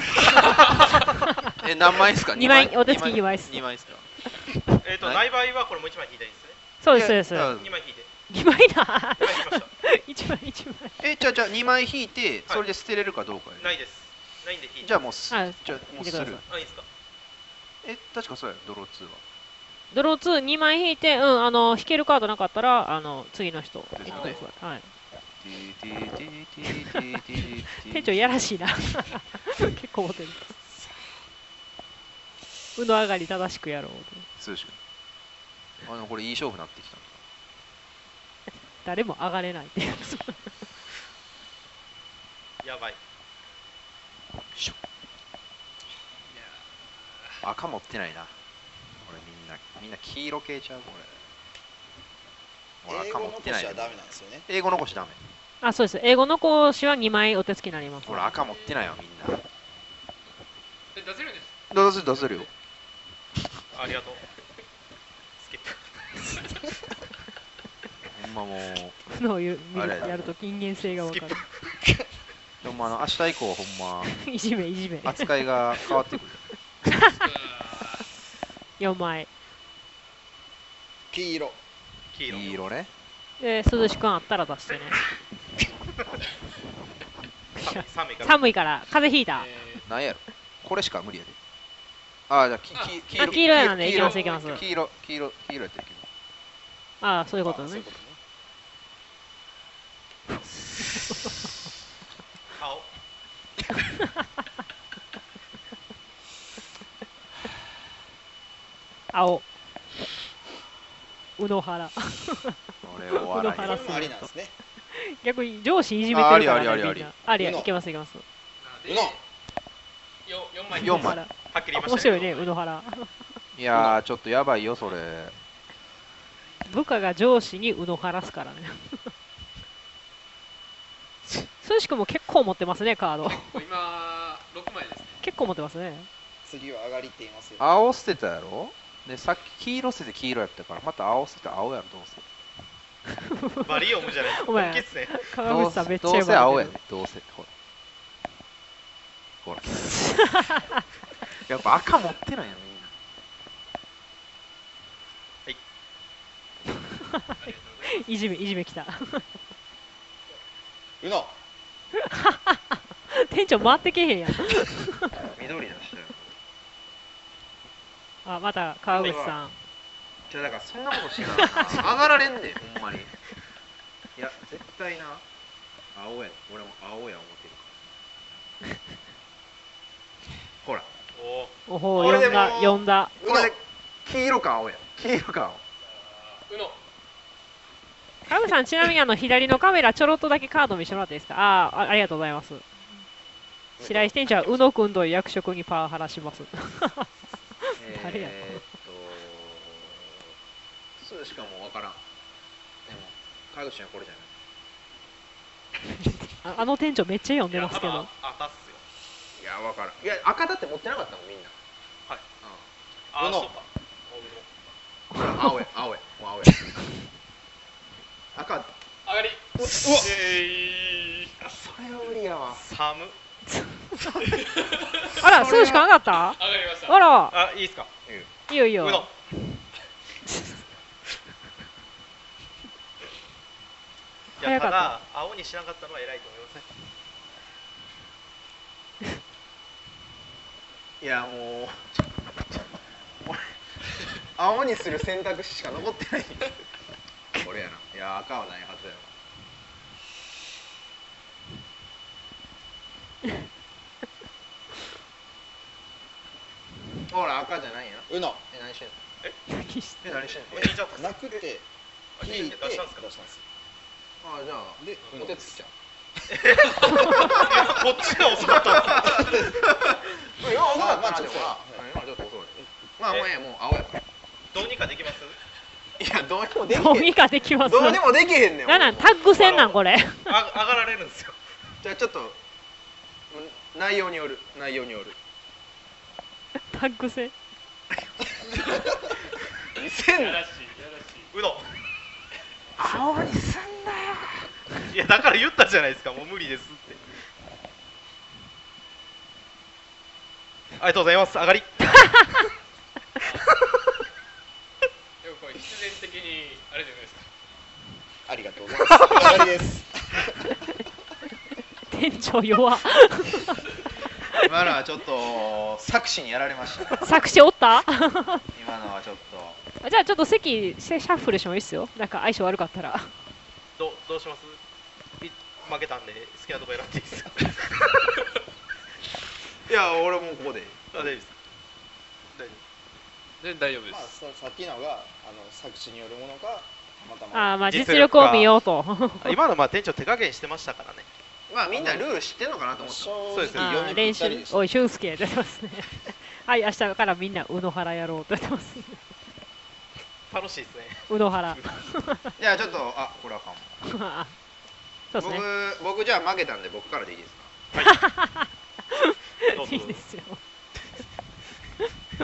何枚ですか？2枚、お手つき2枚です。2枚ですか。ない場合はこれもう1枚引いたいんですね。そうです。2枚引いて。2枚だ。1枚じゃあ2枚引いてそれで捨てれるかどうか。ないです。ないんで引いて。じゃあもうする。あ、いいですか。確かそうや。ドロー2はドロー22枚引いて、引けるカードなかったら次の人。はい。店長やらしいな。結構モテる。うの上がり正しくやろう。そうでしょ。これいい勝負になってきた。誰も上がれないってやつ。やばい。赤持ってないな。これみんな黄色系ちゃうこれ。英語残しはダメなんですよね。英語残しダメ。あ、そうです。英語残しは2枚お手つきになります。ほら赤持ってないよみんな。出せるんです。出せるよ。ありがとう。スキップ。ほんまもう。のをやると人間性が分かる。でも明日以降ほんま。いじめ。扱いが変わってくる。4枚黄色ね。で涼しくあったら出してね。寒いから風邪ひいた。なんやろこれしか無理やで。ああじゃあ黄色なんでいきますいきます。黄色やってるけど。ああそういうことね。青。青宇野原。俺お笑い。ありなんですね。逆に上司いじめてるからね。ありいけますいけます。宇野。4枚。はっきり言いました。面白いね宇野原。いやーちょっとやばいよそれ。部下が上司に宇野原すからね。それしかも結構持ってますねカード。今6枚ですね。結構持ってますね。次は上がりって言いますよ。青捨てたやろ。でさっき黄色捨てて黄色やったからまた青捨てて青やろ。どうせバリオムじゃない。お前川口さんめっちゃやばい。どうせ青やね。どうせほらやっぱ赤持ってないよね。はいいじめきた。うの店長回ってけへんやん。緑だし。あ、また川口さん。じゃだからそんなことしないな。上がられんねんほんまに。いや絶対な。青や。俺も青や思ってるから。ほら。おほう呼んだ。これで黄色か青や。黄色か青。うの。川口さんちなみに左のカメラちょろっとだけカード見せてもらっていいですか。ありがとうございます。白石店長はうのくんという役職にパワハラします。誰やったそれしかもう分からん。でも川口はこれじゃない。店長めっちゃ読んでますけど。赤っすよ。いや分からん。いや赤だって持ってなかったもんみんな。はい。あの。これ青や。もう青や。赤。上がり。うわ。それは無理やわ。寒。あら、そうしかなかった。上がりました。あら、いいですか。いいよいいよ。いや、ただ青にしなかったのは偉いと思いますね。いや、もう青にする選択肢しか残ってない。これやな。いや、赤はないはずだよ。ほら赤じゃないや。うの。何してんの？何してんの？なくて引いて出したんです。あじゃあでお手つきちゃう。こっちが遅かった。まあもう青やから。どうにかできます？いやどうにかできます。どうにもできへんねん。なんタッグ戦なんこれ。上がられるんですよ。じゃあちょっと。内容によるタッグ戦うの青にすんなよ。いやだから言ったじゃないですか。もう無理ですって。ありがとうございます。上がり。でもこれ必然的にあれじゃないですか。ありがとうございます。上がりです。店長弱今のはちょっと作詞にやられました、ね、作詞おった今のはちょっとじゃあちょっと席シャッフルしてもいいっすよ。なんか相性悪かったらどうします？負けたんで好きなとこ選んでいいですかいや俺もうここで大丈夫です大丈夫です、まあ、さっきのが作詞によるものか実力を見ようと今のまあ店長手加減してましたからねまあみんなルール知ってるのかなと思ってそうですね練習おい俊介やってますねはい明日からみんな宇野原やろうとやってますね楽しいですね宇野原いやちょっとあこれはかもそうですね僕じゃあ負けたんで僕からでいいですかはいいいですよ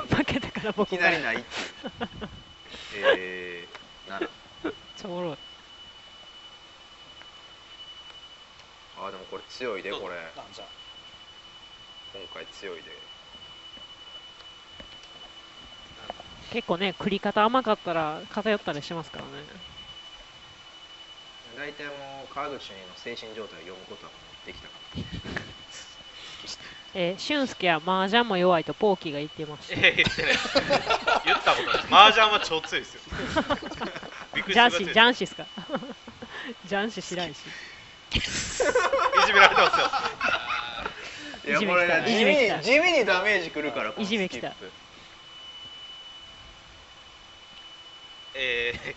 負けたから僕いきなりないなる超おもろいあでもこれ強いでこれ今回強いで結構ね繰り方甘かったら偏ったりしてますからね大体もう川口主任の精神状態を読むことはできたから俊介はマージャンも弱いとポーキーが言ってました。言ってない。言ったことない。マージャンは超強いですよ。ジャンシですか。ジャンシしないし。いじめられてますよ。いやこれ地味にダメージくるから。いじめきた。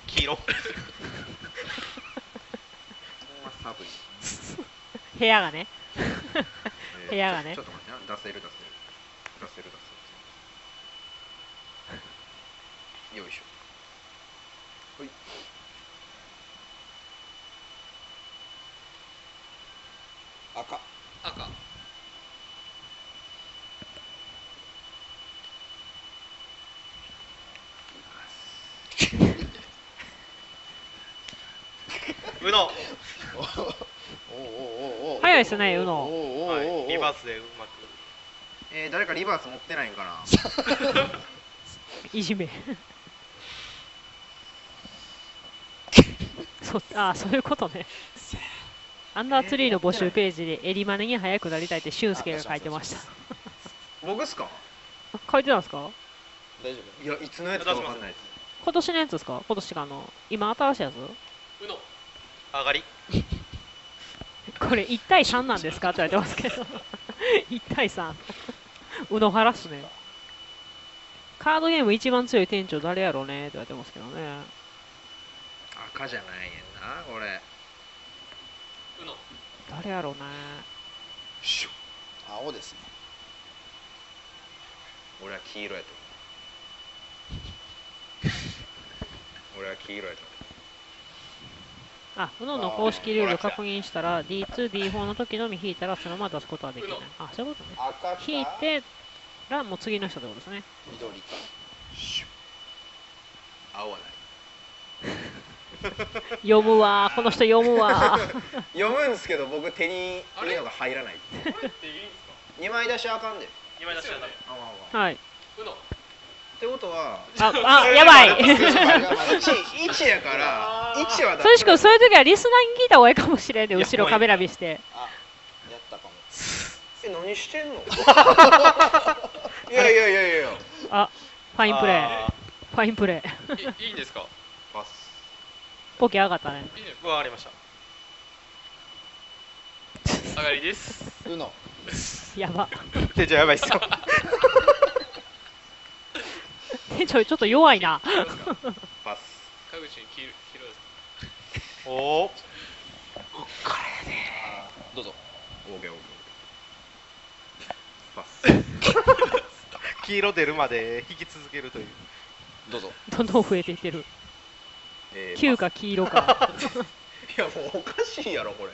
黄色。部屋がね。部屋がね。ちょっと待ってな、出せる。よいしょ。はい。赤。うの。早いですね、うの。リバースでうまく。誰かリバース持ってないんかな。いじめ。そういうことね。アンダーツリーの募集ページでエリマネに早くなりたいって俊介が書いてました。僕っすか？書いてたんですか？大丈夫。いやいつのやつかわかんないです。今年のやつですか？今年か今新しいやつ？うの上がり。これ1対3なんですかって言われてますけど1対3うのはらっすねカードゲーム一番強い店長誰やろうねって言われてますけどね赤じゃないねんなこれうの誰やろうね青ですね俺は黄色やとあ、うのの公式ルールを確認したら D2、D4 の時のみ引いたらそのまま出すことはできない。あ、そういうことね。引いてらもう次の人ってことですね。緑か。青はない。読むわ、この人読むわ。読むんですけど、僕手に入れるのが入らない。2枚出しあかんで。2枚出しはダメ。はい。うの。ってことはあやばい1やから1はだそういう時はリスナーに聞いた方がいいかもしれんで後ろカメラ見してあやったかも何してんのいやあファインプレーファインプレーいいんですかパスポケ上がったねわかりました上がりですうのやば店長やばいっすよちょっと弱いな。パス。川口に切る。おお。こっからやね。どうぞ。パス。黄色出るまで引き続けるという。どうぞ。どんどん増えていってる。9か黄色か。いやもうおかしいやろこれ。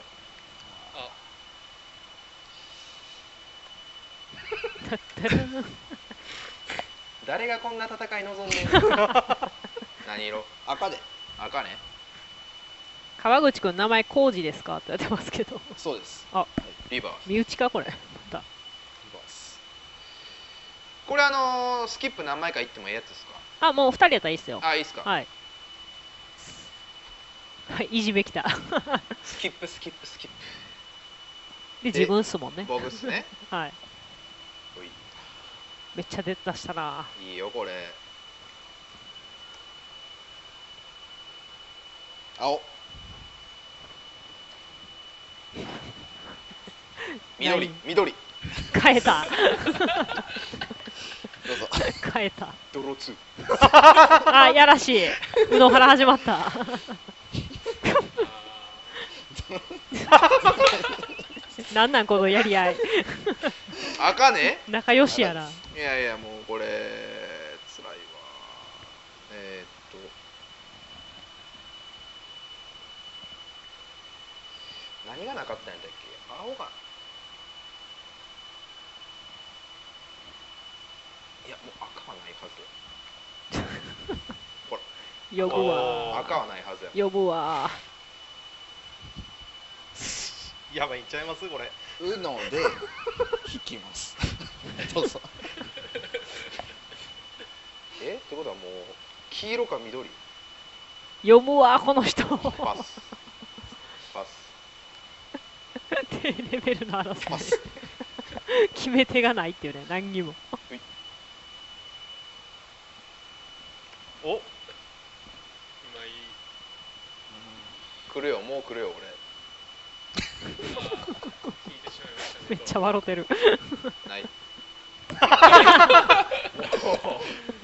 だったら。誰がこんな戦い望んでるの何色赤で赤ね川口くん名前コウジですかって言ってますけどそうですあ、はい、リバース身内かこれまたリバースこれスキップ何枚かいってもいいやつですかあ、もう2人やったらいいっすよあ、いいっすかはい、はい、いじめきたスキップで自分っすもんね。僕っすね。はい。めっちゃ出したな。いいよこれ。青。緑緑。変えた。どうぞ。変えた。泥2。あ、やらしい。うどん腹始まった。なんなんこのやり合い。あかね。仲良しやな。いやいやもうこれつらいわ。何がなかったんだっけ？青が。いやもう赤はないはず。ほら。呼ぶわ。赤はないはずや。呼ぶわ。やばい、いっちゃいますこれ。うので引きます。どうぞ。え？ってことはもう黄色か緑。読むわこの人。パス。パス。低レベルの争い。決め手がないっていうね、何にも。お。今いい。来るよ、もう来るよ俺。めっちゃ笑ってる。ない。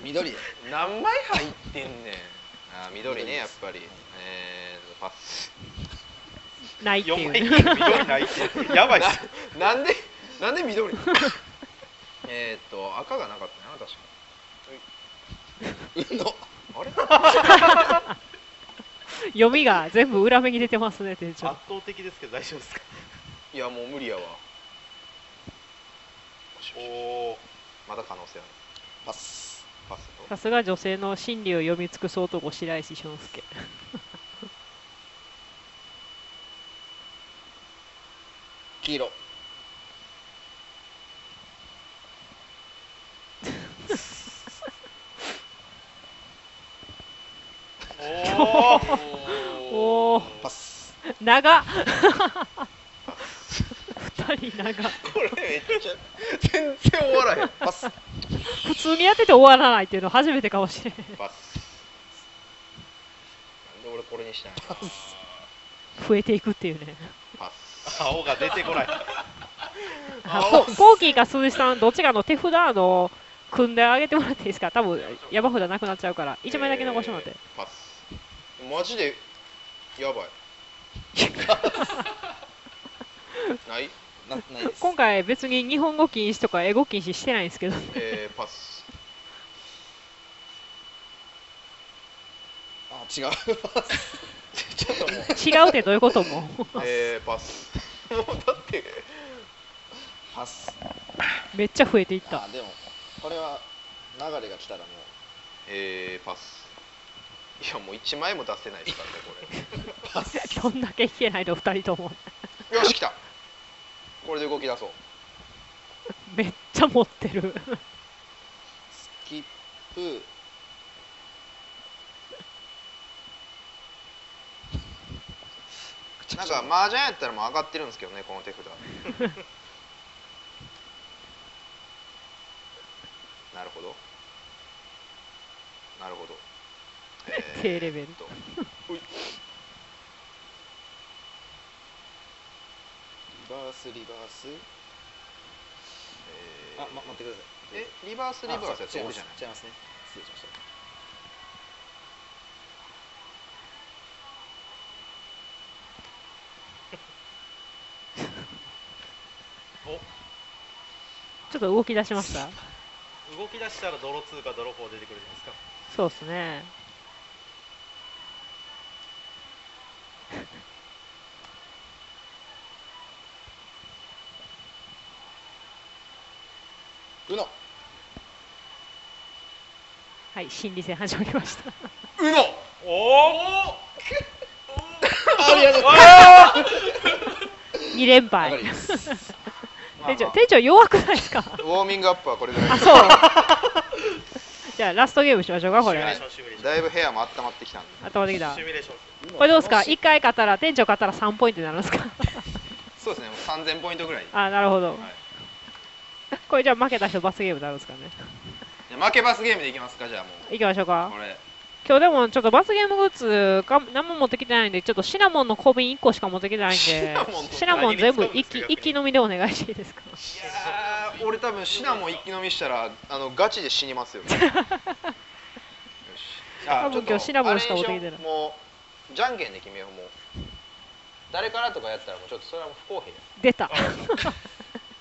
緑。何枚入ってんねん。あ、緑ねやっぱり。パス。ないっていう。緑ないって。やばいっす。なんで緑。赤がなかったな確か。あれ？読みが全部裏目に出てますね、店長。圧倒的ですけど大丈夫ですか？いや、もう無理やわ。おお、まだ可能性ある。パス。パス。さすが女性の心理を読み尽くそうと白石俊介。黄色。おお、パス。長。二人長。これめっちゃ全然終わらない。パス。普通にやってて終わらないっていうの初めてかもしれない。パス。なんで俺これにしたの？増えていくっていうね。パス。青が出てこない。ポーキーか鈴木さんどっちかの手札の組んであげてもらっていいですか？多分山札なくなっちゃうから1枚だけ残してもらって。パス。マジでやばい。ない？ないです。今回別に日本語禁止とか英語禁止してないんですけど。パス。あ、違う。ちょっともう違うってどういうことも。パス。もうだってパス。めっちゃ増えていった。あ、でもこれは流れが来たらもう。パス。いやもう1枚も出せないですからねこれ。どんだけ引けないの2人とも。よし来た。これで動き出そう。めっちゃ持ってる。スキップ。なんか麻雀やったらもう上がってるんですけどねこの手札。なるほど。なるほど。低レベルと。リバースリバース。あ、待ってください。リバースリバースやつ俺じゃない。違いますね。失礼しました。お。ちょっと動き出しました。動き出したら泥2か泥4出てくるじゃないですか。そうですね。はい、心理戦始まりました。うの。おお。2連敗。店長弱くないですか？ウォーミングアップはこれぐらい。あ、そう。じゃあラストゲームしましょうかこれ。だいぶ部屋も温まってきたんで。温まってきた。これどうですか？1回勝ったら店長勝ったら3ポイントになるんですか？そうですね、3000ポイントぐらい。あ、なるほど、はい、これじゃあ負けた人罰ゲームになるんですかね。いや負け罰ゲームでいきますか。じゃあもういきましょうか。これ今日でもちょっと罰ゲームグッズが何も持ってきてないんで、ちょっとシナモンの小瓶1個しか持ってきてないんで、シナモン全部一気飲みでお願いしていいですか。いやー俺多分シナモン一気飲みしたらガチで死にますよね。よし、多分今日シナモンしか持ってきてない。もうじゃんけんで決めよう。もう誰からとかやったらもうちょっとそれはもう不公平出た。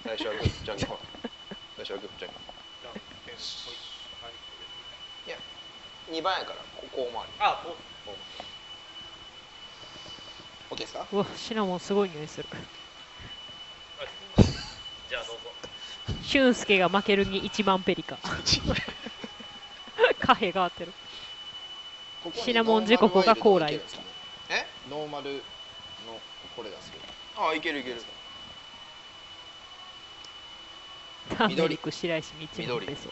最初はグッじゃんけんほら、最初はグッじゃんけん。いや2番やからここを回る。あっ OK ですか。うわシナモンすごい匂いする。じゃあどうぞ。俊介が負けるに1万ペリカ。カフェが合ってる。ここシナモン時刻が高麗。えノーマルのこれですけど。あいけるいける。ターメリック白石道のペソ。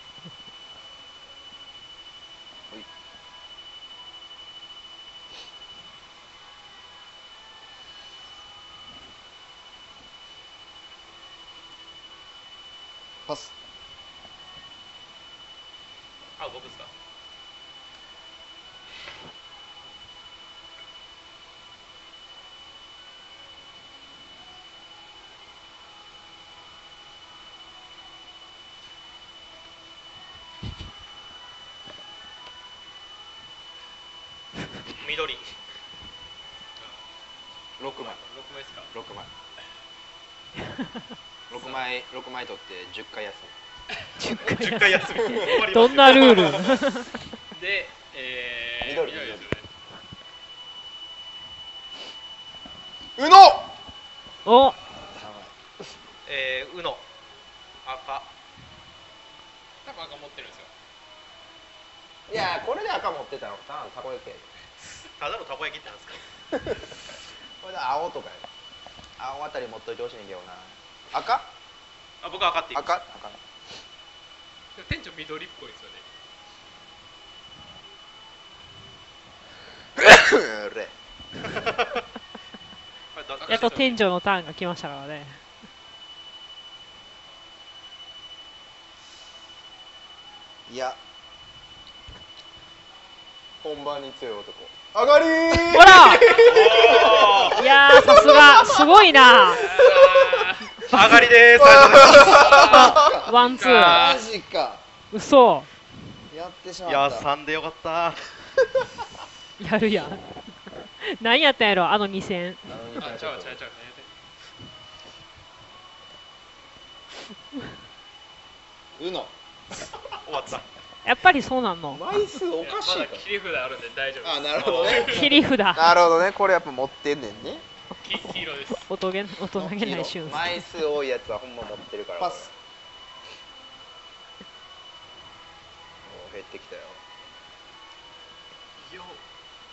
パス。あ僕ですか。緑。6枚。6枚ですか。6枚取って10回休み。10回休み。どんなルール？で、緑ですよね。うの。お。うの。赤。多分赤持ってるんですよ。いやーこれで赤持ってたのただのたこ焼きやで。ただのたこ焼きってなんですか。これで青とかやで。青あたり持っといてほしいねんけどな。赤？あ僕は赤って言う。赤？赤。店長緑っぽいですよね。やっと店長のターンが来ましたからね。いや。本番に強い男。上がりー。ほら。いやーさすがすごいな。上がりです。ワンツー。マジか。嘘。やってしまった。いや3でよかった。やるやん。何やったやろあの2000。あちゃうちゃうちゃう。うの。終わった。やっぱりそうなんの。枚数おかしい。まだ切り札あるんで大丈夫。あ、なるほどね。切り札。なるほどね。これやっぱ持ってんねんね。黄色です。大人げないシューズ。枚数多いやつはほんま持ってるから。パス。もう減ってきたよ。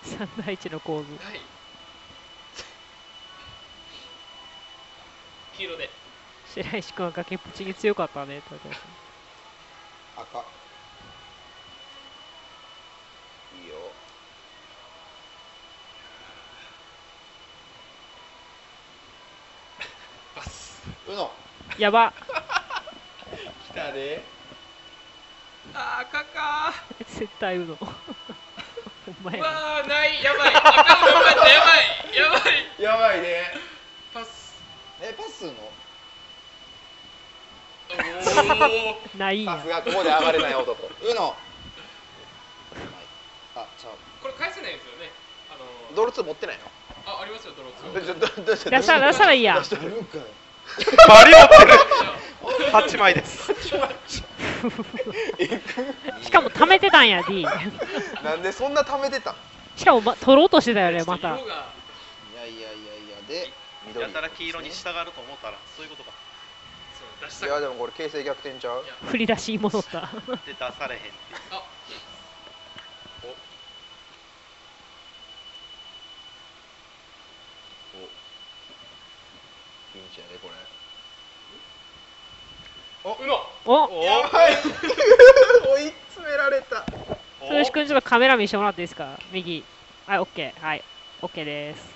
3対1の構図。はい。黄色で。白石君は崖っぷちに強かったね。赤。うのやばきたで。あ赤か絶対うの。お前わあないやばい。赤のままやばいやばいやばいね。パスパスのないや。パスがここで暴れない男。うのあちゃうこれ返せないですよね。ドローツ持ってないの。あありますよドローツ。出したらいいや。バリ持ってる。8枚です。しかも貯めてたんや D。なんでそんな貯めてたん。しかも取ろうとしてたよねまた。いやいやいやいやで緑。やたら黄色に従うと思ったらそういうことか。いやでもこれ形勢逆転ちゃう。振り出し戻った。で出されへんって。あ。ピンチやねこれ。おやばい。追い詰められた。鈴木君ちょっとカメラ見してもらっていいですか。右はいオッケーはいオッケーです。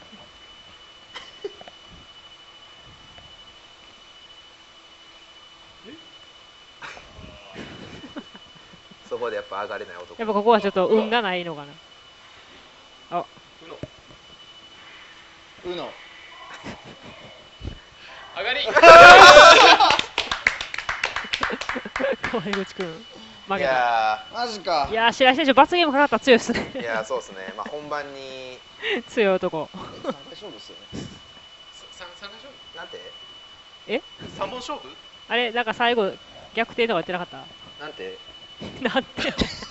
こでやっぱ上がれない男。やっぱここはちょっと運がないのかな。あ、うの上がり川井口くん負けた。いやーマジか。いやー白井選手罰ゲームかかったら強いですね。いやーそうですね、まあ本番に強い男。3回勝負っすよね。3回勝負なんてえ3本勝負あれなんか最後逆転とかやってなかった。なんてなんて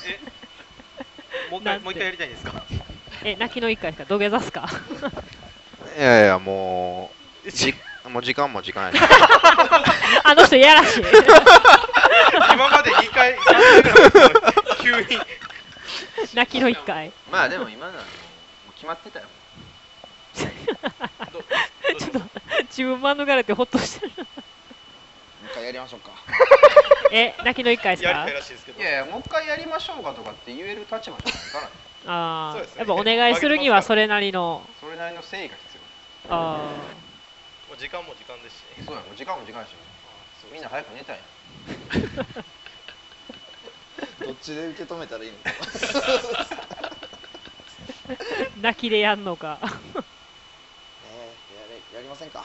えもう一回やりたいんですか。え泣きの1回ですか、土下座すか。いやいやもう時間も時間やしあの人いやらしい今まで2回急に泣きの1回まあでも今なのもう決まってたよちょっと自分免れてほっとしてる。もう一回やりましょうかえ泣きの1回ですか。いやいやもう一回やりましょうかとかって言える立場じゃないから。ああ、ね、やっぱお願いするにはそれなりの誠意が必要。ああ、時間も時間ですし、ね、そうやもう時間も時間ですし、みんな早く寝たいどっちで受け止めたらいいのか泣きでやんのかやりませんか。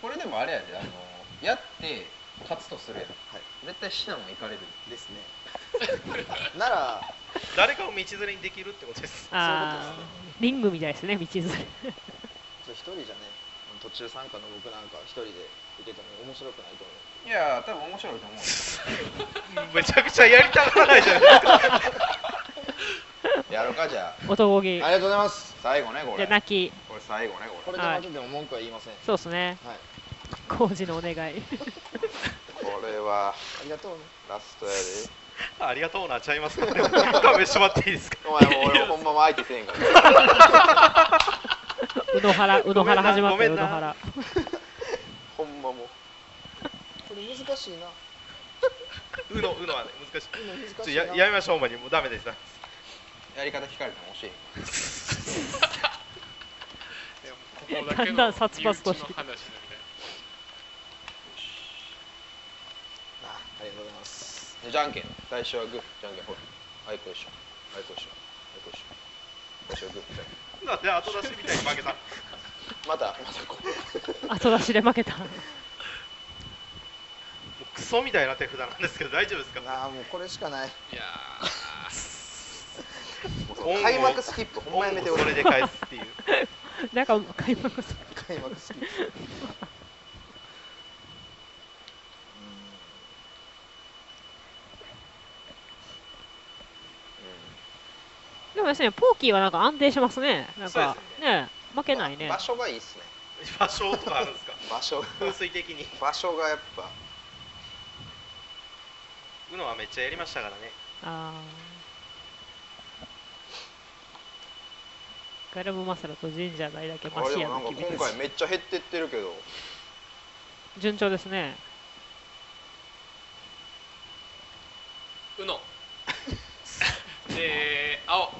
これでもあれやで、やって勝つとするやん、はい、絶対死難もいかれるですねなら誰かを道連れにできるってことです。あー、リングみたいですね、道連れ一人じゃね、途中参加の僕なんか一人で受けても面白くないと思う。いやー、多分面白いと思うめちゃくちゃやりたがらないじゃないですかやろうか、じゃあ男気ありがとうございます。最後ね、これじゃ泣きこれ最後ね、これで負けても文句は言いません。そうですね、はい、工事のお願いこれはありがとうね、ラストやで。ありがとうなっちゃいますか。勘弁してもらっていいですか。お前も俺ほんまも相手せんから。うどはら始まったよ、うどはら。ほんまも。これ難しいな。うのはね難しい。難しい。やめましょう、ほんまにもうダメです。やり方聞かれても教えん。だんだん殺伐として。ありがとうございます。じゃんけん、最初はグー、じゃんけんほい、あいこ一緒、あいこ一緒、あいこ一緒、最初はグー、じゃんけん。なんで後出しみたいに負けた。またこう。後出しで負けた。もうクソみたいな手札なんですけど、大丈夫ですか。ああ、もうこれしかない。いやー。開幕スキップ、ほんまやめて。それで返すっていう。なんか開幕スキップ。でもですね、ポーキーはなんか安定しますね。なんかね、負けないね。場所がいいですね。場所とかあるんですか。場所。風水的に。場所がやっぱ。うのはめっちゃやりましたからね。ああ。ガルムマサラと神社代だけマシやの気分です。今回めっちゃ減ってってるけど。順調ですね。うの。青。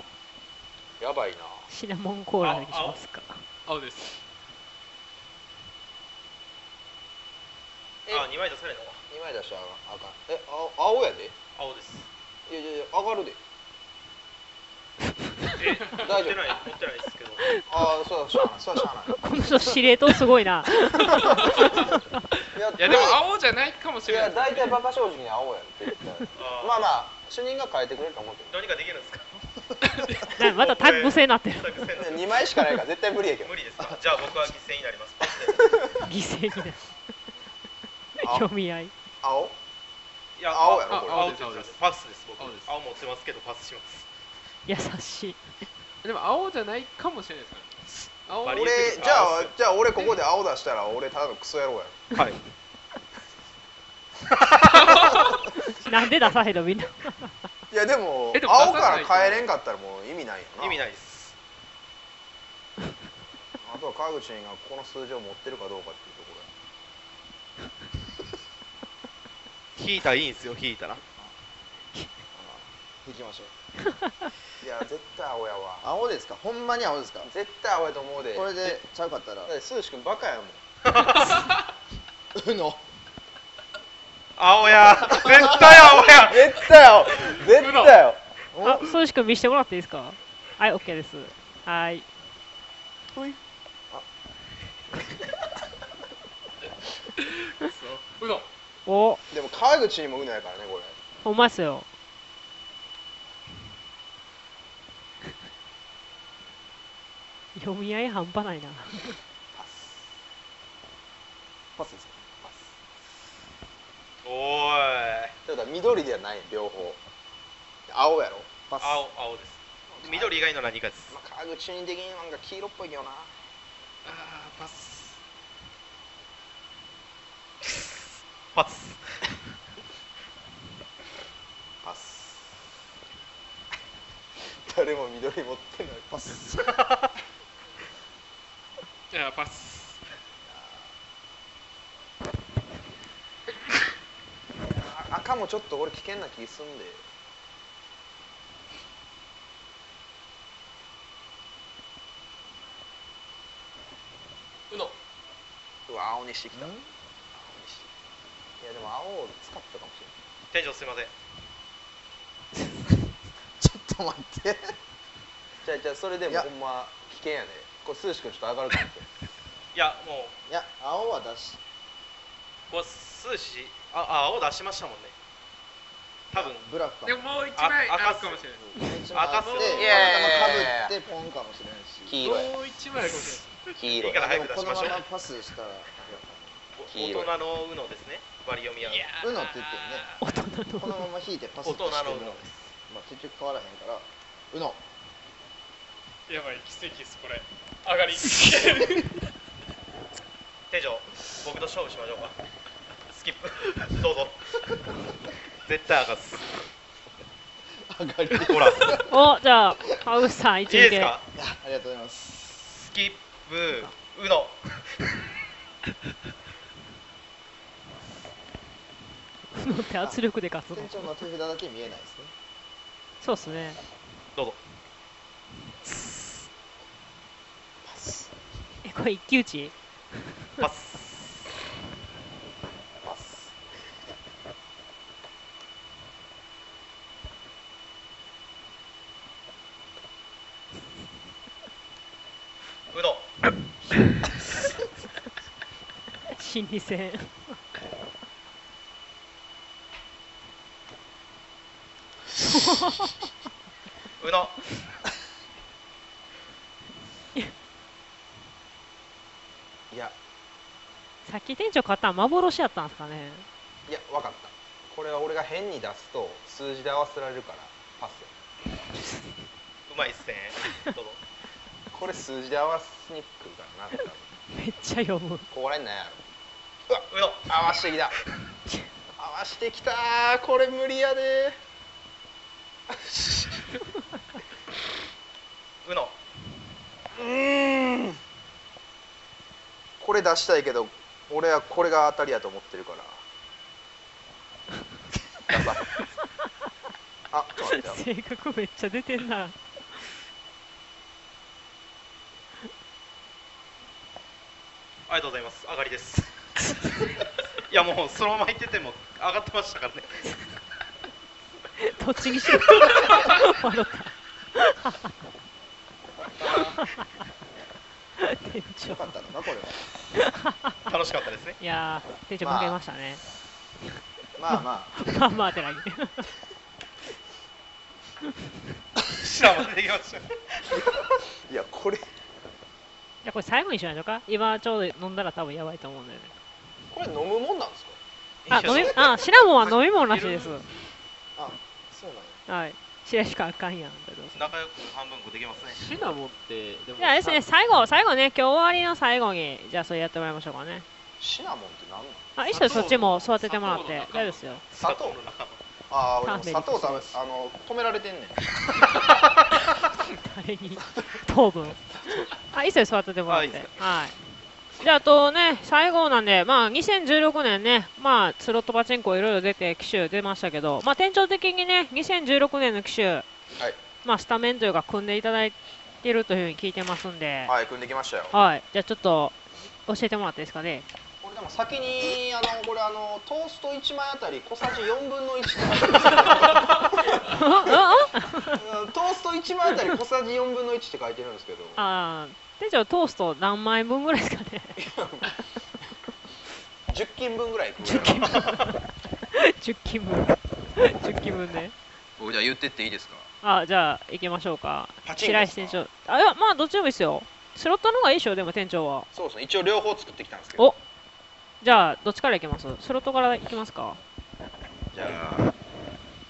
やばいな。シナモンコーラにしますか。青です。あ、2枚出されるのか。2枚出したらあかん。え、青やで。青です。いやいやいや、上がるで。大丈夫。持ってないですけど。ああ、そうしゃあない。この人司令塔すごいな。いやでも青じゃないかもしれない。いや大体馬鹿正直に青やって言ったら。まあまあ主任が変えてくれると思うけど。どうにかできるんですか。またタッグ制になってる。2枚しかないから絶対無理やけど。無理ですか。じゃあ僕は犠牲になります。犠牲になる。読み合い。青。いや青やろこれ。青です。パスです。僕青持ってますけどパスします。優しい。でも青じゃないかもしれないですから。俺じゃあ俺ここで青出したら俺ただのクソ野郎や。はいなんで出さへんのみんな。いやでも青から変えれんかったらもう意味ないよな。意味ないです。あとは川口がこの数字を持ってるかどうかっていうところや。引いたらいいんですよ。引いたら引きましょう。いや絶対青やわ。青ですか。ほんまに青ですか。絶対青やと思うで。これでちゃうかったらスーシ君バカやもん。うの青や、絶対青や、絶対青、絶対青。あ、そうしく見せてもらっていいですか。はい、オッケーです。はい。ほい。うの。お。でも川口にもうのやからね、これ。お前っすよ。読み合い半端ないな。パス。パスですか。パス。おーい。だから緑ではない、両方。青やろ。パス。青です。緑以外の何かです。まあ、川口に的になんか黄色っぽいけどな。ああ、パス。パス。パス。誰も緑持ってない。パス。いや、パス。赤もちょっと俺危険な気すんで。青にしてきた。いやでも青を使ったかもしれない。店長すいません。ちょっと待って。じゃあそれでもほんま危険やね。これスーシ君ちょっと上がるかもしれない。いやもう。いや青は出し。これスーシ青出しましたもんね。多分。ブラフか。でももう一枚赤かもしれない。赤そう。いやいやいや。頭かぶってポンかもしれないし。黄色い。もう一枚かもしれない。黄色い。このままパスしたら大人のウノですね。割り読み合うウノって言ってるね。このまま引いてパスしても、まあ結局変わらへんからウノ。やばい、奇跡です。これ上がり。店長、僕と勝負しましょうか。スキップどうぞ。絶対上がす。上がりほら。お、じゃあ川口さん一撃。いいですか。ありがとうございます。スキップうの。うのって圧力で勝つの。店長の手札だけ見えないですね。そうですね。どうぞ。パス。え、これ一騎打ち。パス。パス。うの。心理戦。うの。いや。さっき店長買ったの幻やったんですかね。いや、わかった。これは俺が変に出すと数字で合わせられるからパス。うまいっすね。どうぞ。これ数字で合わせにくるからな。めっちゃ読む。ここらへんなんやろ。うわ、うの。合わしてきた。合わしてきたー。これ無理やでー。うの。これ出したいけど、俺はこれが当たりやと思ってるから。あ、性格めっちゃ出てんな。ありがとうございます。上がりです。いやもうそのまま行ってても上がってましたからね。栃木市。笑った。店長。よかったのかこれは。楽しかったですね。いやー、店長負けましたね。まあまあ。まあまあってなぎ。下までできました。いやこれ。いやこれ最後にしましょうか。今ちょうど飲んだら多分やばいと思うんだよね。これ飲むもんなんですか。あ、シナモンは飲み物らしいです。あ、そうなんや。はい。シナしかあかんやん。仲良く半分こできますね。シナモンってでも。いやですね、最後ね、今日終わりの最後にじゃあそれやってもらいましょうかね。シナモンって何なの？あ、一緒にそっちも育ててもらって大丈夫ですよ。砂糖の仲間。ああ、俺も砂糖食べ止められてんねん。誰に糖分。あ、一切座っててもらって。はい。じゃあ、あとね、最後なんで、まあ、2016年ね、まあ、スロットパチンコいろいろ出て、機種出ましたけど、まあ、店長的にね、2016年の機種、まあ、スタメンというか、組んでいただいてるというふうに聞いてますんで。はい、組んできましたよ。はい。じゃあ、ちょっと、教えてもらっていいですかね。俺でも先にこれトースト1枚あたり小さじ4分の1って書いてるんですけどトースト1枚あたり小さじ4分の1って書いてるんですけど、ああ店長トースト何枚分ぐらいですかね。10斤分ぐらい10斤分ね。僕じゃあ言ってっていいですか。あ、じゃあ行きましょうか。白石店長、あ、いや、まあどっちでもいいですよ。スロットの方がいいでしょ。でも店長はそうですね、一応両方作ってきたんですけど。お、じゃあどっちから行きます。スロットから行きますか。じゃ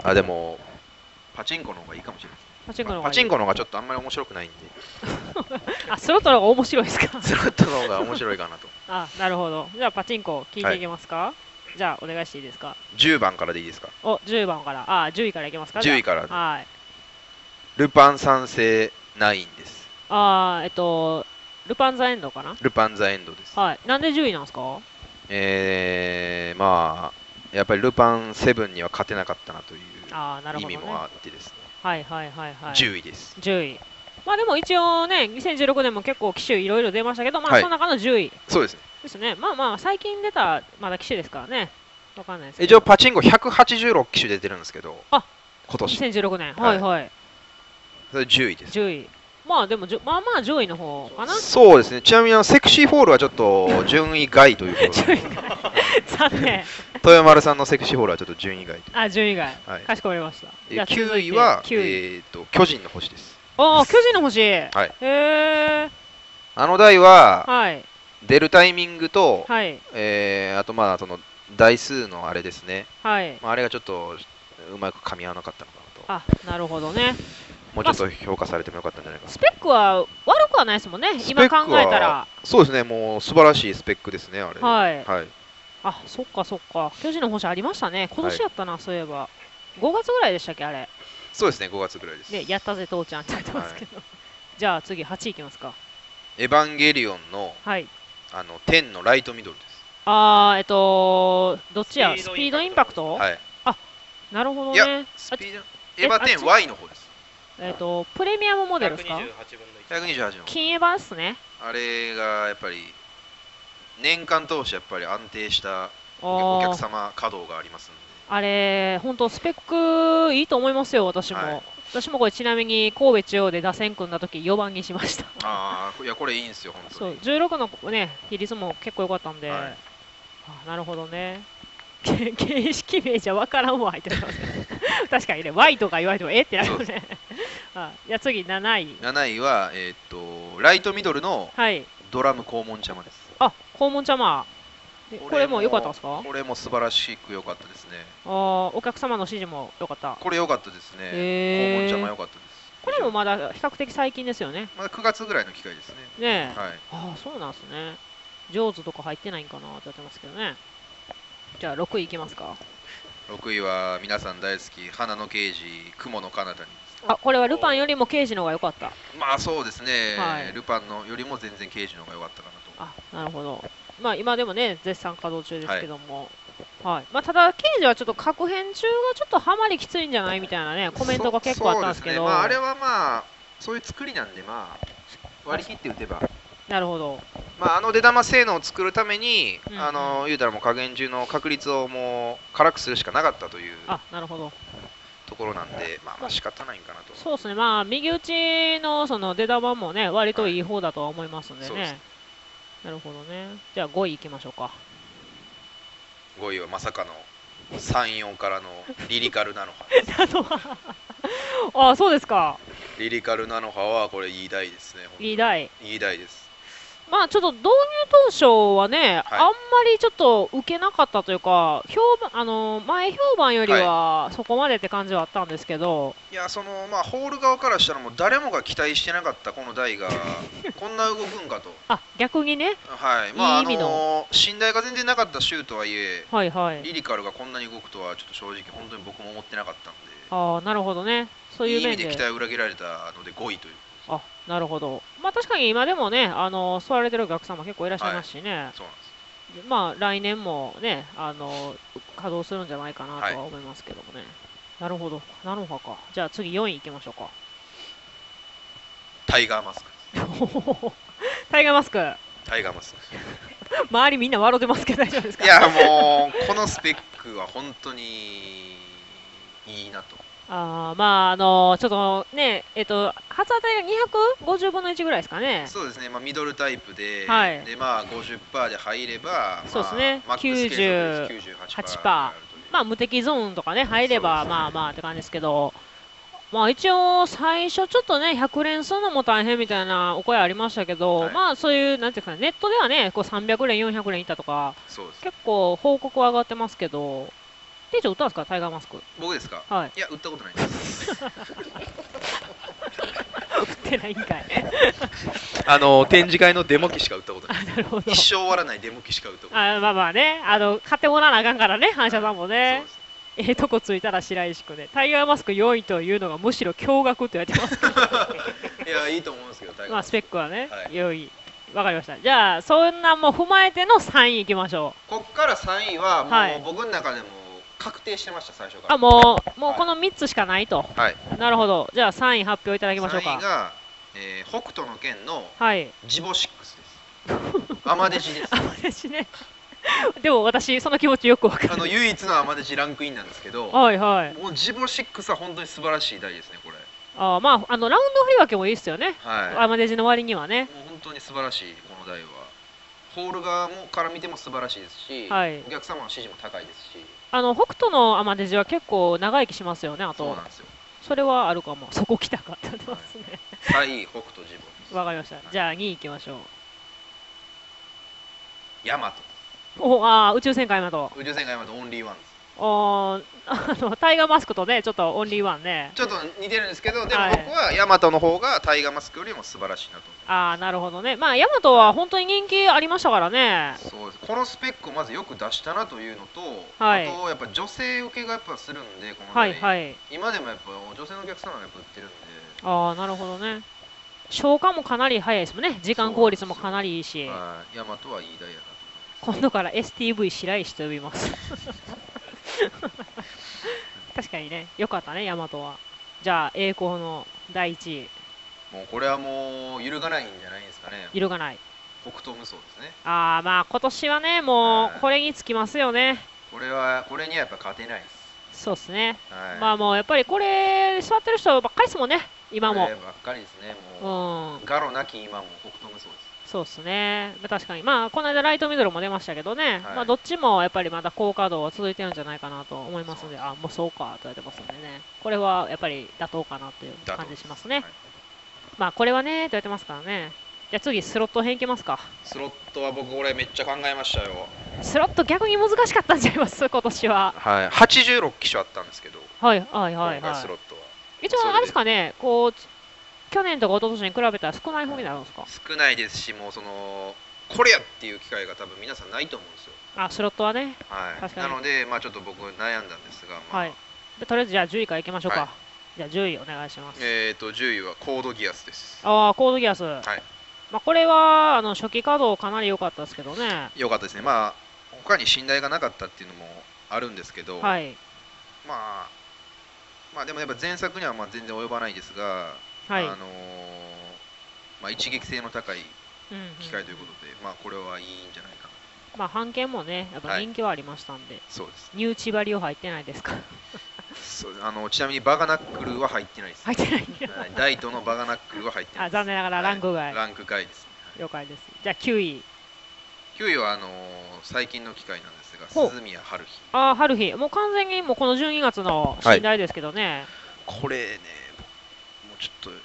あ、あ、でもパチンコの方がいいかもしれない。パチンコの方がちょっとあんまり面白くないんで。あ、スロットの方が面白いですか。スロットの方が面白いかなと。あ、なるほど。じゃあパチンコ聞いていけますか、はい、じゃあお願いしていいですか。10番からでいいですか。お、10番から。あ、10位からいけますか。10位から。はい。ルパン三世9です。あー、ルパンザエンドかな。ルパンザエンドです。はい。なんで10位なんですか。まあやっぱりルパン7には勝てなかったなという意味もあってですね。はいはいはいはい。10位です。10位。まあでも一応ね、2016年も結構機種いろいろ出ましたけど、まあその中の10位、はい。そうですね。ですね。まあまあ最近出たまだ機種ですからね。わかんないですけど。一応パチンコ186機種出てるんですけど。あ、今年。2016年。はいはい。それ10位です。10位。まあでもまあまあ上位の方かな。そうですね。ちなみにセクシーフォールはちょっと順位外ということで。残念。豊丸さんのセクシーフォールはちょっと順位外。あ、順位外。はい。かしこまりました。9位は巨人の星です。ああ、巨人の星。はい。あの台は出るタイミングと、あとまあその台数のあれですね。はい。あれがちょっとうまく噛み合わなかったのかなと。あ、なるほどね。もうちょっと評価されてもよかったんじゃないか。スペックは悪くはないですもんね、今考えたら。そうですね、もう素晴らしいスペックですね、あれ。はい。はい、あ、そっかそっか、巨人の星ありましたね、今年やったな、はい、そういえば。5月ぐらいでしたっけ、あれ。そうですね、5月ぐらいです。で、やったぜ、父ちゃんって言ってますけど。はい、じゃあ次、8位いきますか。エヴァンゲリオンの、はい、10のライトミドルです。あー、どっちや、スピードインパクト。はい。あ、なるほどね。いや、スピードエヴァ10 Y の方です。プレミアムモデルですか。128の金エヴァですね。あれがやっぱり年間通してやっぱり安定したお客様稼働がありますので、あれ本当スペックいいと思いますよ。私も、はい、私もこれちなみに神戸中央で打線組んだ時4番にしました。ああ、いやこれいいんですよ本当に。そう16のね比率も結構良かったんで、はい、あ、なるほどね。形式名じゃわからんわ入ってますね。確かにね、Y とか言われてもえってなるよね。あ、じゃあ次7位。7位はライトミドルのドラム黄門ちゃまです。あ、黄門ちゃま。これも良かったですか？これも素晴らしく良かったですね。あ、お客様の支持も良かった。これ良かったですね。黄門ちゃま良かったです。これもまだ比較的最近ですよね。まだ9月ぐらいの機会ですね。ねえ。はい。ああ、そうなんですね。上手とか入ってないんかなってやってますけどね。じゃあ6位いきますか。6位は皆さん大好き花の刑事雲の彼方に。あ、これはルパンよりも刑事の方が良かった。まあそうですね、はい、ルパンのよりも全然刑事の方が良かったかなと。あ、なるほど。まあ今でもね絶賛稼働中ですけども、はい、はい、まあただ刑事はちょっと各編中がちょっとハマりきついんじゃないみたいなねコメントが結構あったんですけど、そうですね、まああれはまあそういう作りなんで、まあ割り切って打てば。なるほど。まああの出玉性能を作るために、うん、言うたらもう下限中の確率をもう辛くするしかなかったという。あ、なるほど。ところなんで、まあ、まあ仕方ないんかなと。そうですね。まあ右打ちのその出玉もね、割といい方だとは思いますんでね。はい、なるほどね。じゃあ5位いきましょうか。5位はまさかの3、4からのリリカルナノハ。ナノハ。あ、そうですか。リリカルナノハはこれいい台ですね。いい台。いい台です。まあちょっと導入当初はね、はい、あんまりちょっと受けなかったというか、評判前評判よりはそこまでって感じはあったんですけど、いやそのまあホール側からしたらもう誰もが期待してなかったこの台がこんな動くんかと。あ、逆にね。はい。まあ信頼が全然なかった週とはいえ、はいはい。リリカルがこんなに動くとはちょっと正直本当に僕も思ってなかったんで。ああ、なるほどね。そういう面で。いい意味で期待を裏切られたので5位という。あ、なるほど。まあ確かに今でもね、座られてるお客様結構いらっしゃいますしね。はい、そうなんです。まあ来年もね、稼働するんじゃないかなとは思いますけどもね。はい、なるほど。なるほどか。じゃあ次4位いきましょうか。タイガーマスク。タイガーマスク。タイガーマスク。周りみんな笑ってますけど大丈夫ですか？いやもうこのスペックは本当にいいなと。ああ、まあちょっとね、発当たりが250分の1ぐらいですかね。そうですね、まあ、ミドルタイプで、はい、でまあ 50% で入れば、そうですね、まあ、98%、まあ、無敵ゾーンとかね入れば、ね、まあまあって感じですけど。まあ一応、最初、ちょっとね100連するのも大変みたいなお声ありましたけど、はい、まあそういう、なんていうか、ネットではねこう300連、400連いったとか、結構、報告は上がってますけど、店長、打ったんですか、タイガーマスク。僕ですか、はい、いや、打ったことないです。打ってないんかい。展示会のデモ機しか打ったことない。一生終わらないデモ機しか打ったことない。あ、まあまあね、買ってもらわなあかんからね、反射さんもね。ええとこついたら白石君で、タイガーマスク4位というのがむしろ驚愕と言われてますけどいや、いいと思うんですけど、タイガーマスク、まあスペックはね、はい、4位、わかりました、じゃあ、そんなんも踏まえての3位いきましょう。こっから3位は、もう、はい、僕の中でも確定してました、最初から。あ、もうこの3つしかないと、はい、なるほど、じゃあ3位発表いただきましょうか。3位が、北斗の拳のジボシックスです。アマデジです。アマデジねでも私、その気持ちよく分かる。唯一のアマデジランクインなんですけど、はいはい、もうジボ6は本当に素晴らしい台ですね、これ。あ、まあ、ラウンド振り分けもいいですよね、はい、アマデジの割にはね。もう本当に素晴らしい、この台は。ホール側から見ても素晴らしいですし、はい、お客様の支持も高いですし、北斗のアマデジは結構長生きしますよね、あと。そうなんですよ。それはあるかも、そこ来たかって言ってますね。はい、北斗ジボです。わかりました、はい、じゃあ2位いきましょう。ヤマト。お、あ、宇宙戦艦ヤマト。宇宙戦艦ヤマトオンリーワンです。お、タイガーマスクとねちょっとオンリーワンねちょっと似てるんですけど、でも僕はヤマトの方がタイガーマスクよりも素晴らしいなと。ああ、なるほどね。まあヤマトは本当に人気ありましたからね。そうです。このスペックをまずよく出したなというのと、はい、あとやっぱ女性受けがやっぱするんで、この台、はいはい、今でもやっぱ女性のお客様がやっぱ売ってるんで。ああ、なるほどね。消化もかなり早いですもんね。時間効率もかなりいいし、ヤマトはいい台やな。今度から STV 白石と呼びます確かにね、よかったね、ヤマトは。じゃあ栄光の第1位、もうこれはもう揺るがないんじゃないですかね。揺るがない北東無双ですね。ああ、まあ今年はねもうこれにつきますよね。これにはやっぱ勝てないです。そうですね、はい、まあもうやっぱりこれ座ってる人ばっかりですもんね、今も。こればっかりですね、もう、うん、ガロなき今も北東無双です。そうですね、確かに、まあ、この間、ライトミドルも出ましたけどね、はい、まあどっちもやっぱりまだ高稼働は続いてるんじゃないかなと思いますので、あ、もうそうかと言われてますのでね、これはやっぱり妥当かなという感じしますね。はい、まあこれはねと言われてますからね。じゃあ次、スロット編いきますか。スロットは僕、これめっちゃ考えましたよ。スロット、逆に難しかったんちゃいます、今年は。はい、86機種あったんですけど、はいはいはいはい、スロットは。一応、あれですかね、こう去年とか一昨年に比べたら少ない方になるんですか？少ないですし、もうそのこれやっていう機会が多分皆さんないと思うんですよ。あ、スロットはね。はい。確かに。なので、まあちょっと僕悩んだんですが、まあ、はい。で、とりあえずじゃあ10位からいきましょうか。はい、じゃあ10位お願いします。10位はコードギアスです。ああ、コードギアス。はい。まあこれは初期稼働かなり良かったですけどね。良かったですね。まあ他に信頼がなかったっていうのもあるんですけど、はい。まあでもやっぱ前作にはまあ全然及ばないですが。はい、まあ、一撃性の高い機械ということで、うんうん、まあこれはいいんじゃないかな。まあ半券もねやっぱ人気はありましたんで、はい、そうです。ニューチバリオ入ってないですか？そう、ちなみにバガナックルは入ってないです。入ってないダイトのバガナックルは入ってない。あ、残念ながらランク外、はい、ランク外ですね、はい、了解です。じゃあ9位。9位は最近の機械なんですが、鈴宮春日。ああ、春日もう完全にもうこの12月の信頼ですけどね、はい、これねちょっと、はい、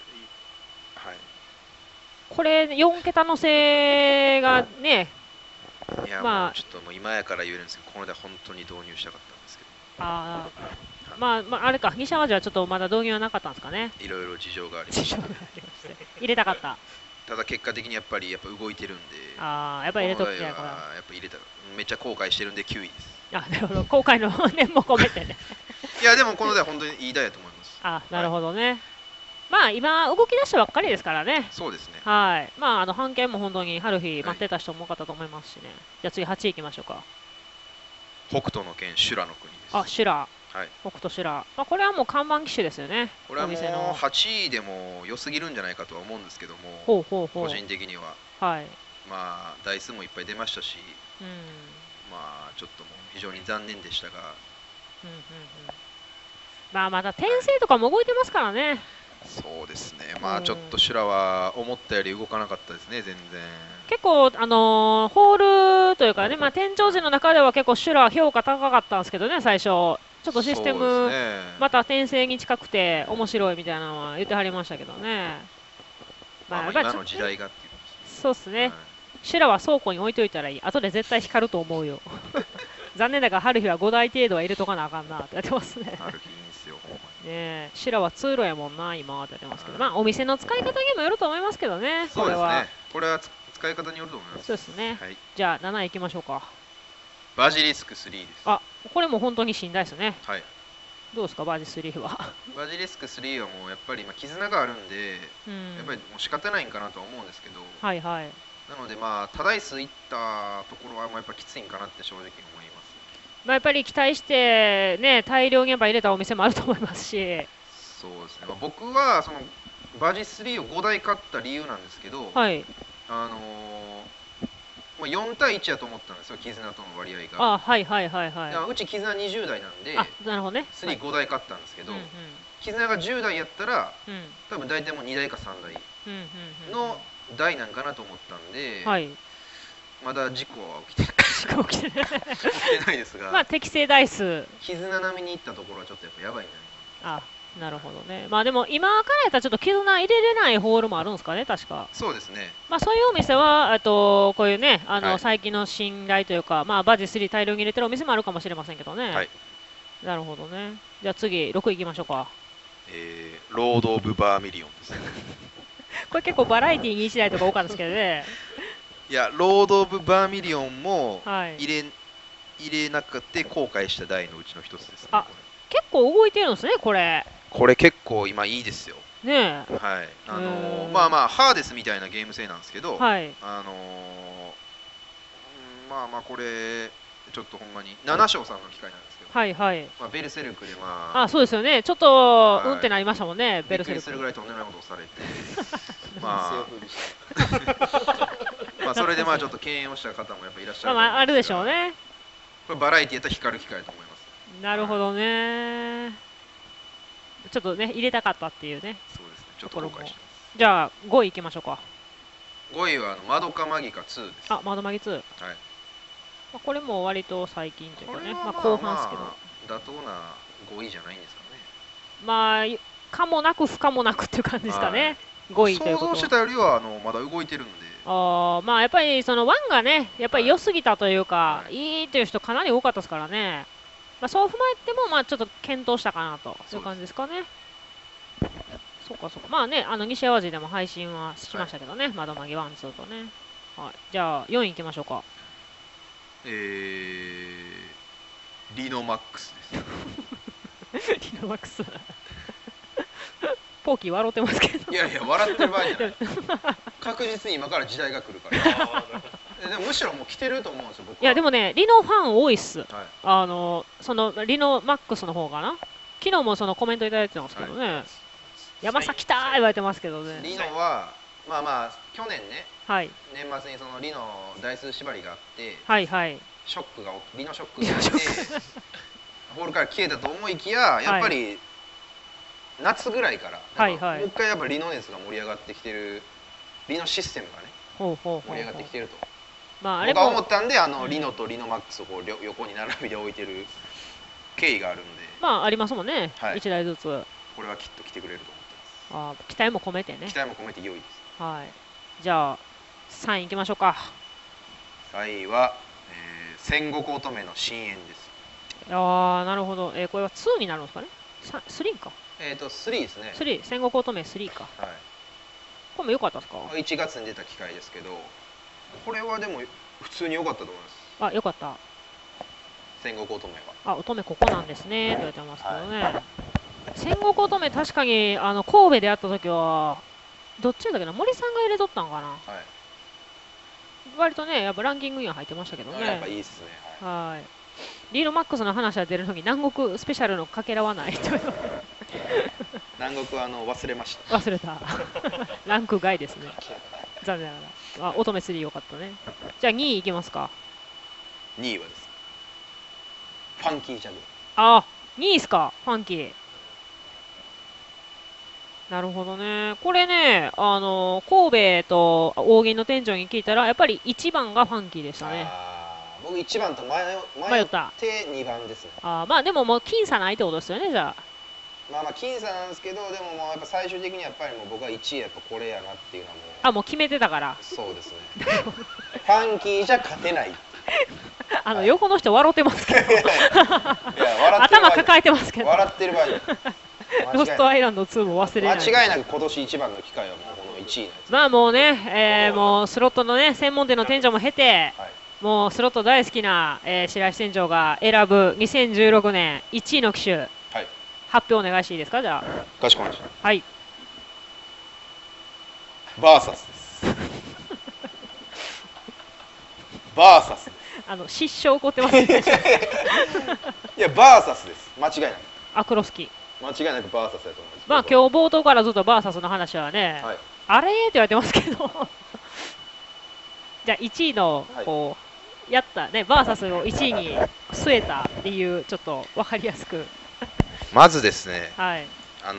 これ4桁のせがね、いや、まあ、もうちょっともう今やから言えるんですけど、この間本当に導入したかったんですけど、ああ、まああれか、西淡路はちょっとまだ導入はなかったんですかね。いろいろ事情がありまして入れたかったただ結果的にやっぱ動いてるんで、ああ、やっぱ入れとくじゃん、これはやっぱ入れた、めっちゃ後悔してるんで9位です。あ、なるほど、後悔の念も込めてねいやでもこの台本当にいい台だと思います。あ、なるほどね、はい、まあ今、動き出したばっかりですからね。そうですね。はい。まあ、半券も本当に春日待ってた人も多かったと思いますしね。はい、じゃあ次、8位いきましょうか。北斗の拳、修羅の国です。あ、修羅。はい。北斗修羅。まあ、これはもう看板機種ですよね。これはもう8位でも良すぎるんじゃないかとは思うんですけども、ほうほうほう、個人的には。はい。まあ台数もいっぱい出ましたし、うん、まあちょっともう非常に残念でしたが、うんうんうん、まあまた転生とかも動いてますからね。そうですね、まあちょっと修羅は思ったより動かなかったですね、全然。結構、ホールというかね、まあ、天井時の中では結構修羅評価高かったんですけどね、最初ちょっとシステム、ね、また転生に近くて面白いみたいなのは言ってはりましたけどね。まあ、今の時代がっていうことですね。そうですね、はい、修羅は倉庫に置いといたらいい、後で絶対光ると思うよ。残念だが、春日は5台程度は入れとかなあかんなってやってますね。春日いいんですよ、ほんまに。ねえ、修羅は通路やもんな、今ってやってますけど、まあお店の使い方にもよると思いますけどね、これは。これは使い方によると思います。そうですね。はい、じゃあ、7位いきましょうか。バジリスク3です。あ、これも本当にしんどいですね。はい。どうですか、バージ3は。バージリスク3はもうやっぱり、絆があるんで、うん、やっぱりもう仕方ないんかなとは思うんですけど。はいはい。なので、まあ、多台数いったところはもうやっぱきついんかなって正直思います。まあやっぱり期待して、ね、大量にやっぱ入れたお店もあると思いますし、そうですね、まあ、僕はそのバージ3を5台買った理由なんですけど、はい、まあ、4対1やと思ったんですよ、絆との割合が。あ、はいはいはいはい。うち絆20台なんで、なるほどね、3、5台買ったんですけど、はい、絆が10台やったら、うん、多分大体もう2台か3台の台なんかなと思ったんで。はい、まだ事故は起きてない。起きてないですが。まあ適正台数。絆並みに行ったところはちょっとやっぱやばいね。あ、なるほどね。まあでも今からやったらちょっと絆入れれないホールもあるんですかね、確か。そうですね。まあそういうお店はこういうね、はい、最近の信頼というか、まあバジ3大量に入れてるお店もあるかもしれませんけどね。はい。なるほどね。じゃあ次6位いきましょうか。ロードオブバーミリオンですね。これ結構バラエティーに1台とか多かったですけどね。いや、ロード・オブ・バーミリオンも入れなくて後悔した台のうちの一つですね。あ、結構動いてるんですね、これ。これ結構今いいですよ。ねえ。はい。まあまあ、ハーデスみたいなゲーム性なんですけど、はい、まあまあ、これ、ちょっとほんまに、7勝さんの機会なんですけど、はいはい。まあ、ベルセルクでまあ。あ、そうですよね。ちょっと、うんってなりましたもんね、ベルセルク。びっくりするぐらいとんでもないことをされて。まあ。まあそれでまあちょっと敬遠をした方もやっぱいらっしゃる。まああるでしょうね。これバラエティやったら光る機会だと思います。なるほどね。ちょっとね入れたかったっていうね。そうですね。ちょっと後悔してます。じゃあ5位いきましょうか。5位はマドカマギカ2です。あ、マドマギ2。はい。まあこれも割と最近というかね、まあ後半ですけど。妥当な5位じゃないんですかね。まあかもなく不可もなくっていう感じですかね。5位ということ。想像してたよりはまだ動いてるので。あ、まあやっぱりその1がねやっぱり良すぎたというか、はい、いいという人かなり多かったですからね、まあ、そう踏まえてもまあちょっと検討したかなという感じですかね。そうかそうか、まあね、西淡路でも配信はしましたけどね、はい、窓マギ1、2とね、はい、じゃあ4位いきましょうか。リノマックスです。リノマックスポーキー笑ってますけど。いやいや、笑ってる場合じゃない。確実に今から時代が来るから。でもむしろもう来てると思うんですよ、僕は。いやでもね、リノファン多いっす。はい、そのリノマックスの方かな。昨日もそのコメントいただいてたんですけどね。はい、山崎来たー言われてますけどね。リノは、まあまあ、去年ね、はい、年末にそのリノ台数縛りがあって、はいはい、ショックが、リノショックがあって、ホールから消えたと思いきや、やっぱり、はい、夏ぐらいから、もう一回やっぱりリノ熱が盛り上がってきてる、リノシステムがね、盛り上がってきてると。まああれも僕は思ったんで、リノとリノマックスをこう横に並びで置いてる経緯があるんで。まあありますもんね、1台ずつ。これはきっと来てくれると思ってます。期待も込めてね。期待も込めて良いです。はい。じゃあ3位いきましょうか。3位は戦国乙女の深淵です。ああ、なるほど。これは2になるんですかね。3か。3ですね。3、戦国乙女3か。はい。これも良かったですか。1月に出た機会ですけど、これはでも普通に良かったと思います。あ、良かった。戦国乙女は。あ、乙女ここなんですね。と言われてますけどね。はい、戦国乙女確かに神戸で会った時はどっちだっけな、森さんが入れとったんかな。はい。割とね、やっぱランキングには入ってましたけどね。やっぱいいですね。はい。はい。リーノマックスの話は出るのに南国スペシャルのかけらはないという。南国は忘れました。忘れた。ランク外ですね。残念ながら。あ、乙女3よかったね。じゃあ2位いきますか。2位はです。ファンキージャグ。あ、2位っすか、ファンキー。なるほどね。これね、神戸と大銀の店長に聞いたら、やっぱり1番がファンキーでしたね。僕1番と迷って2番ですね。あ、まあでももう僅差ないってことですよね、じゃあ。まあまあ僅差なんですけど、でももうやっぱ最終的にやっぱりもう僕は1位やっぱこれやなっていうのはもう。あ、もう決めてたから。そうですね。ファンキーじゃ勝てない。横の人笑ってますけど。頭抱えてますけど。笑ってる場合じゃ。ロストアイランド2も忘れない。間違いなく今年一番の機会はもうこの1位なんです。まあもうね、もうスロットのね専門店の店長も経て、もうスロット大好きな白石店長が選ぶ2016年1位の機種。発表お願いしていいですか、じゃあ。かしこまりました。はい。バーサスです。バーサス。失笑起こってますね。いや、バーサスです。間違いない。アクロスキー。間違いなくバーサスだと思います。まあ、今日冒頭からずっとバーサスの話はね、はい、あれって言われてますけど、じゃあ1位の、こう、はい、やったね、バーサスを1位に据えた理由、ちょっと分かりやすく。まずですね、はい、は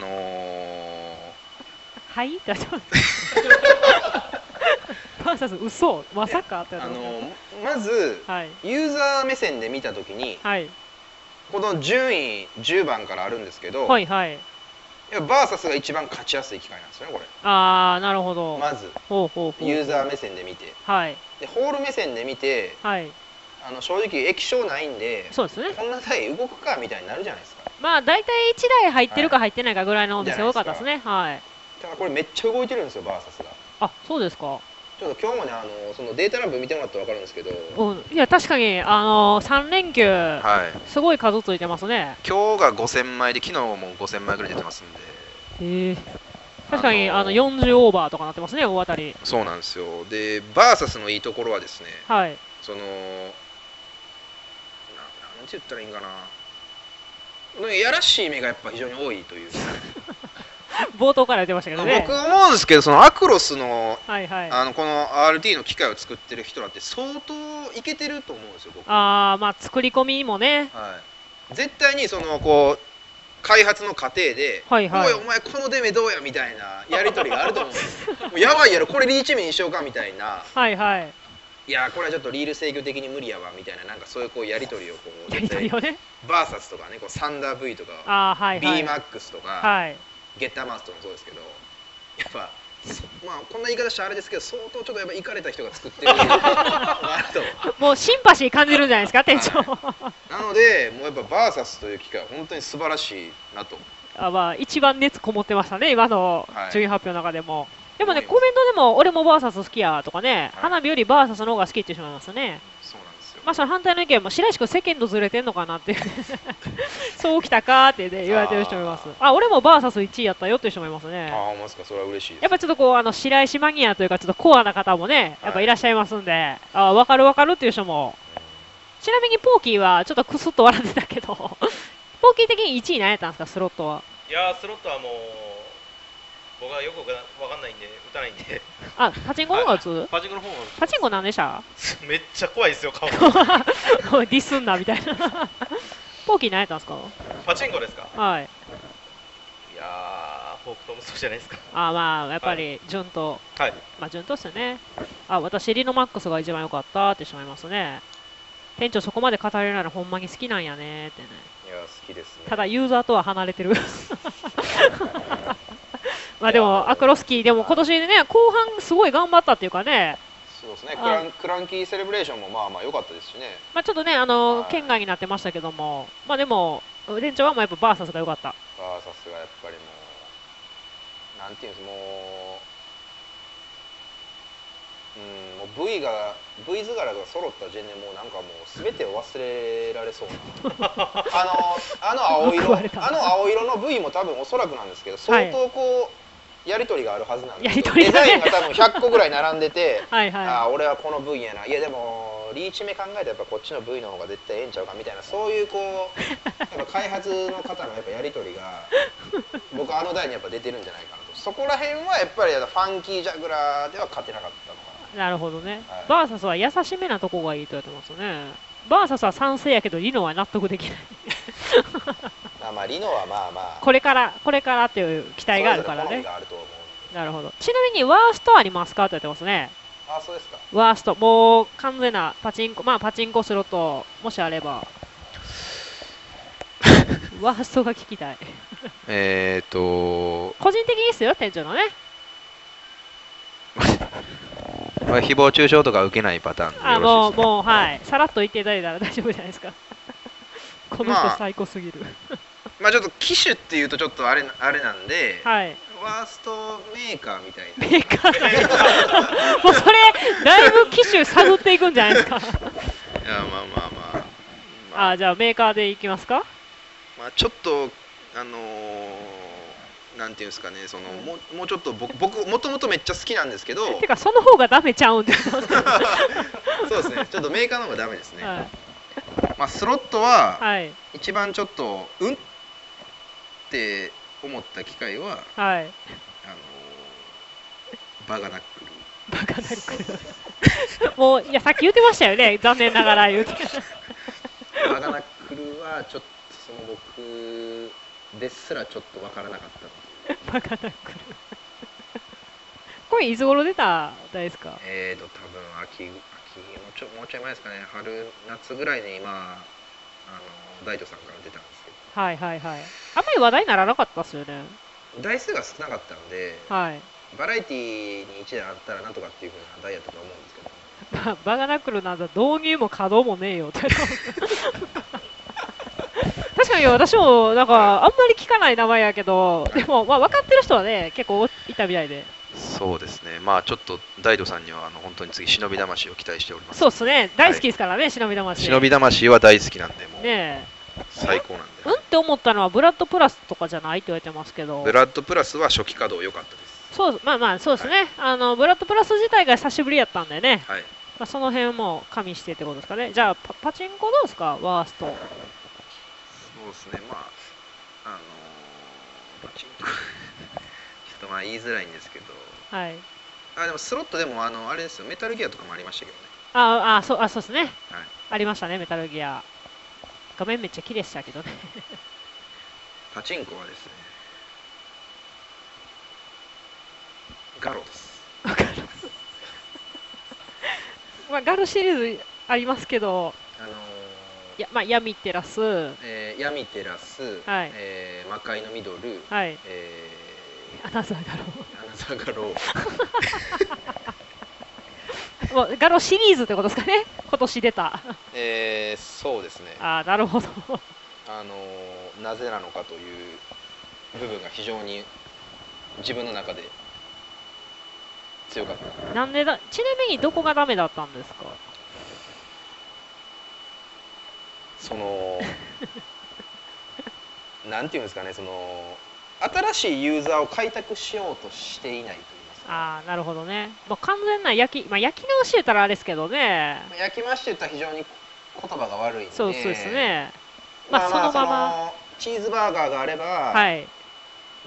いって言われてます。嘘まさかってまず、ユーザー目線で見たときに、この順位10番からあるんですけど、バーサスが一番勝ちやすい機会なんですよね、これ。ああ、なるほど。まず、ユーザー目線で見て、ホール目線で見て、正直、液晶ないんで、こんな台動くかみたいになるじゃないですか。まあ、大体1台入ってるか入ってないかぐらいのお店、多かったですね。だからこれ、めっちゃ動いてるんですよ、バーサスが。あ、そうですか。ちょっと今日もね、そのデータランプ見てもらったら分かるんですけど、いや確かに、3連休、すごい数ついてますね。今日が5000枚で、昨日も5000枚ぐらい出てますんで、確かに40オーバーとかなってますね、大当たり。そうなんですよ。で、バーサスのいいところはですね、その、なんて言ったらいいんかな、やらしい目がやっぱ非常に多いという。冒頭から出ましたけどね。僕思うんですけど、そのアクロスのこの RT の機械を作ってる人だって相当いけてると思うんですよ、僕。ああ、まあ作り込みもね。絶対にそのこう開発の過程で、おいお前この出目どうやみたいなやり取りがあると思うんですよ。もうやばいやろ、これリーチ目にしようかみたいな。いやこれはちょっとリール制御的に無理やわみたいな、なんかそういうこうやり取りをこうバーサスとかね、こうサンダー V とか BMAX とか。ゲッターマウスとかもそうですけど、やっぱ、まあ、こんな言い方したらあれですけど、相当ちょっとやっぱイカれた人が作ってるともうシンパシー感じるんじゃないですか、店長。なので、もうやっぱバーサスという機会は本当に素晴らしいなと。あ、まあ、一番熱こもってましたね、今の順位発表の中でも。でもね、コメントでも、俺もバーサス好きやとかね、花火よりバーサスの方が好きってしまいますね。そうなんですよ。まあ、その反対の意見も、白石君世間とずれてんのかなって、そうきたかーってね、言われてる人もいます。あ、俺もバーサス1位やったよっていう人もいますね。ああ、まさか、それは嬉しいです。やっぱちょっとこう、白石マニアというか、ちょっとコアな方もね、やっぱいらっしゃいますんで、あ、わかるわかるっていう人も。ちなみに、ポーキーはちょっとクスッと笑ってたけど、ポーキー的に1位何やったんですか、スロットは。いやー、スロットはもう、僕はよくわかんないんで、打たないんで。あ、パチンコの方が打つ？パチンコの方が打つ。パチンコなんでした？めっちゃ怖いですよ、顔。ディスんなみたいな。ポーキー何やったんですか？パチンコですか？はい。いやー、フォークともそうじゃないですか。あ、まあやっぱり順当。はい。まあ順当っすよね。あ、私リノマックスが一番良かったってしまいますね。店長そこまで語れるならほんまに好きなんやねってね。いや好きですね。ただユーザーとは離れてる。まあでもアクロスキーでも今年でね後半すごい頑張ったっていうかね。そうですね。クランキーセレブレーションもまあまあ良かったですしね。まあちょっとね県外になってましたけども、まあでも店長はもうやっぱバーサスが良かった。バーサスがやっぱりもうなんていうんですか、もう V が V 図柄が揃った時点でもうなんかもうすべてを忘れられそうなあの青色の V も多分おそらくなんですけど相当こう。やり取りがあるはずなんですけど、デザインが多分100個ぐらい並んでてああ俺はこの部位やな、いやでもリーチ目考えたらやっぱこっちの部位の方が絶対ええんちゃうかみたいな、そういうこうやっぱ開発の方のやっぱやり取りが僕あの台にやっぱ出てるんじゃないかなと。そこら辺はやっぱりファンキージャグラーでは勝てなかったのかな。なるほどね、はい、バーサスは優しめなとこがいいとやってますよね。バーサスは賛成やけどリノは納得できないあ、まあリノはまあまあこれからっていう期待があるからね。なるほど。ちなみにワーストありますかとやってますね。あ、そうですか。ワーストもう完全なパチンコ、まあパチンコスロットもしあればワーストが聞きたい個人的ですよ店長のね誹謗中傷とか受けないパターンでよろしいですか。もうはいさらっと言っていただいたら大丈夫じゃないですかこの人最高すぎるまあちょっと機種っていうとちょっとあれなんで、はい、ワーストメーカーみたいなメーカーもうそれだいぶ機種探っていくんじゃないですかいやまあじゃあメーカーでいきますか。まあちょっとなんていうんですかね、その、もうちょっと僕もともとめっちゃ好きなんですけどてかその方がダメちゃうんですそうですね、ちょっとメーカーの方がダメですね、はい、まあスロットは一番ちょっとうんって思った機会は、はい、バガナックルもういやさっき言ってましたよね残念ながら言うてバガナックルはちょっとその僕ですらちょっと分からなかったバカなくるこれいつ頃出た台ですか。多分もうちょい前ですかね。春夏ぐらいに今大女さんから出たんですけど、はいはいはい、あんまり話題にならなかったですよね。台数が少なかったので、はい、バラエティに1台あったらなんとかっていう風な台やったと思うんですけど、バカなくるなんだ導入も稼働もねえよって確かに私もなんかあんまり聞かない名前やけど、でもまあ分かってる人はね結構いたみたいで。そうですね。まあちょっと大道さんには本当に次忍び魂を期待しております。そうですね、大好きですからね、はい、忍び魂は大好きなんでもうね最高なんで。うんって思ったのはブラッドプラスとかじゃないって言われてますけど、ブラッドプラスは初期稼働良かったです。そう、まあまあそうですね、はい、ブラッドプラス自体が久しぶりやったんでね、はい、まあその辺も加味してってことですかね。じゃあ パチンコどうですかワースト。そうですね、まあパチンコちょっとまあ言いづらいんですけど、はい、あでもスロットでもあれですよ、メタルギアとかもありましたけどね。そうですね、はい、ありましたねメタルギア。画面めっちゃ綺麗でしたけどねパチンコはですねガロですまあガロシリーズありますけど、まあ、闇テラス、闇テラス、はい、魔界のミドル、はい、アナザーガロー、もうガロシリーズってことですかね今年出たそうですね。あ、なるほどなぜなのかという部分が非常に自分の中で強かった。なんでだ。ちなみにどこがダメだったんですか。そのなんていうんですかね、その新しいユーザーを開拓しようとしていないと言いますか。ああ、なるほどね。もう完全な焼き直し言ったらあれですけどね。焼き回し言ったら非常に言葉が悪いんで。そうですね。まあそのままチーズバーガーがあれば、はい、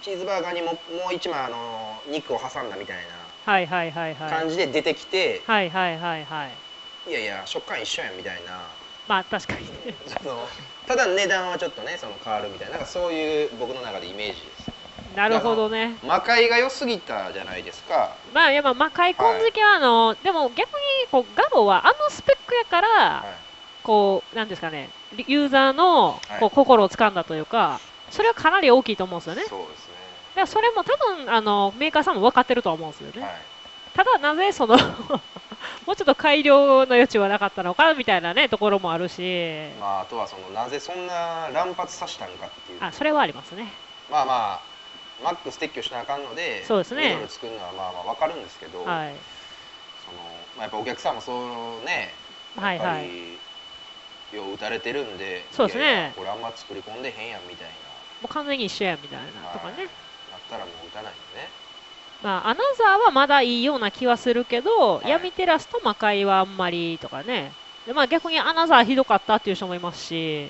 チーズバーガーにもう一枚肉を挟んだみたいな感じで出てきて、はいはいはいはい。いやいや食感一緒やんみたいな。まあ確かにねただ値段はちょっとねその変わるみたいな、なんかそういう僕の中でイメージです。なるほどね。魔界が良すぎたじゃないですか。まあやっぱ魔界今時期ははい、でも逆にこうガロはスペックやから、はい、こうなんですかねユーザーのこう心を掴んだというか、それはかなり大きいと思うんですよね。そうですね。だからそれも多分メーカーさんも分かってると思うんですよね、はい、ただなぜそのもうちょっと改良の余地はなかったのかみたいなねところもあるし、まああとはそのなぜそんな乱発させたのかっていう。あ、それはありますね。まあまあマックス撤去しなあかんので、そうですね。ミドル作るのはまあまあ分かるんですけど、はい、そのまあやっぱお客さんもそうね、はいはい。よう打たれてるんで、そうですね。いやいやこれあんま作り込んでへんやんみたいな。もう完全に一緒やんみたいなとかね。だったらもう打たないよね。まあ、アナザーはまだいいような気はするけど、はい、闇テラスと魔界はあんまりとかね。で、まあ、逆にアナザーひどかったっていう人もいますし、い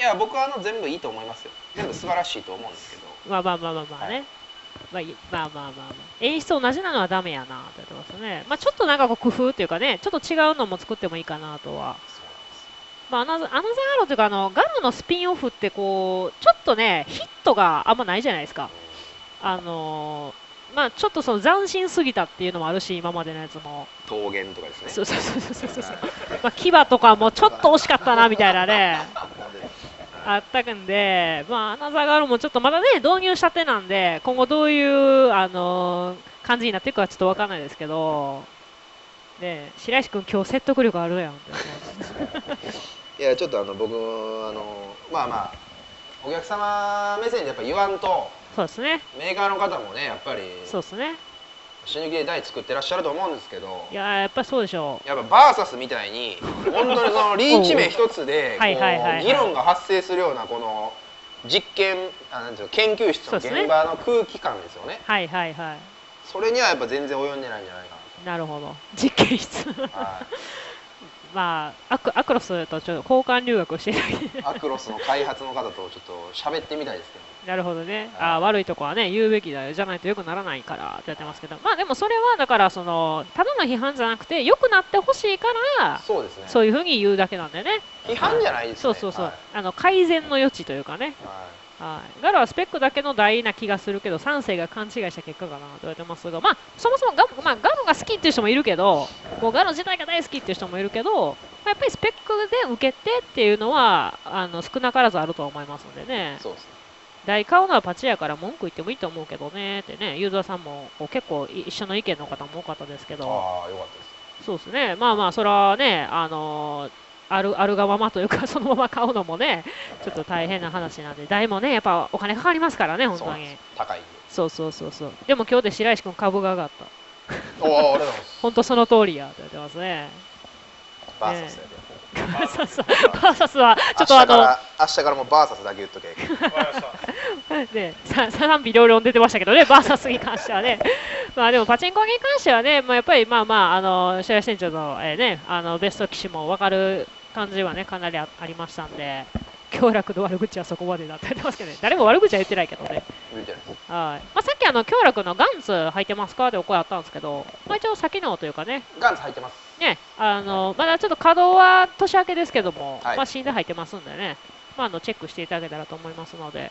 や僕は全部いいと思いますよ。全部素晴らしいと思うんですけどまあまあまあまあね、はい、まあ、演出同じなのはダメやなって言ってますね。まあちょっとなんかこう工夫っていうかね、ちょっと違うのも作ってもいいかなとは。まあ、アナザーアローというかガムのスピンオフってこう、ちょっとね、ヒットがあんまないじゃないですか。まあちょっとその斬新すぎたっていうのもあるし、今までのやつも。桃源とかですね。そう。まあ牙とかもちょっと惜しかったなみたいなね。あったくんで、まあ、アナザーガールもちょっとまだね、導入したてなんで、今後どういう、感じになっていくかちょっとわかんないですけど、ね、白石君、今日説得力あるやんって。いや、ちょっと僕、まあ、お客様目線でやっぱ言わんと、そうですね、メーカーの方もね、やっぱり、そうですね、死ぬ気で台作ってらっしゃると思うんですけど、いややっぱりそうでしょう。やっぱバーサスみたいに本当にそのリーチ名一つで議論が発生するようなこの実験なんていうの研究室の現場の空気感ですよね。はい。それにはやっぱ全然及んでないんじゃないかな。なるほど。実験室。まあアクロスとちょっと交換留学をしていたアクロスの開発の方とちょっと喋ってみたいですけど。なるほどね。悪いとこはね言うべきだよじゃないとよくならないからってやってますけど、まあでもそれはだからそのただの批判じゃなくて良くなってほしいからそうですね。そういうふうに言うだけなんでね。批判じゃないですね。そう、はい、改善の余地というかね。はい。ガルはスペックだけの大な気がするけど3世が勘違いした結果かなと言われてますが、まあそもそもガムが好きっていう人もいるけど、もうガム自体が大好きっていう人もいるけど、やっぱりスペックで受けてっていうのは少なからずあると思いますのでね。そうですね。大買うのはパチやから文句言ってもいいと思うけどねってね、ユーザーさんも結構一緒の意見の方も多かったですけど、ああ、よかったです。そうですね、まあ、それはね、あるがままというか、そのまま買うのもね、ちょっと大変な話なんで、台もね、やっぱお金かかりますからね、本当に。高い。そう。でも今日で白石君、株が上がった。おお、ありがとうございます。本当その通りや、と言ってますね。バーサスやで。バーサスはちょっと明日からもバーサスだけ言っとけ。ね、賛否両論出てましたけどね、バーサスに関してはね。まあでもパチンコに関してはね、まあやっぱりまあ白石店長のねベスト機種も分かる感じはねかなり ありましたんで、享楽の悪口はそこまでだって言ってますけどね。誰も悪口は言ってないけどね。はい。まあさっき享楽のガンツ履いてますかってお声あったんですけど、まあ一応先のというかね。ガンツ履いてます。ね、まだちょっと稼働は年明けですけども、はい、まあ死んで入ってますんでね、まあチェックしていただけたらと思いますので、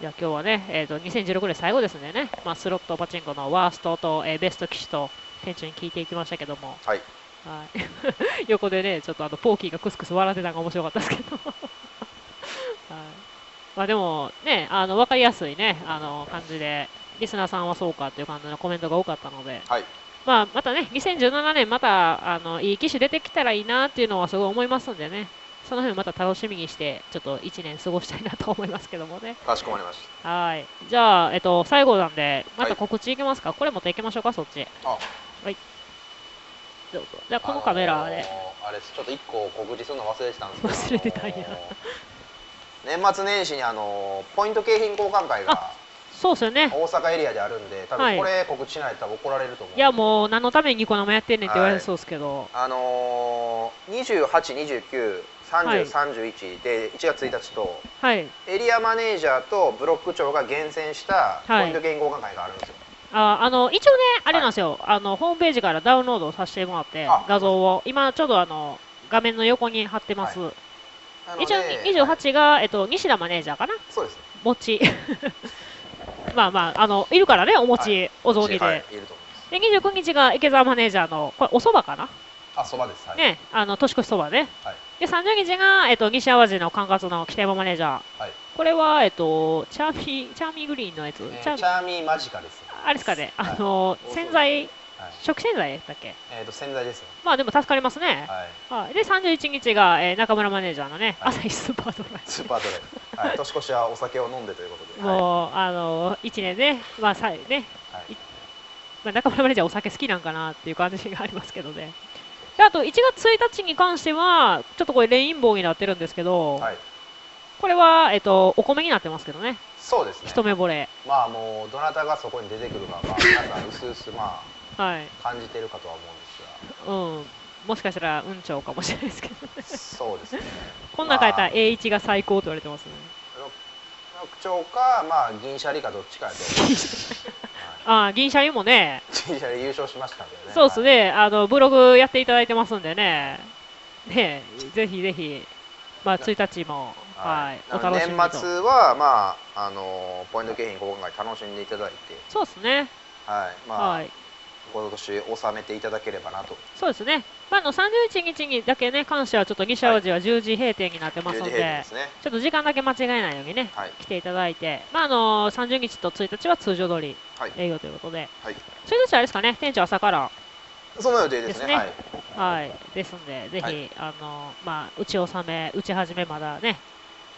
じゃあ今日はね、2016年最後ですんでね、まあ、スロットパチンコのワーストと、ベスト機種と店長に聞いていきましたけども、はい、横でね、ちょっとポーキーがクスクス笑ってたのが面白かったですけど、はい、まあでもね、分かりやすいね、感じで、リスナーさんはそうかっていう感じのコメントが多かったので。はい、まあまたね、2017年またいい機種出てきたらいいなっていうのはすごい思いますんでね、その辺また楽しみにしてちょっと1年過ごしたいなと思いますけどもね。かしこまりました。はい、じゃあ、最後なんでまた告知いきますか、はい、これ持っていきましょうか、そっち。はい、どうぞ。じゃあこのカメラで、あれちょっと1個告知するの忘れてたんですけど、忘れてたんや年末年始にポイント景品交換会がそうですよね、大阪エリアであるんで、多分これ告知しないと多分怒られると思う。いやもう何のためにニコ生やってんねんって言われそうですけど、28、29、30、31で1月1日と、はい、エリアマネージャーとブロック長が厳選したポイントゲイン交換会があるんですよ。一応ね、あれなんですよ、はい、ホームページからダウンロードさせてもらって画像を今ちょうど画面の横に貼ってます。はい、一応28が、はい、西田マネージャーかな。そうですね。持ちまあいるからね、お餅、はい、お雑煮で、はい、で29日が池澤マネージャーのこれおそばかな、あ、そばです、はい、ね、年越しそばね、はい、で30日が、西淡路の管轄の北山マネージャー、はい、これは、チャーミーグリーンのやつ、チャーミーマジカです、あれですかね、はい、食洗剤だっけ、洗剤ですね。まあでも助かりますね。はい。で31日が、中村マネージャーのね、朝日スーパードライ。はい。年越しはお酒を飲んでということで。もう一年ね、まあさえね、まあ中村マネージャーお酒好きなんかなっていう感じがありますけどね。であと1月1日に関してはちょっとこれレインボーになってるんですけど、はい、これはお米になってますけどね。そうですね。一目惚れ。まあもうどなたがそこに出てくるかまあ薄々まあ。はい、感じてるかとは思うんですが、うん、もしかしたらうんちょうかもしれないですけど、ね、そうですね。こんな書いたら A1 が最高と言われてますね。の口調か、まあ銀シャリかどっちかやと思う。ああ、銀シャリもね。銀シャリ優勝しましたんでね。そうですね。はい、ブログやっていただいてますんでね。ね、ぜひぜひ。まあ1日も、はい、お楽しみと。年末はまあポイント景品交換会楽しんでいただいて。そうですね。はい、まあ。はい今年納めていただければなと。そうですね。まあ31日にだけね、感謝はちょっと義社王子は10時閉店になってますので、はい、ちょっと時間だけ間違えないようにね、はい、来ていただいて、まあ30日と1日は通常通り営業ということで、はい、1日はあれですかね、店長朝からその予定ですね。はい、はい、ですのでぜひ、はい、まあ打ち納め、打ち始めまだね。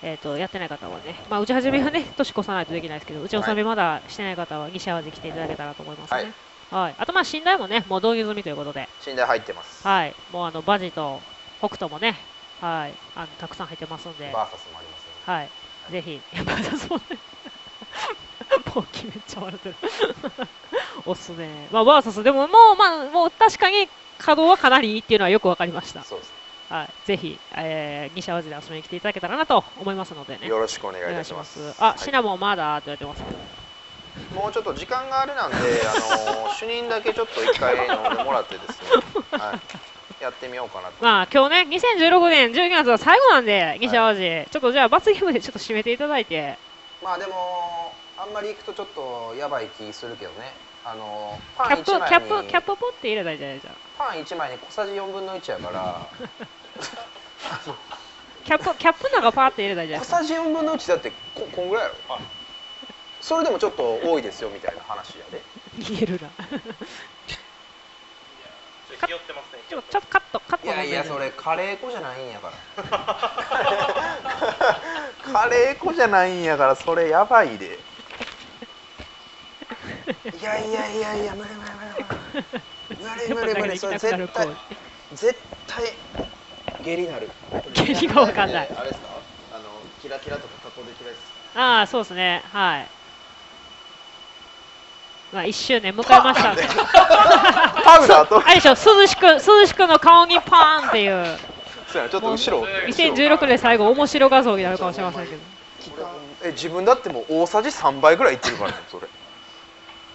やってない方はね、まあ打ち始めはね、年越さないとできないですけど、打ち納めまだしてない方は義社王子来ていただけたらと思いますね。はい、はい、あとまあ寝台もね、もう導入済みということで、寝台入ってます。はい、もうバジと北斗もね、はい、たくさん入ってますので、バーサスもあります、ね。はい、はい、ぜひ、バーサスもね、ポッキーめっちゃ笑ってる。おすすめ、まあバーサスでももう確かに稼働はかなりいいっていうのはよくわかりました。そうですね。はい、ぜひ、義社王子で遊びに来ていただけたらなと思いますのでね。よろしくお願いいたします。あ、シナモンまだって言われてますけど。もうちょっと時間があれなんで、主任だけちょっと一回飲んでもらってですね、はい、やってみようかなと。まあ今日ね、2016年12月は最後なんで、義社王子、はい、ちょっとじゃあ罰ゲームでちょっと締めていただいて。まあでもあんまり行くとちょっとやばい気するけどね。パン1枚にキャップポって入れたいじゃないですか。パン1枚に小さじ4分の1やから。キャップなんかパーって入れたいじゃないですか。小さじ4分の1だってこんぐらいやろ。それでもちょっと多いですよみたいな話やで。言えるな。ちょっとカット。いやいや、それカレー粉じゃないんやから。カレー粉じゃないんやから、それやばいで。いやいやいやいや、無理、それ絶対下痢なる。下痢がわかんない。あれですか？キラキラとか加工できないですか？ああ、そうですね、はい。まあ、1周年迎えましたんで。パウダーと。あれでしょ、涼しくの顔にパーンっていう。そうや、ちょっと後ろ。2016年最後、面白画像になるかもしれませんけど。自分だってもう大さじ3倍ぐらいいってるからね、それ。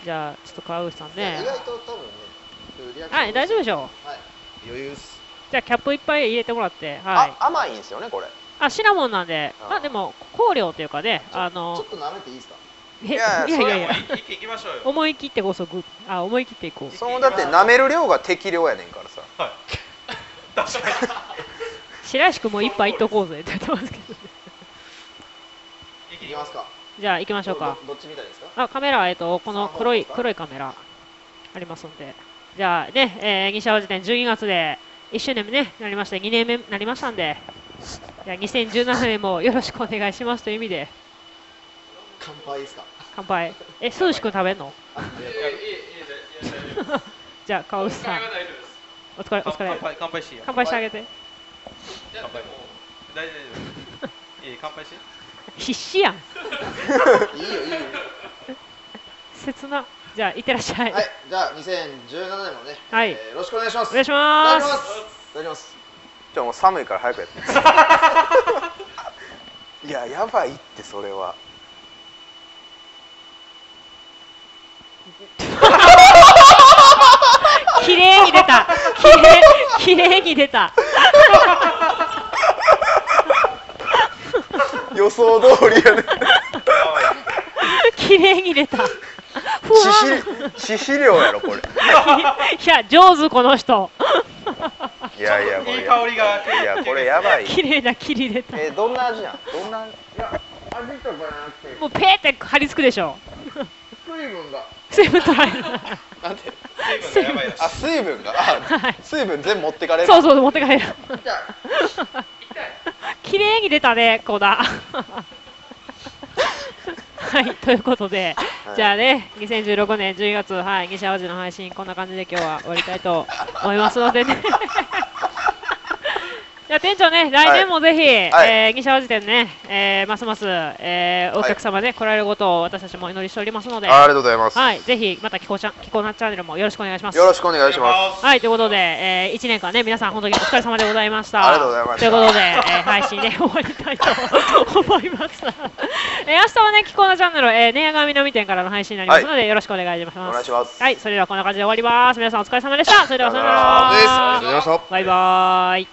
じゃあ、ちょっと川口さんね。意外と多分ね。はい、大丈夫でしょう。はい。余裕っす。じゃあ、キャップいっぱい入れてもらって。はい。甘いんですよね、これ。あ、シナモンなんで、まあでも香料というかね、ちょっと舐めていいですか？いや。行きましょうよ。思い切っていこう。そのだって舐める量が適量やねんからさ。はい。確かに。白石君も一杯いっとこうぜって言ってますけど。行きますか。じゃあ行きましょうか。どっちみたいですか？あ、カメラこの黒いカメラありますんで、じゃあね、義社王子店12月で1周年目ねなりまして、2年目になりましたんで。いや、2017年もよろしくお願いしますという意味で乾杯ですか？乾杯。涼しく食べんの？じゃあ川口さん、お疲れ。乾杯してあげて。乾杯し。必死やん。いいよ。切な。じゃあいってらっしゃい。はい、じゃあ2017年もね、はい、よろしくお願いします。お願いします。いただきます。もう寒いから早くやって。いや、やばいってそれは。綺麗に出た。綺麗に出た。予想通りやね。綺麗に出た。致死量やろこれ。いや、上手この人。いやいい香りが。いや、これやばい。綺麗な切り出た。どんな味なん？味とかなくて。もうペーって張り付くでしょ。水分取られる。なんで？水分が。水分全部持ってかれる。そう持ってかれる。綺麗に出たね、こだ。はい、ということで、じゃあね、2016年12月、はい、義社王子の配信、こんな感じで今日は終わりたいと思いますのでね。じゃや店長ね、来年もぜひ、二社辞典ね、ますます、お客様ね、来られることを私たちもお祈りしておりますので、ありがとうございます。はい、ぜひまた気候なチャンネルもよろしくお願いします。よろしくお願いします。はい、ということで、1年間ね、皆さん本当にお疲れ様でございました。ありがとうございました。ということで、配信で終わりたいと思います。明日はね、気候なチャンネル、寝屋川南店からの配信になりますので、よろしくお願いします。お願いします。はい、それではこんな感じで終わります。皆さんお疲れ様でした。それではさよなら。ありがとうございました。バイバーイ。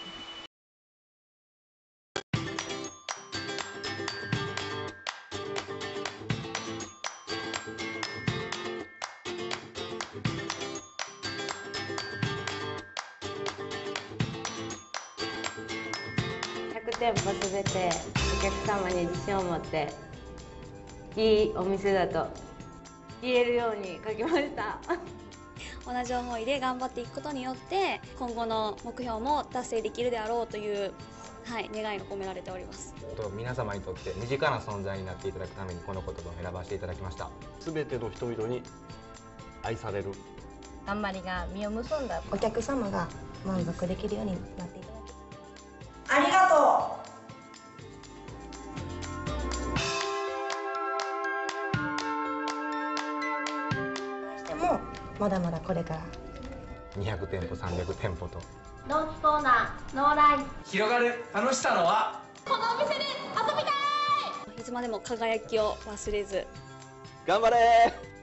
店舗すべてお客様に自信を持っていいお店だと言えるように書きました同じ思いで頑張っていくことによって今後の目標も達成できるであろうという、はい、願いが込められております。皆様にとって身近な存在になっていただくためにこの言葉を選ばせていただきました。すべての人々に愛される頑張りが実を結んだお客様が満足できるようになっていただきありがとう。してもまだまだこれから200店舗300店舗とドンキコーナーノーライフ広がる楽しさのはこのお店で遊びたい。いつまでも輝きを忘れず頑張れー。